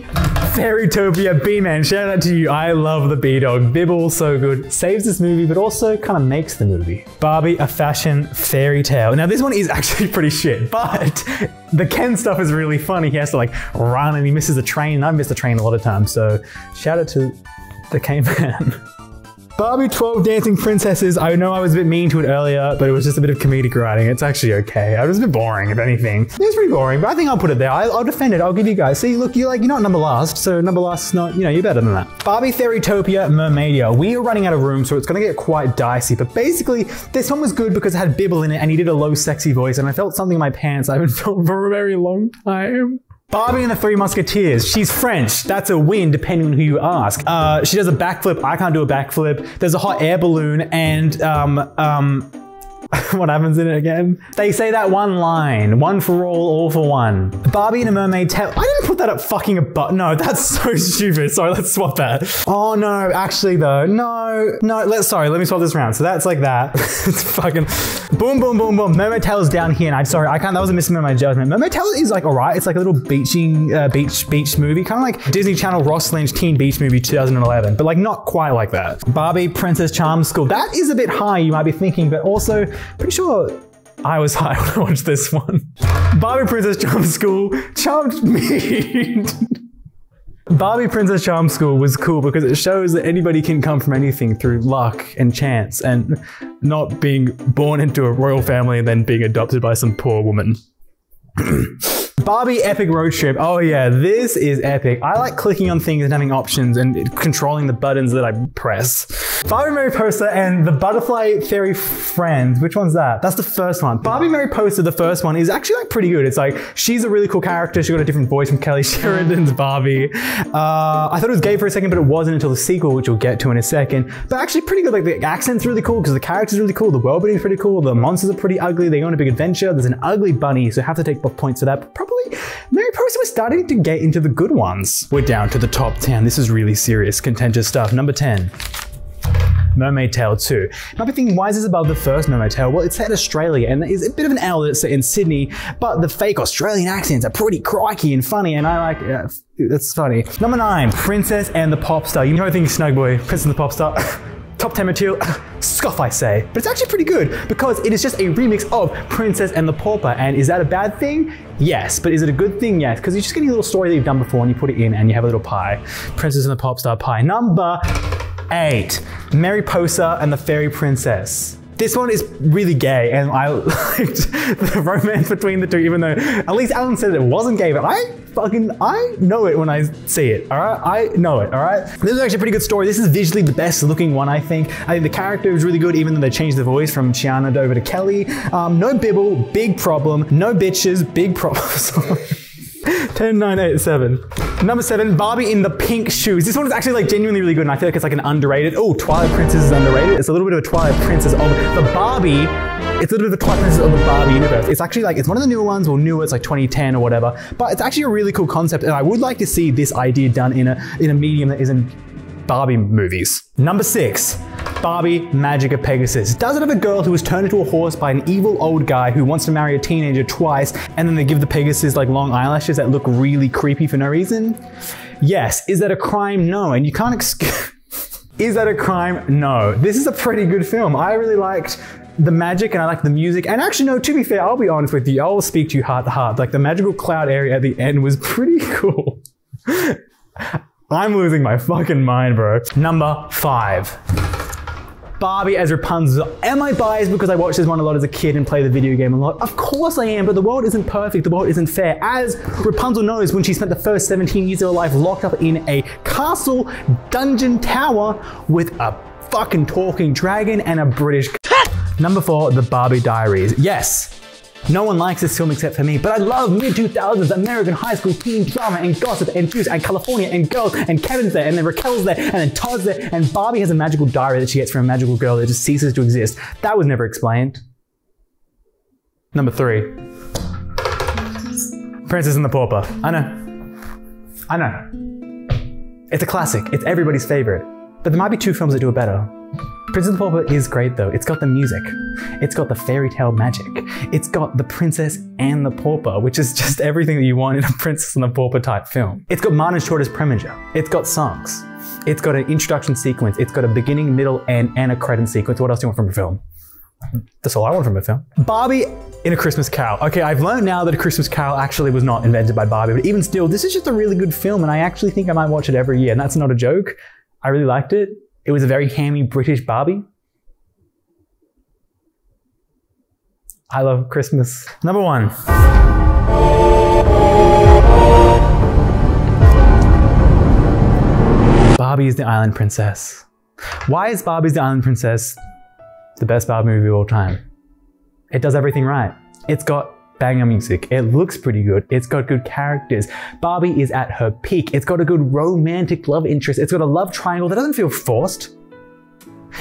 Fairytopia, B-Man, shout out to you. I love the B-Dog. Bibble, so good. Saves this movie, but also kind of makes the movie. Barbie, a fashion fairy tale. Now this one is actually pretty shit, but the Ken stuff is really funny. He has to like run and he misses the train, and I missed the train a lot of times. So shout out to the K-Man. Barbie 12 Dancing Princesses. I know I was a bit mean to it earlier, but it was just a bit of comedic writing. It's actually okay. I was a bit boring, if anything. It was pretty boring, but I think I'll put it there. I'll defend it. I'll give you guys. See, look, you're not number last, so number last is not, you know, you're better than that. Barbie Fairytopia Mermaidia. We are running out of room, so it's gonna get quite dicey, but basically this one was good because it had Bibble in it and he did a low sexy voice and I felt something in my pants I haven't felt for a very long time. Barbie and the Three Musketeers. She's French. That's a win depending on who you ask. She does a backflip. I can't do a backflip. There's a hot air balloon and what happens in it again? They say that one line. One for all for one. Barbie in a Mermaid Tale. I didn't put that up fucking a button. No, that's so stupid. Sorry, let's swap that. Oh no, actually though. No, let me swap this around. So that's like that. It's fucking boom. Mermaid Tale's down here and I'm sorry, I can't, that was a miss in my judgment. Mermaid Tale is like, all right. It's like a little beach movie. Kind of like Disney Channel Ross Lynch Teen Beach Movie 2011, but like not quite like that. Barbie Princess Charm School. That is a bit high, you might be thinking, but also, pretty sure I was high when I watched this one. Barbie Princess Charm School charmed me. Barbie Princess Charm School was cool because it shows that anybody can come from anything through luck and chance and not being born into a royal family and then being adopted by some poor woman. Barbie Epic Road Trip. Oh yeah, this is epic. I like clicking on things and having options and controlling the buttons that I press. Barbie Mariposa and the Butterfly Fairy Friends. Which one's that? That's the first one. Barbie Mariposa, the first one, is actually like pretty good. It's like, she's a really cool character. She got a different voice from Kelly Sheridan's Barbie. I thought it was gay for a second, but it wasn't until the sequel, which we'll get to in a second. But actually pretty good. Like the accent's really cool because the character's really cool. The world building's pretty cool. The monsters are pretty ugly. They go on a big adventure. There's an ugly bunny, so have to take points for that. Probably Mariposa was starting to get into the good ones. We're down to the top 10. This is really serious, contentious stuff. Number 10. Mermaid Tale 2. You might be thinking, why is this above the first Mermaid Tale? Well, it's set in Australia and it's a bit of an L that it's set in Sydney, but the fake Australian accents are pretty crikey and funny and I like, that's funny. Number 9, Princess and the Popstar. You know I think Snugboy, Princess and the Popstar. Top 10 material, scoff I say. But it's actually pretty good because it is just a remix of Princess and the Pauper. And is that a bad thing? Yes. But is it a good thing? Yes. Because you're just getting a little story that you've done before and you put it in and you have a little pie. Princess and the Popstar pie. Number 8, Mariposa and the Fairy Princess. This one is really gay and I liked the romance between the two, even though Elise Allen said it wasn't gay, but I know it when I see it, all right? I know it, all right? This is actually a pretty good story. This is visually the best looking one, I think. I think the character is really good, even though they changed the voice from Chiana over to Kelly. No Bibble, big problem. No bitches, big problem. 10, 9, 8, 7. Number 7, Barbie in the Pink Shoes. This one is actually like genuinely really good and I feel like it's like an underrated, oh, Twilight Princess is underrated. It's a little bit of a Twilight Princess of the Barbie, it's a little bit of a Twilight Princess of the Barbie universe. It's actually like, it's one of the newer ones, well newer, it's like 2010 or whatever, but it's actually a really cool concept and I would like to see this idea done in a medium that isn't Barbie movies. Number 6, Barbie Magic of Pegasus. Does it have a girl who was turned into a horse by an evil old guy who wants to marry a teenager twice and then they give the Pegasus like long eyelashes that look really creepy for no reason? Yes. Is that a crime? No. And you can't excuse... Is that a crime? No. This is a pretty good film. I really liked the magic and I like the music. And actually, no, to be fair, I'll be honest with you. I'll speak to you heart to heart. Like the magical cloud area at the end was pretty cool. I'm losing my fucking mind, bro. Number 5. Barbie as Rapunzel. Am I biased because I watched this one a lot as a kid and played the video game a lot? Of course I am, but the world isn't perfect, the world isn't fair. As Rapunzel knows when she spent the first 17 years of her life locked up in a castle dungeon tower with a fucking talking dragon and a British Number 4, The Barbie Diaries. Yes. No one likes this film except for me, but I love mid-2000s American high school teen drama and gossip and juice and California and girls and Kevin's there and then Raquel's there and then Todd's there and Barbie has a magical diary that she gets from a magical girl that just ceases to exist. That was never explained. Number 3, Princess and the Pauper. I know. It's a classic. It's everybody's favorite. But there might be two films that do it better. Princess and the Pauper is great though. It's got the music, it's got the fairy tale magic, it's got the princess and the pauper, which is just everything that you want in a Princess and the Pauper type film. It's got Martin Short as Preminger, it's got songs, it's got an introduction sequence, it's got a beginning, middle, and a credit sequence. What else do you want from a film? That's all I want from a film. Barbie in a Christmas Carol. Okay, I've learned now that A Christmas Carol actually was not invented by Barbie, but even still, this is just a really good film and I actually think I might watch it every year, and that's not a joke. I really liked it. It was a very hammy British Barbie. I love Christmas. Number 1. Barbie is the Island Princess. Why is Barbie's the Island Princess the best Barbie movie of all time? It does everything right. It's got banger music, it looks pretty good, it's got good characters, Barbie is at her peak, it's got a good romantic love interest, it's got a love triangle that doesn't feel forced.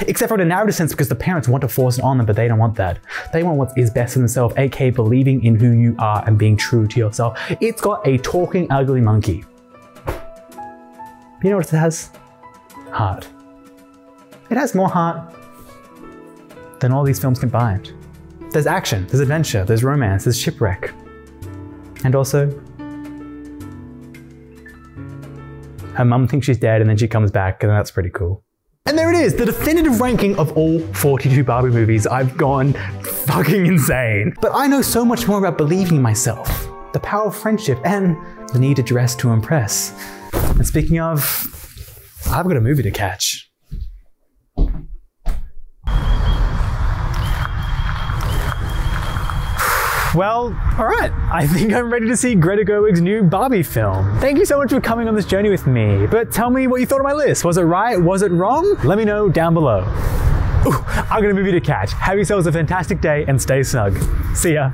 Except for in a narrative sense, because the parents want to force it on them, but they don't want that. They want what is best for themselves, aka believing in who you are and being true to yourself. It's got a talking ugly monkey. You know what it has? Heart. It has more heart than all these films combined. There's action, there's adventure, there's romance, there's shipwreck. And also, her mum thinks she's dead and then she comes back, and that's pretty cool. And there it is, the definitive ranking of all 42 Barbie movies. I've gone fucking insane. But I know so much more about believing in myself, the power of friendship, and the need to dress to impress. And speaking of, I've got a movie to catch. Well, all right, I think I'm ready to see Greta Gerwig's new Barbie film. Thank you so much for coming on this journey with me, but tell me what you thought of my list. Was it right? Was it wrong? Let me know down below. Ooh, I've got a movie to catch. Have yourselves a fantastic day and stay snug. See ya.